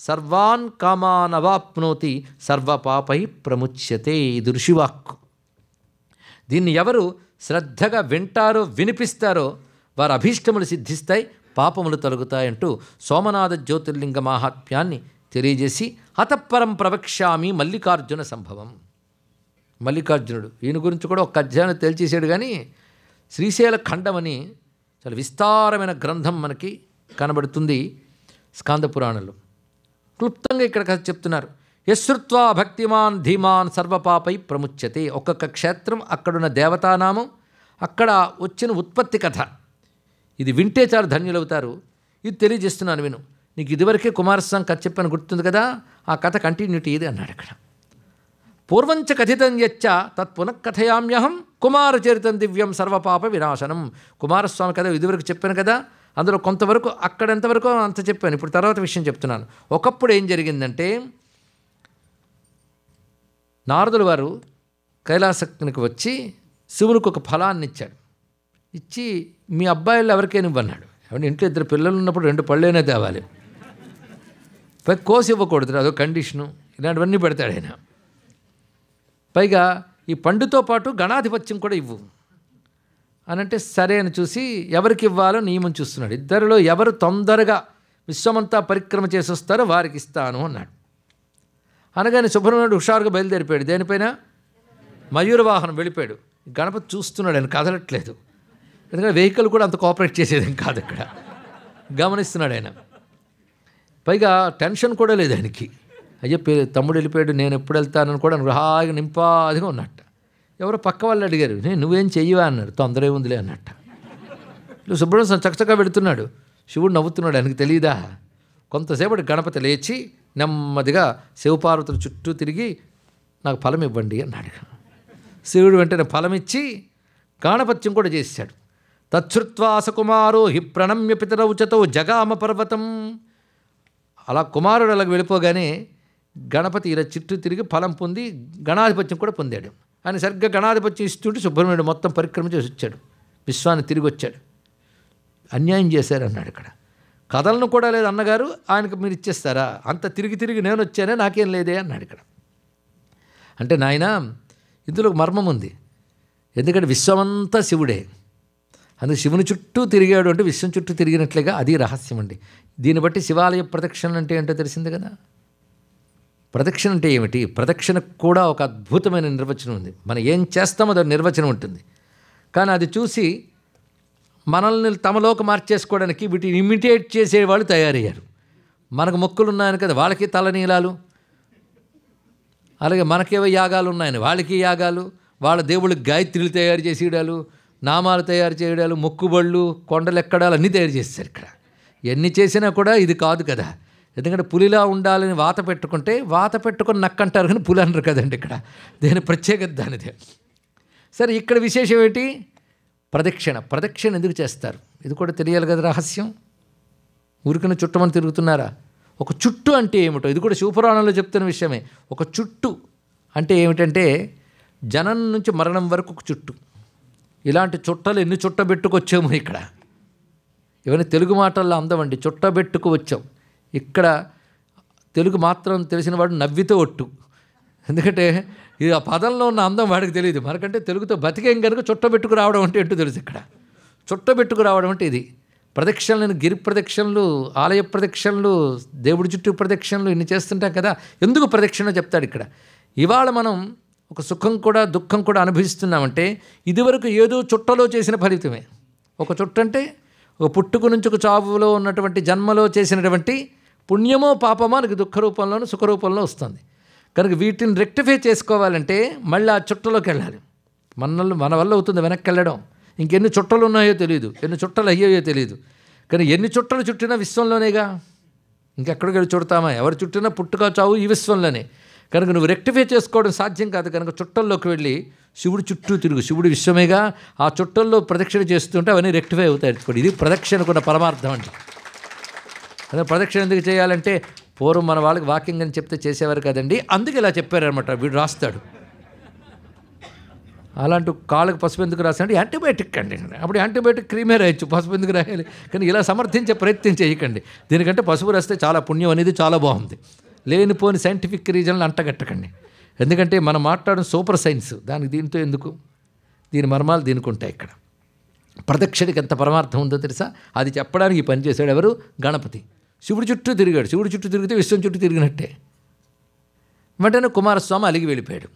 సర్వాన్ కామానవాప్నోతి సర్వపాపై ప్రముచ్యతే. ఇది ఋషివాక్కు. దీన్ని ఎవరు శ్రద్ధగా వింటారో వినిపిస్తారో వారి అభీష్టములు సిద్ధిస్తాయి, పాపములు తొలగుతాయంటూ సోమనాథ జ్యోతిర్లింగ మహాత్మ్యాన్ని తెలియజేసి హతపరం ప్రవక్ష్యామి మల్లికార్జున సంభవం. మల్లికార్జునుడు ఈయన గురించి కూడా ఒక అధ్యాయం తెలియజేశాడు. కానీ శ్రీశైల ఖండమని చాలా విస్తారమైన గ్రంథం మనకి కనబడుతుంది స్కంద పురాణంలో. క్లుప్తంగా ఇక్కడ చెప్తున్నారు, యశ్రుత్వా భక్తిమాన్ ధీమాన్ సర్వపాపై ప్రముచ్యతే. ఒక్కొక్క క్షేత్రం, అక్కడున్న దేవతానామం, అక్కడ వచ్చిన ఉత్పత్తి కథ ఇది వింటే చాలు ధన్యులవుతారు. ఇది తెలియజేస్తున్నాను విను. నీకు ఇదివరకే కుమారస్వామి కథ చెప్పాను గుర్తుంది కదా, ఆ కథ కంటిన్యూటీ ఇది అన్నాడు. ఇక్కడ పూర్వంచ కథితం యచ్చ తత్పునః కథయామ్యహం కుమారచరితం దివ్యం సర్వపాప వినాశనం. కుమారస్వామి కథ ఇదివరకు చెప్పాను కదా, అందులో కొంతవరకు అక్కడెంతవరకు అంత చెప్పాను. ఇప్పుడు తర్వాత విషయం చెప్తున్నాను. ఒకప్పుడు ఏం జరిగిందంటే, నారదుల వారు కైలాసానికి వచ్చి శివునికి ఒక ఫలాన్ని ఇచ్చాడు. ఇచ్చి మీ అబ్బాయిలు ఎవరికైనా ఇవ్వన్నాడు. ఎవరి ఇంట్లో ఇద్దరు పిల్లలు ఉన్నప్పుడు రెండు పళ్ళైనా తేవాలి, పై కోసి ఇవ్వకూడదు, అదో కండిషను, ఇలాంటివన్నీ పెడతాడు ఆయన. పైగా ఈ పండుతో పాటు గణాధిపత్యం కూడా ఇవ్వు అనంటే సరే అని చూసి ఎవరికి ఇవ్వాలో నియమం చూస్తున్నాడు. ఇద్దరిలో ఎవరు తొందరగా విశ్వమంతా పరిక్రమ చేసి వస్తారో వారికి ఇస్తాను అన్నాడు. అనగానే సుబ్రహ్మణ్యుడు హుషారుగా బయలుదేరిపోయాడు. దేనిపైన? మయూర వాహనం వెళ్ళిపోయాడు. గణపతి చూస్తున్నాడు, ఆయన కదలట్లేదు. ఎందుకంటే వెహికల్ కూడా అంత కోఆపరేట్ చేసేదేం కాదు, ఇక్కడ గమనిస్తున్నాడు ఆయన. పైగా టెన్షన్ కూడా లేదు ఆయనకి. అయ్యో తమ్ముడు వెళ్ళిపోయాడు, నేను ఎప్పుడు వెళ్తానని కూడా హాయిగా నింపాదిగా ఉన్నట్ట. ఎవరో పక్క వాళ్ళు అడిగారు, నేను నువ్వేం చెయ్యవా అన్నాడు. తొందర ఏముందిలే అన్నట్ట. సుబ్రహ్మణ్యం చకచకా పెడుతున్నాడు, శివుడు నవ్వుతున్నాడు. ఆయనకు తెలియదా? కొంతసేపటి గణపతి లేచి నెమ్మదిగా శివపార్వతుల చుట్టూ తిరిగి నాకు ఫలం ఇవ్వండి అన్నాడు. శివుడు వెంటనే ఫలమిచ్చి గాణపత్యం కూడా చేశాడు. తచ్చుత్వాసకుమారో హి ప్రణమ్య పితరౌచతో జగామ పర్వతం. అలా కుమారుడు అలాగ వెళ్ళిపోగానే గణపతి ఇలా చుట్టూ తిరిగి ఫలం పొంది గణాధిపత్యం కూడా పొందాడు. ఆయన సరిగ్గా గణాధిపత్యం ఇస్తుంటే సుబ్రహ్మణ్యుడు మొత్తం పరిక్రమ చేసి వచ్చాడు, విశ్వాన్ని తిరిగి వచ్చాడు. అన్యాయం చేశారు అన్నాడు. ఇక్కడ కథలను కూడా లేదు అన్నగారు, ఆయనకు మీరు ఇచ్చేస్తారా? అంత తిరిగి తిరిగి నేను వచ్చానే, నాకేం లేదే అన్నాడు. ఇక్కడ అంటే నాయన ఇందులో మర్మం ఉంది. ఎందుకంటే విశ్వమంతా శివుడే, అందుకు శివుని చుట్టూ తిరిగాడు అంటే విశ్వం చుట్టూ తిరిగినట్లేగా. అది రహస్యం అండి. దీన్ని బట్టి శివాలయ ప్రదక్షిణ అంటే ఏంటో తెలిసింది కదా. ప్రదక్షిణ అంటే ఏమిటి? ప్రదక్షిణకు కూడా ఒక అద్భుతమైన నిర్వచనం ఉంది. మనం ఏం చేస్తామో అది నిర్వచనం ఉంటుంది. కానీ అది చూసి మనల్ని తమలోకి మార్చేసుకోవడానికి వీటిని ఇమిటేట్ చేసేవాళ్ళు తయారయ్యారు. మనకు మొక్కులు ఉన్నాయని కదా, వాళ్ళకి తలనీలాలు. అలాగే మనకేవో యాగాలు ఉన్నాయని వాళ్ళకి యాగాలు, వాళ్ళ దేవుళ్ళకి గాయత్రిలు తయారు చేసేయడాలు, నామాలు తయారు చేయడాలు, మొక్కుబళ్ళు, కొండలు ఎక్కడాలు అన్నీ తయారు చేస్తారు. ఇక్కడ ఎన్ని చేసినా కూడా ఇది కాదు కదా. ఎందుకంటే పులిలా ఉండాలని వాత పెట్టుకుంటే వాత పెట్టుకొని నక్కంటారు, కానీ పులి అనరు కదండి. ఇక్కడ దేని ప్రత్యేకత దానిదే. సరే, ఇక్కడ విశేషం ఏంటి? ప్రదక్షిణ. ప్రదక్షిణ ఎందుకు చేస్తారు? ఇది కూడా తెలియాలి కదా రహస్యం. ఊరికనే చుట్టమని తిరుగుతున్నారా? ఒక చుట్టు అంటే ఏమిటో ఇది కూడా శివపురాణంలో చెప్తున్న విషయమే. ఒక చుట్టు అంటే ఏమిటంటే జనం నుంచి మరణం వరకు ఒక చుట్టు. ఇలాంటి చుట్టలు ఎన్ని చుట్టబెట్టుకు వచ్చాము ఇక్కడ. ఇవన్నీ తెలుగు మాటల్లో అందమండి, చుట్టబెట్టుకు వచ్చాం. ఇక్కడ తెలుగు మాత్రం తెలిసిన వాడు నవ్వితో ఒట్టు. ఎందుకంటే ఇది ఆ పదంలో ఉన్న అందం వాడికి తెలియదు. మనకంటే తెలుగుతో బతికేం కనుక చుట్టబెట్టుకు రావడం అంటే ఏంటో తెలుసు. ఇక్కడ చుట్టబెట్టుకు రావడం అంటే ఇది. ప్రదక్షిణలు, గిరి ప్రదక్షిణలు, ఆలయ ప్రదక్షిణలు, దేవుడి చుట్టూ ప్రదక్షిణలు ఇన్ని చేస్తుంటాం కదా. ఎందుకు ప్రదక్షిణ చెప్తాడు ఇక్కడ. ఇవాళ మనం ఒక సుఖం కూడా దుఃఖం కూడా అనుభవిస్తున్నామంటే ఇదివరకు ఏదో చుట్టలో చేసిన ఫలితమే. ఒక చుట్ట అంటే ఒక పుట్టుకు నుంచి ఒక చావులో ఉన్నటువంటి జన్మలో చేసినటువంటి పుణ్యమో పాపమో మనకి దుఃఖ రూపంలోనూ సుఖరూపంలో వస్తుంది. కనుక వీటిని రెక్టిఫై చేసుకోవాలంటే మళ్ళీ ఆ చుట్టలోకి వెళ్ళాలి. మనల్ని మన వల్ల అవుతుంది వెనక్కి వెళ్ళడం. ఇంకెన్ని చుట్టలు ఉన్నాయో తెలియదు, ఎన్ని చుట్టలు అయ్యాయో తెలియదు. కానీ ఎన్ని చుట్టలు చుట్టినా విశ్వంలోనేగా, ఇంకెక్కడికి వెళ్ళి చుడతామా? ఎవరు చుట్టినా పుట్టుక చావు ఈ విశ్వంలోనే. కనుక నువ్వు రెక్టిఫై చేసుకోవడం సాధ్యం కాదు. కనుక చుట్టల్లోకి వెళ్ళి శివుడు చుట్టూ తిరుగు. శివుడు విశ్వమేగా. ఆ చుట్టల్లో ప్రదక్షిణ చేస్తుంటే అవన్నీ రెక్టిఫై అవుతాయి. ఇది ప్రదక్షిణకున్న పరమార్థం అండి. అదే ప్రదక్షిణ ఎందుకు చేయాలంటే పూర్వం మన వాళ్ళకి వాకింగ్ అని చెప్తే చేసేవారు కదండి, అందుకు ఇలా చెప్పారనమాట. వీడు రాస్తాడు అలాంటి కాళ్ళకు పసుపు ఎందుకు రాస్తాడు? యాంటీబయాటిక్ అండి. అప్పుడు యాంటీబయాటిక్ క్రీమే రాయొచ్చు, పసుపు ఎందుకు రాయాలి? కానీ ఇలా సమర్థించే ప్రయత్నం చేయకండి. దీనికంటే పసుపు రాస్తే చాలా పుణ్యం అనేది చాలా బాగుంది. లేనిపోని సైంటిఫిక్ రీజన్లు అంటగట్టకండి. ఎందుకంటే మనం మాట్లాడడం సూపర్ సైన్స్, దానికి దీంతో ఎందుకు? దీని మర్మాలు దీనికి ఉంటాయి. ఇక్కడ ప్రదక్షిణకి ఎంత పరమార్థం ఉందో తెలుసా, అది చెప్పడానికి పనిచేశాడు ఎవరు, గణపతి. శివుడి చుట్టూ తిరిగాడు, శివుడి చుట్టూ తిరిగితే విశ్వం చుట్టూ తిరిగినట్టే. వెంటనే కుమారస్వామి అలిగి వెళ్ళిపోయాడు,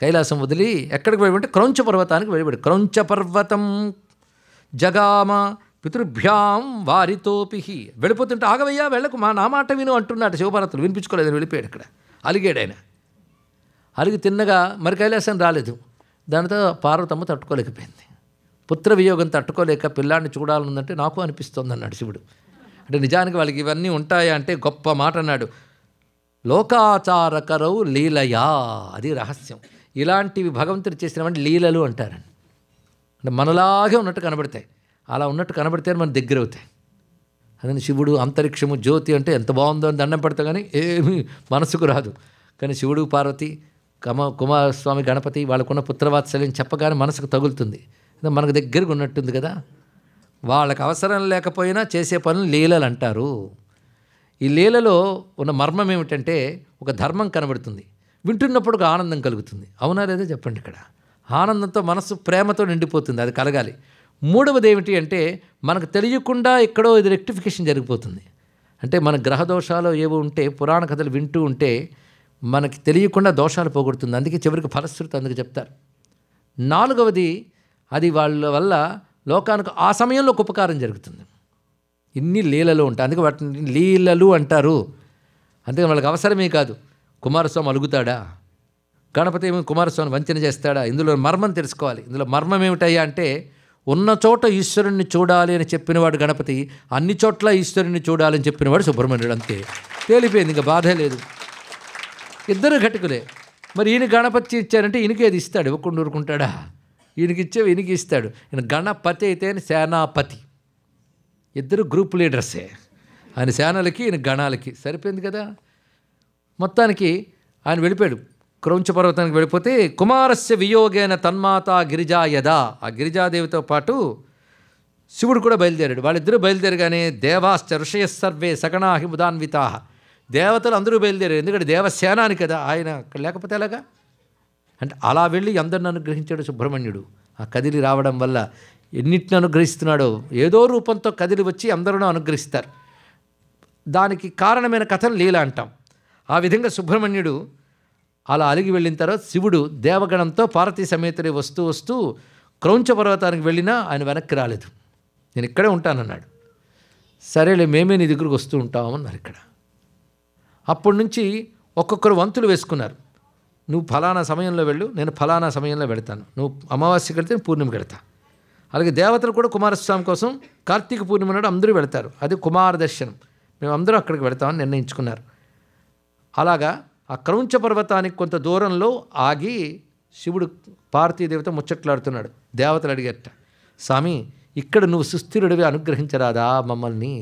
కైలాసం వదిలి ఎక్కడికి వెళ్ళిపోయాడు అంటే క్రౌంచ పర్వతానికి వెళ్ళిపోయాడు. క్రౌంచ పర్వతం జగామ పితృభ్యాం వారితోపిహి, వెళ్ళిపోతుంటే ఆగవయ్యా వెళ్ళకు మా నా మాట విను అంటున్నాడు శివపార్వతులు, వినిపించుకోలేదు, వెళ్ళిపోయాడు. ఇక్కడ అలిగాడు ఆయన, అలిగి తిన్నగా మరి కైలాసం రాలేదు. దానితో పార్వతమ్మ తట్టుకోలేకపోయింది, పుత్ర వియోగం తట్టుకోలేక పిల్లాడిని చూడాలనుందంటే నాకు అనిపిస్తుంది అన్నాడు శివుడు. అంటే నిజానికి వాళ్ళకి ఇవన్నీ ఉంటాయా అంటే గొప్ప మాట అన్నాడు, లోకాచారకరౌ లీలయా, అది రహస్యం. ఇలాంటివి భగవంతుడు చేసినవన్నీ లీలలు అంటారండి. అంటే మనలాగే ఉన్నట్టు కనబడతాయి, అలా ఉన్నట్టు కనబడితే మన దగ్గర అవుతాయి. అదే శివుడు అంతరిక్షము జ్యోతి అంటే ఎంత బాగుందో అని దండం పెడతా కానీ ఏమీ మనసుకు రాదు. కానీ శివుడు పార్వతి కమ కుమారస్వామి గణపతి వాళ్ళకున్న పుత్రవాత్సల్యం చెప్పగానే మనసుకు తగులుతుంది, మనకు దగ్గరకు ఉన్నట్టుంది కదా. వాళ్ళకి అవసరం లేకపోయినా చేసే పనులు లీలలు అంటారు. ఈ లీలలో ఉన్న మర్మం ఏమిటంటే ఒక ధర్మం కనబడుతుంది, వింటున్నప్పుడు ఒక ఆనందం కలుగుతుంది, అవునా లేదా చెప్పండి. ఇక్కడ ఆనందంతో మనసు ప్రేమతో నిండిపోతుంది, అది కలగాలి. మూడవది ఏమిటి అంటే మనకు తెలియకుండా ఎక్కడో ఇది రెక్టిఫికేషన్ జరిగిపోతుంది. అంటే మన గ్రహ దోషాలు ఏవో ఉంటే పురాణ కథలు వింటూ ఉంటే మనకి తెలియకుండా దోషాలు పోగొడుతుంది, అందుకే చివరికి ఫలశ్రుతి అందుకు చెప్తారు. నాలుగవది అది వాళ్ళ వల్ల లోకానికి ఆ సమయంలో ఒక ఉపకారం జరుగుతుంది. ఇన్ని లీలలు ఉంటాయి, అందుకే వాటిని లీలలు అంటారు. అందుకని వాళ్ళకి అవసరమే కాదు. కుమారస్వామి అలుగుతాడా, గణపతి ఏమో కుమారస్వామి వంచన చేస్తాడా, ఇందులో మర్మం తెలుసుకోవాలి. ఇందులో మర్మం ఏమిటయ్యా అంటే ఉన్న చోట ఈశ్వరుణ్ణి చూడాలి అని చెప్పినవాడు గణపతి, అన్ని చోట్ల ఈశ్వరుణ్ణి చూడాలని చెప్పినవాడు సుబ్రహ్మణ్యుడు. అంతే తేలిపోయింది, ఇంకా బాధే లేదు. ఇద్దరు ఘటకులే. మరి ఈయన గణపతి ఇచ్చారంటే ఈయనకేది ఇస్తాడు, ఇవ్వకుండా ఊరుకుంటాడా, ఈయనకిచ్చే ఈయనకి ఇస్తాడు. ఈయన గణపతి అయితే ఆయన సేనాపతి, ఇద్దరు గ్రూప్ లీడర్సే, ఆయన సేనలకి ఈయన గణాలకి, సరిపోయింది కదా. మొత్తానికి ఆయన వెళ్ళిపోయాడు క్రౌంచ పర్వతానికి. వెళ్ళిపోతే కుమారస్య వియోగేన తన్మాత గిరిజా యదా, ఆ గిరిజాదేవితో పాటు శివుడు కూడా బయలుదేరాడు. వాళ్ళిద్దరూ బయలుదేరగానే దేవాశ్చ ఋషయ సర్వే సగణాహి ముదాన్వితా, దేవతలు అందరూ బయలుదేరారు, ఎందుకంటే దేవసేనాని కదా ఆయన, అక్కడ లేకపోతే ఎలాగా. అంటే అలా వెళ్ళి అందరిని అనుగ్రహించాడు సుబ్రహ్మణ్యుడు. ఆ కదిలి రావడం వల్ల ఎన్నిటిని అనుగ్రహిస్తున్నాడో ఏదో రూపంతో కదిలి వచ్చి అందరూ అనుగ్రహిస్తారు. దానికి కారణమైన కథను లీల అంటాం. ఆ విధంగా సుబ్రహ్మణ్యుడు అలా అలిగి వెళ్ళిన తర్వాత శివుడు దేవగణంతో పార్వతీ సమేతుడే వస్తూ వస్తూ క్రౌంచ పర్వతానికి వెళ్ళినా ఆయన వెనక్కి రాలేదు, నేను ఇక్కడే ఉంటానన్నాడు. సరేలే మేమే నీ దగ్గరకు వస్తూ ఉంటామన్నారు. ఇక్కడ అప్పటి నుంచి ఒక్కొక్కరు వంతులు వేసుకున్నారు, నువ్వు ఫలానా సమయంలో వెళ్ళు, నేను ఫలానా సమయంలో పెడతాను, నువ్వు అమావాస్యకి వెళితే పూర్ణిమకి వెళ్తా. అలాగే దేవతలు కూడా కుమారస్వామి కోసం కార్తీక పూర్ణిమ నాడు అందరూ వెళతారు, అది కుమార దర్శనం, మేము అందరూ అక్కడికి వెళతామని నిర్ణయించుకున్నారు. అలాగా ఆ క్రౌంచ పర్వతానికి కొంత దూరంలో ఆగి శివుడు పార్వతీదేవిత ముచ్చట్లాడుతున్నాడు. దేవతలు అడిగట, స్వామి ఇక్కడ నువ్వు సుస్థిరుడివి అనుగ్రహించరాదా మమ్మల్ని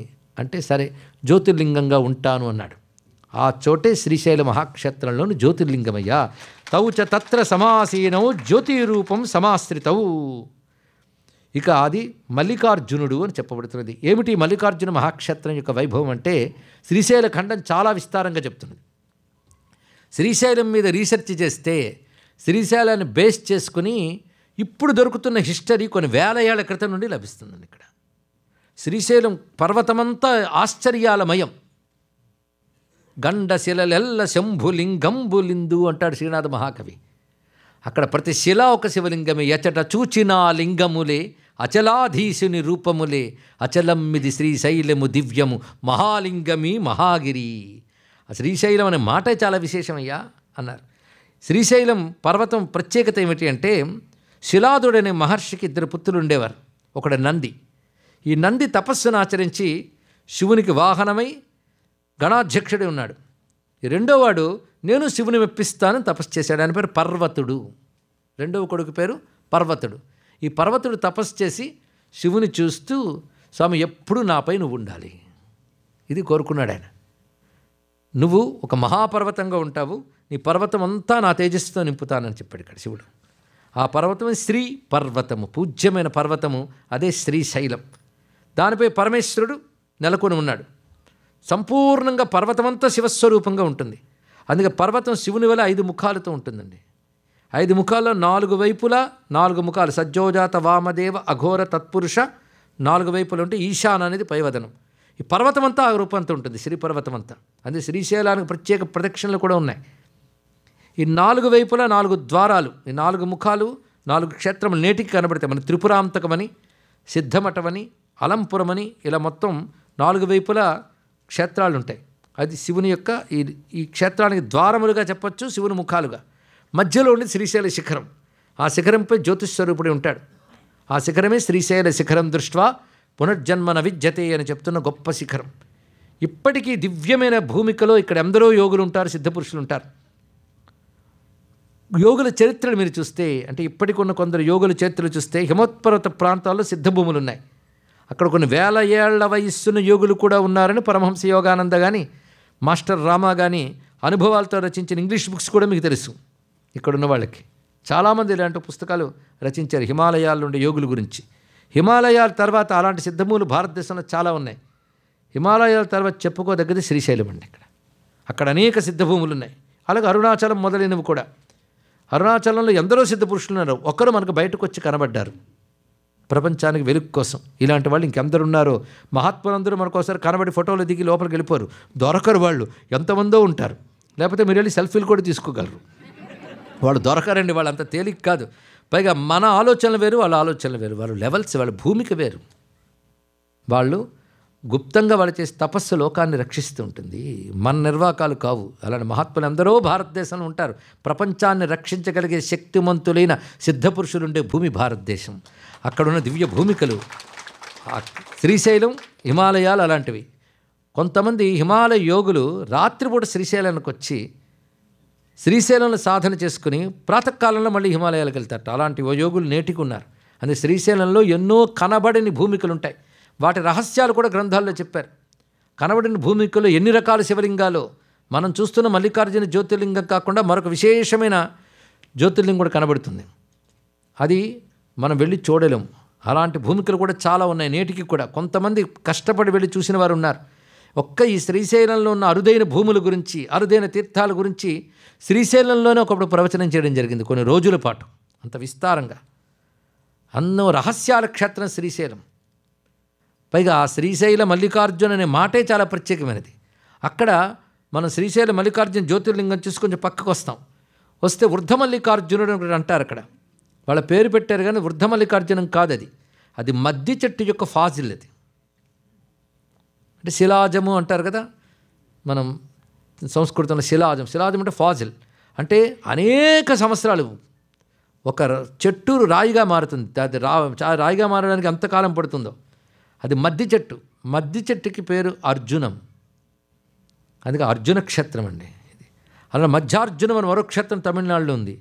అంటే, సరే జ్యోతిర్లింగంగా ఉంటాను అన్నాడు. ఆ చోటే శ్రీశైల మహాక్షేత్రంలోని జ్యోతిర్లింగమయ్యా, తవు చ తత్ర సమాసీనవు జ్యోతిరూపం సమాశ్రితవు. ఇక అది మల్లికార్జునుడు అని చెప్పబడుతున్నది. ఏమిటి మల్లికార్జున మహాక్షేత్రం యొక్క వైభవం అంటే, శ్రీశైల ఖండం చాలా విస్తారంగా చెప్తున్నది. శ్రీశైలం మీద రీసెర్చ్ చేస్తే శ్రీశైలాన్ని బేస్ చేసుకుని ఇప్పుడు దొరుకుతున్న హిస్టరీ కొన్ని వేల ఏళ్ల క్రితం నుండి లభిస్తుందండి. ఇక్కడ శ్రీశైలం పర్వతమంతా ఆశ్చర్యాలమయం. గండ శిలలెల్ల శంభులింగంబులిందు అంటాడు శ్రీనాథ మహాకవి. అక్కడ ప్రతి శిలా ఒక శివలింగమే, ఎచ్చట చూచినా లింగములే అచలాధీశుని రూపములే, అచలమ్మిది శ్రీశైలము దివ్యము మహాలింగమి మహాగిరి. శ్రీశైలం అనే మాటే చాలా విశేషమయ్యా అన్నారు. శ్రీశైలం పర్వతం ప్రత్యేకత ఏమిటి అంటే, శిలాదుడు అనే మహర్షికి ఇద్దరు పుత్రులు ఉండేవారు, ఒకడు నంది. ఈ నంది తపస్సును ఆచరించి శివునికి వాహనమై గణాధ్యక్షుడే ఉన్నాడు. ఈ రెండోవాడు నేను శివుని మెప్పిస్తానని తపస్సు చేశాడు, ఆయన పేరు పర్వతుడు. రెండవ కొడుకు పేరు పర్వతుడు. ఈ పర్వతుడు తపస్సు చేసి శివుని చూస్తూ స్వామి ఎప్పుడూ నాపై నువ్వు ఉండాలి ఇది కోరుకున్నాడు ఆయన. నువ్వు ఒక మహాపర్వతంగా ఉంటావు, నీ పర్వతం అంతా నా తేజస్సుతో నింపుతానని చెప్పాడు ఇక్కడ శివుడు. ఆ పర్వతం శ్రీ పర్వతము, పూజ్యమైన పర్వతము, అదే శ్రీశైలం. దానిపై పరమేశ్వరుడు నెలకొని ఉన్నాడు. సంపూర్ణంగా పర్వతమంతా శివస్వరూపంగా ఉంటుంది, అందుకే పర్వతం శివుని వల్ల ఐదు ముఖాలతో ఉంటుందండి. ఐదు ముఖాల్లో నాలుగు వైపులా నాలుగు ముఖాలు సజ్జోజాత వామదేవ అఘోర తత్పురుష నాలుగు వైపులు ఉంటే ఈశాన అనేది పైవదనం. ఈ పర్వతం అంతా ఆ రూపంతో ఉంటుంది, శ్రీ పర్వతం అంతా. అందుకే శ్రీశైలానికి ప్రత్యేక ప్రదక్షిణలు కూడా ఉన్నాయి. ఈ నాలుగు వైపులా నాలుగు ద్వారాలు, ఈ నాలుగు ముఖాలు, నాలుగు క్షేత్రములు నేటికి కనబడతాయి. మన త్రిపురాంతకమని, సిద్ధమఠమని, అలంపురమని, ఇలా మొత్తం నాలుగు వైపులా క్షేత్రాలు ఉంటాయి. అది శివుని యొక్క ఈ ఈ క్షేత్రానికి ద్వారములుగా చెప్పచ్చు, శివుని ముఖాలుగా. మధ్యలో ఉండి శ్రీశైల శిఖరం, ఆ శిఖరంపై జ్యోతిస్వరూపుడి ఉంటాడు. ఆ శిఖరమే శ్రీశైల శిఖరం దృష్ట్వా పునర్జన్మన విద్యతే అని చెప్తున్న గొప్ప శిఖరం. ఇప్పటికీ దివ్యమైన భూమికలో ఇక్కడ ఎందరో యోగులు ఉంటారు, సిద్ధపురుషులు ఉంటారు. యోగుల చరిత్రలు మీరు చూస్తే, అంటే ఇప్పటికి ఉన్న కొందరు యోగుల చరిత్రలు చూస్తే, హిమోత్పర్వత ప్రాంతాల్లో సిద్ధభూములు ఉన్నాయి. అక్కడ కొన్ని వేల ఏళ్ల వయస్సున్న యోగులు కూడా ఉన్నారని పరమహంస యోగానంద కానీ మాస్టర్ రామా కానీ అనుభవాలతో రచించిన ఇంగ్లీష్ బుక్స్ కూడా మీకు తెలుసు. ఇక్కడున్న వాళ్ళకి చాలామంది ఇలాంటి పుస్తకాలు రచించారు హిమాలయాల్లో ఉండే యోగుల గురించి. హిమాలయాల తర్వాత అలాంటి సిద్ధభూములు భారతదేశంలో చాలా ఉన్నాయి. హిమాలయాల తర్వాత చెప్పుకోదగ్గది శ్రీశైలం అండి. ఇక్కడ అక్కడ అనేక సిద్ధభూములు ఉన్నాయి. అలాగే అరుణాచలం మొదలైనవి కూడా. అరుణాచలంలో ఎందరో సిద్ధపురుషులు ఉన్నారు, ఒక్కరు మనకు బయటకు వచ్చి కనబడ్డారు ప్రపంచానికి వెలుగు కోసం. ఇలాంటి వాళ్ళు ఇంకెందరు ఉన్నారో. మహాత్ములందరూ మనకోసారి కనబడి ఫోటోలు దిగి లోపలికి వెళ్ళిపోరు, దొరకరు వాళ్ళు. ఎంతమందో ఉంటారు, లేకపోతే మీరు వెళ్ళి సెల్ఫీలు కూడా తీసుకోగలరు. వాళ్ళు దొరకరండి, వాళ్ళు అంత తేలిక కాదు. పైగా మన ఆలోచనలు వేరు, వాళ్ళ ఆలోచనలు వేరు, వాళ్ళ లెవెల్స్, వాళ్ళ భూమిక వేరు. వాళ్ళు గుప్తంగా వాళ్ళు చేసే తపస్సు లోకాన్ని రక్షిస్తూ ఉంటుంది, మన నిర్వాకాలు కావు. అలాంటి మహాత్ములు ఎందరో భారతదేశంలో ఉంటారు. ప్రపంచాన్ని రక్షించగలిగే శక్తిమంతులైన సిద్ధపురుషులుండే భూమి భారతదేశం. అక్కడున్న దివ్య భూమికలు శ్రీశైలం, హిమాలయాలు అలాంటివి. కొంతమంది హిమాలయ యోగులు రాత్రిపూట శ్రీశైలానికి వచ్చి శ్రీశైలంలో సాధన చేసుకుని ప్రాతకాలంలో మళ్ళీ హిమాలయాలకు వెళ్తారట. అలాంటి యోగులు నేటికి ఉన్నారు. అందుకే శ్రీశైలంలో ఎన్నో కనబడని భూమికలు ఉంటాయి. వాటి రహస్యాలు కూడా గ్రంథాల్లో చెప్పారు. కనబడిన భూమికల్లో ఎన్ని రకాల శివలింగాలు. మనం చూస్తున్న మల్లికార్జున జ్యోతిర్లింగం కాకుండా మరొక విశేషమైన జ్యోతిర్లింగం కూడా కనబడుతుంది, అది మనం వెళ్ళి చూడలేం. అలాంటి భూమికలు కూడా చాలా ఉన్నాయి నేటికి కూడా. కొంతమంది కష్టపడి వెళ్ళి చూసిన వారు ఉన్నారు. ఒక్క ఈ శ్రీశైలంలో ఉన్న అరుదైన భూముల గురించి, అరుదైన తీర్థాల గురించి శ్రీశైలంలోనే ఒకప్పుడు ప్రవచనం చేయడం జరిగింది కొన్ని రోజుల పాటు, అంత విస్తారంగా. అన్నో రహస్యాల క్షేత్రం శ్రీశైలం. పైగా ఆ శ్రీశైల మల్లికార్జున అనే మాటే చాలా ప్రత్యేకమైనది. అక్కడ మనం శ్రీశైల మల్లికార్జున జ్యోతిర్లింగం చూసి కొంచెం పక్కకు వస్తాం, వస్తే వృద్ధ మల్లికార్జునుడు అని అంటారు. అక్కడ వాళ్ళ పేరు పెట్టారు కానీ వృద్ధ మల్లికార్జునం కాదు అది, అది మద్ది చెట్టు యొక్క ఫాజిల్. అది అంటే శిలాజము అంటారు కదా మనం సంస్కృతంలో, శిలాజం. శిలాజం అంటే ఫాజిల్, అంటే అనేక సంవత్సరాలు ఒక చెట్టు రాయిగా మారుతుంది. అది రా రాయిగా మారడానికి ఎంతకాలం పడుతుందో. అది మద్ది చెట్టు, మద్ది చెట్టుకి పేరు అర్జునం, అందుకే అర్జున క్షేత్రం అండి ఇది. అలా మధ్యార్జునం అని మరో క్షేత్రం తమిళనాడులో ఉంది.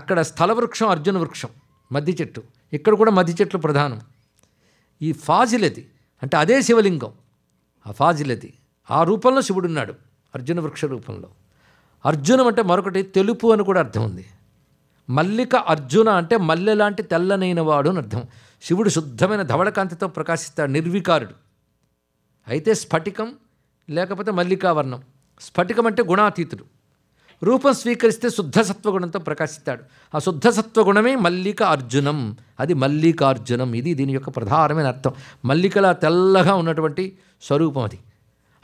అక్కడ స్థల వృక్షం అర్జున వృక్షం, మద్ది చెట్టు. ఇక్కడ కూడా మద్ది చెట్లు ప్రధానం. ఈ ఫాజిల్ అది, అంటే అదే శివలింగం. ఆ ఫాజిల్ అది, ఆ రూపంలో శివుడున్నాడు అర్జున వృక్ష రూపంలో. అర్జునం అంటే మరొకటి తెలుపు అని కూడా అర్థం ఉంది. మల్లిక అర్జున అంటే మల్లె లాంటి తెల్లనైన వాడు అని అర్థం. శివుడు శుద్ధమైన ధవళకాంతితో ప్రకాశిస్తాడు, నిర్వికారుడు. అయితే స్ఫటికం లేకపోతే మల్లికావర్ణం. స్ఫటికం అంటే గుణాతీతుడు, రూపం స్వీకరిస్తే శుద్ధ సత్వగుణంతో ప్రకాశిస్తాడు. ఆ శుద్ధ సత్వగుణమే మల్లిక అర్జునం, అది మల్లికార్జునం. ఇది దీని యొక్క ప్రధానమైన అర్థం. మల్లికలా తెల్లగా ఉన్నటువంటి స్వరూపం అది.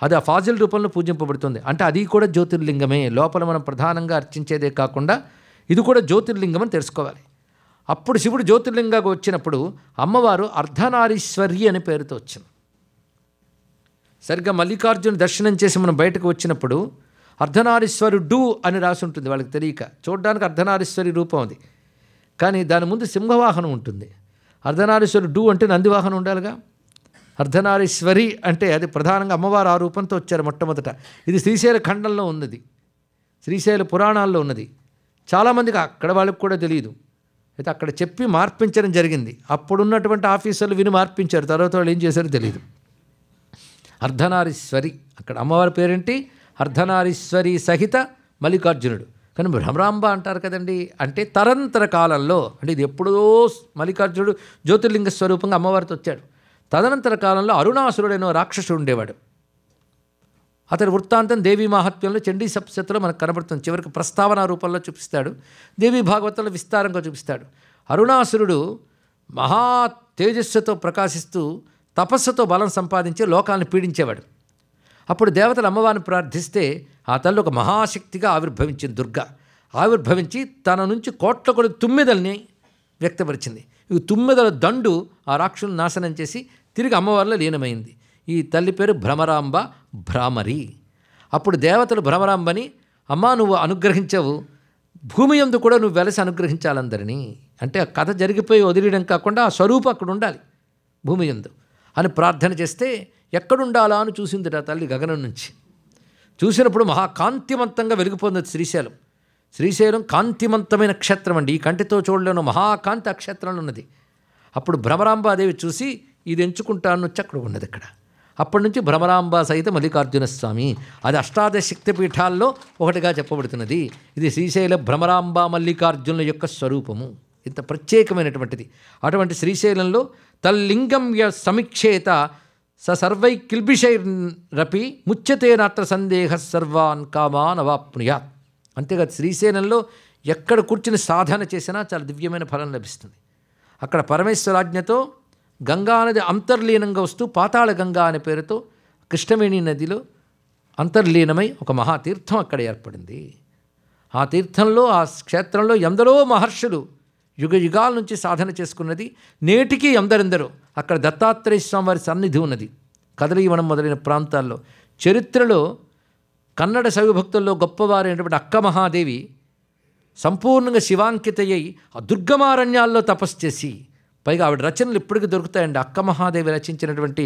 అది ఆ ఫాజిల్ రూపంలో పూజింపబడుతుంది. అంటే అది కూడా జ్యోతిర్లింగమే. లోపల మనం ప్రధానంగా అర్చించేదే కాకుండా ఇది కూడా జ్యోతిర్లింగం అని తెలుసుకోవాలి. అప్పుడు శివుడు జ్యోతిర్లింగా వచ్చినప్పుడు అమ్మవారు అర్ధనారీశ్వరి అనే పేరుతో వచ్చింది. సరిగ్గా మల్లికార్జున దర్శనం చేసి మనం బయటకు వచ్చినప్పుడు అర్ధనారీశ్వరుడు అని రాసి ఉంటుంది. వాళ్ళకి తెలియక చూడడానికి అర్ధనారీశ్వరి రూపం అది, కానీ దాని ముందు సింహవాహనం ఉంటుంది. అర్ధనారీశ్వరుడు అంటే నందివాహనం ఉండాలిగా. అర్ధనారీశ్వరి అంటే అది ప్రధానంగా అమ్మవారు ఆ రూపంతో వచ్చారు మొట్టమొదట. ఇది శ్రీశైల ఖండంలో ఉన్నది, శ్రీశైల పురాణాల్లో ఉన్నది. చాలామందికి అక్కడ వాళ్ళకి కూడా తెలియదు. అయితే అక్కడ చెప్పి మార్పించడం జరిగింది. అప్పుడున్నటువంటి ఆఫీసర్లు విని మార్పించారు, తర్వాత వాళ్ళు ఏం చేశారో తెలియదు. అర్ధనారీశ్వరి, అక్కడ అమ్మవారి పేరేంటి అర్ధనారీశ్వరి సహిత మల్లికార్జునుడు. కానీ భ్రమరాంబ అంటారు కదండి, అంటే తరంతర కాలంలో, అంటే ఇది ఎప్పుడో మల్లికార్జునుడు జ్యోతిర్లింగ స్వరూపంగా అమ్మవారితో వచ్చాడు. తదనంతర కాలంలో అరుణాసురుడైన రాక్షసుడు ఉండేవాడు. అతని వృత్తాంతం దేవి మహాత్మ్యంలో చండీ సప్తశతిలో మనకు కనబడుతుంది. చివరికి ప్రస్తావన రూపంలో చూపిస్తాడు, దేవి భాగవతంలో విస్తారంగా చూపిస్తాడు. అరుణాసురుడు మహా తేజస్సుతో ప్రకాశిస్తూ తపస్సుతో బలం సంపాదించి లోకాలను పీడించేవాడు. అప్పుడు దేవతలు అమ్మవారిని ప్రార్థిస్తే ఆ తల్లి ఒక మహాశక్తిగా ఆవిర్భవించింది. దుర్గా ఆవిర్భవించి తన నుంచి కోట్ల కొద్ది తుమ్మెదల్ని వ్యక్తపరిచింది. ఈ తుమ్మెదల దండు ఆ రాక్షసుని నాశనం చేసి తిరిగి అమ్మవారిలో లీనమైంది. ఈ తల్లి పేరు భ్రమరాంబ, భ్రామరి. అప్పుడు దేవతలు భ్రమరాంబని, అమ్మా నువ్వు అనుగ్రహించవు, భూమి యందు కూడా నువ్వు వెలసి అనుగ్రహించాలందరినీ. అంటే ఆ కథ జరిగిపోయి వదిలేయడం కాకుండా ఆ స్వరూపం అక్కడ ఉండాలి భూమి యందు అని ప్రార్థన చేస్తే ఎక్కడుండాలా అని చూసిందిట తల్లి గగనం నుంచి. చూసినప్పుడు మహాకాంతిమంతంగా వెలిగిపోతుంది శ్రీశైలం. శ్రీశైలం కాంతిమంతమైన క్షేత్రం అండి, ఈ కంటితో చూడలేను మహాకాంతి ఆ క్షేత్రంలో ఉన్నది. అప్పుడు భ్రమరాంబాదేవి చూసి ఇది ఎంచుకుంటాను వచ్చి అక్కడ ఉన్నది. ఇక్కడ అప్పటి నుంచి భ్రమరాంబ సహిత మల్లికార్జున స్వామి, అది అష్టాదశ శక్తిపీఠాల్లో ఒకటిగా చెప్పబడుతున్నది. ఇది శ్రీశైల భ్రమరాంబ మల్లికార్జునుల యొక్క స్వరూపము, ఇంత ప్రత్యేకమైనటువంటిది. అటువంటి శ్రీశైలంలో తల్లింగం య సమీక్షేత స సర్వై కిల్బిషైరపి ముచ్యతే నాత్ర సందేహ సర్వాన్ కామాన్ అవాప్నుయాత్. అంతేకాదు శ్రీశైలంలో ఎక్కడ కూర్చుని సాధన చేసినా చాలా దివ్యమైన ఫలం లభిస్తుంది. అక్కడ పరమేశ్వరాజ్ఞతో గంగా నది అంతర్లీనంగా వస్తూ పాతాళ గంగా అనే పేరుతో కృష్ణవేణి నదిలో అంతర్లీనమై ఒక మహాతీర్థం అక్కడ ఏర్పడింది. ఆ తీర్థంలో ఆ క్షేత్రంలో ఎందరో మహర్షులు యుగ యుగాల నుంచి సాధన చేసుకున్నది నేటికీ ఎందరెందరో. అక్కడ దత్తాత్రేయ స్వామి వారి సన్నిధి ఉన్నది. కదలీవనం మొదలైన ప్రాంతాల్లో చరిత్రలో కన్నడ శైవ భక్తుల్లో గొప్పవారైనటువంటి అక్క మహాదేవి సంపూర్ణంగా శివాంకితయ్యై ఆ దుర్గమారణ్యాల్లో తపస్సు చేసి, పైగా ఆవిడ రచనలు ఇప్పటికీ దొరుకుతాయండి. అక్క మహాదేవి రచించినటువంటి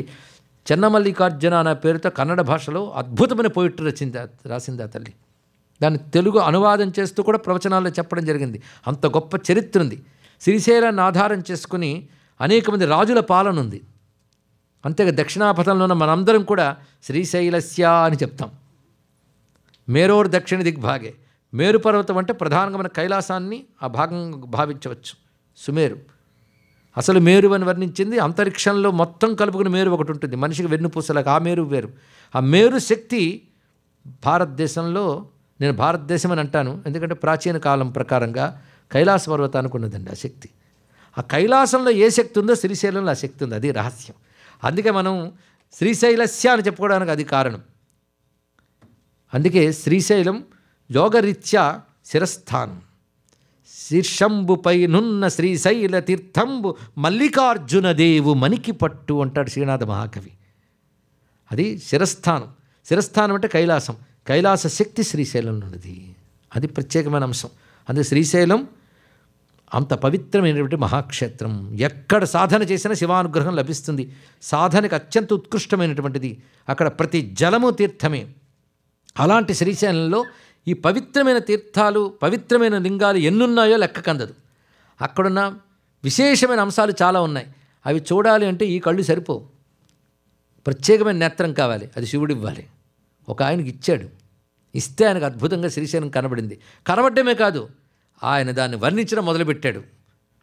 చెన్నమల్లికార్జున అనే పేరుతో కన్నడ భాషలో అద్భుతమైన పోయిట్రీ రచింది రాసింది ఆ తల్లి. దాన్ని తెలుగు అనువాదం చేస్తూ కూడా ప్రవచనాల్లో చెప్పడం జరిగింది. అంత గొప్ప చరిత్ర ఉంది. శ్రీశైలాన్ని ఆధారం చేసుకుని అనేక మంది రాజుల పాలన ఉంది. అంతేగా దక్షిణాపథంలో ఉన్న మనందరం కూడా శ్రీశైలస్య అని చెప్తాం. మేరోర్ దక్షిణ దిగ్భాగే, మేరు పర్వతం అంటే ప్రధానంగా మన కైలాసాన్ని ఆ భాగంగా భావించవచ్చు. సుమేరు అసలు మేరు అని వర్ణించింది. అంతరిక్షంలో మొత్తం కలుపుకుని మేరు ఒకటి ఉంటుంది, మనిషికి వెన్నుపూసలకు ఆ మేరు వేరు. ఆ మేరు శక్తి భారతదేశంలో, నేను భారతదేశం అని అంటాను ఎందుకంటే ప్రాచీన కాలం ప్రకారంగా కైలాస పర్వతానికి ఉన్నదండి ఆ శక్తి. ఆ కైలాసంలో ఏ శక్తి ఉందో శ్రీశైలంలో ఆ శక్తి ఉంది, అది రహస్యం. అందుకే మనం శ్రీశైలస్య అని చెప్పుకోవడానికి అది కారణం. అందుకే శ్రీశైలం యోగరీత్యా శిరస్థానం. శీర్షంబుపై నున్న శ్రీశైల తీర్థంబు మల్లికార్జున దేవు మనికి పట్టు అంటాడు శ్రీనాథ మహాకవి. అది శిరస్థానం. శిరస్థానం అంటే కైలాసం, కైలాస శక్తి శ్రీశైలంలో ఉన్నది, అది ప్రత్యేకమైన అంశం. అందుకే శ్రీశైలం అంత పవిత్రమైనటువంటి మహాక్షేత్రం. ఎక్కడ సాధన చేసినా శివానుగ్రహం లభిస్తుంది. సాధనకు అత్యంత ఉత్కృష్టమైనటువంటిది. అక్కడ ప్రతి జలము తీర్థమే. అలాంటి శ్రీశైలంలో ఈ పవిత్రమైన తీర్థాలు, పవిత్రమైన లింగాలు ఎన్నున్నాయో లెక్క కందదు. అక్కడున్న విశేషమైన అంశాలు చాలా ఉన్నాయి. అవి చూడాలి అంటే ఈ కళ్ళు సరిపోవు, ప్రత్యేకమైన నేత్రం కావాలి, అది శివుడు ఇవ్వాలి. ఒక ఆయనకి ఇచ్చాడు, ఇస్తే ఆయనకు అద్భుతంగా శ్రీశైలం కనబడింది. కనబడమే కాదు, ఆయన దాన్ని వర్ణించడం మొదలుపెట్టాడు.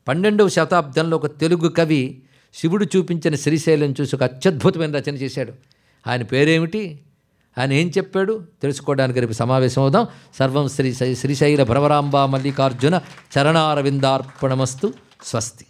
పన్నెండవ శతాబ్దంలో ఒక తెలుగు కవి శివుడు చూపించిన శ్రీశైలం చూసి ఒక అత్యద్భుతమైన రచన చేశాడు. ఆయన పేరేమిటి, ఆయన ఏం చెప్పాడు తెలుసుకోవడానికి రేపు సమావేశం అవుదాం. సర్వం శ్రీ శ్రీశైల భ్రమరాంబ మల్లికార్జున చరణారవిందార్పణమస్తు. స్వస్తి.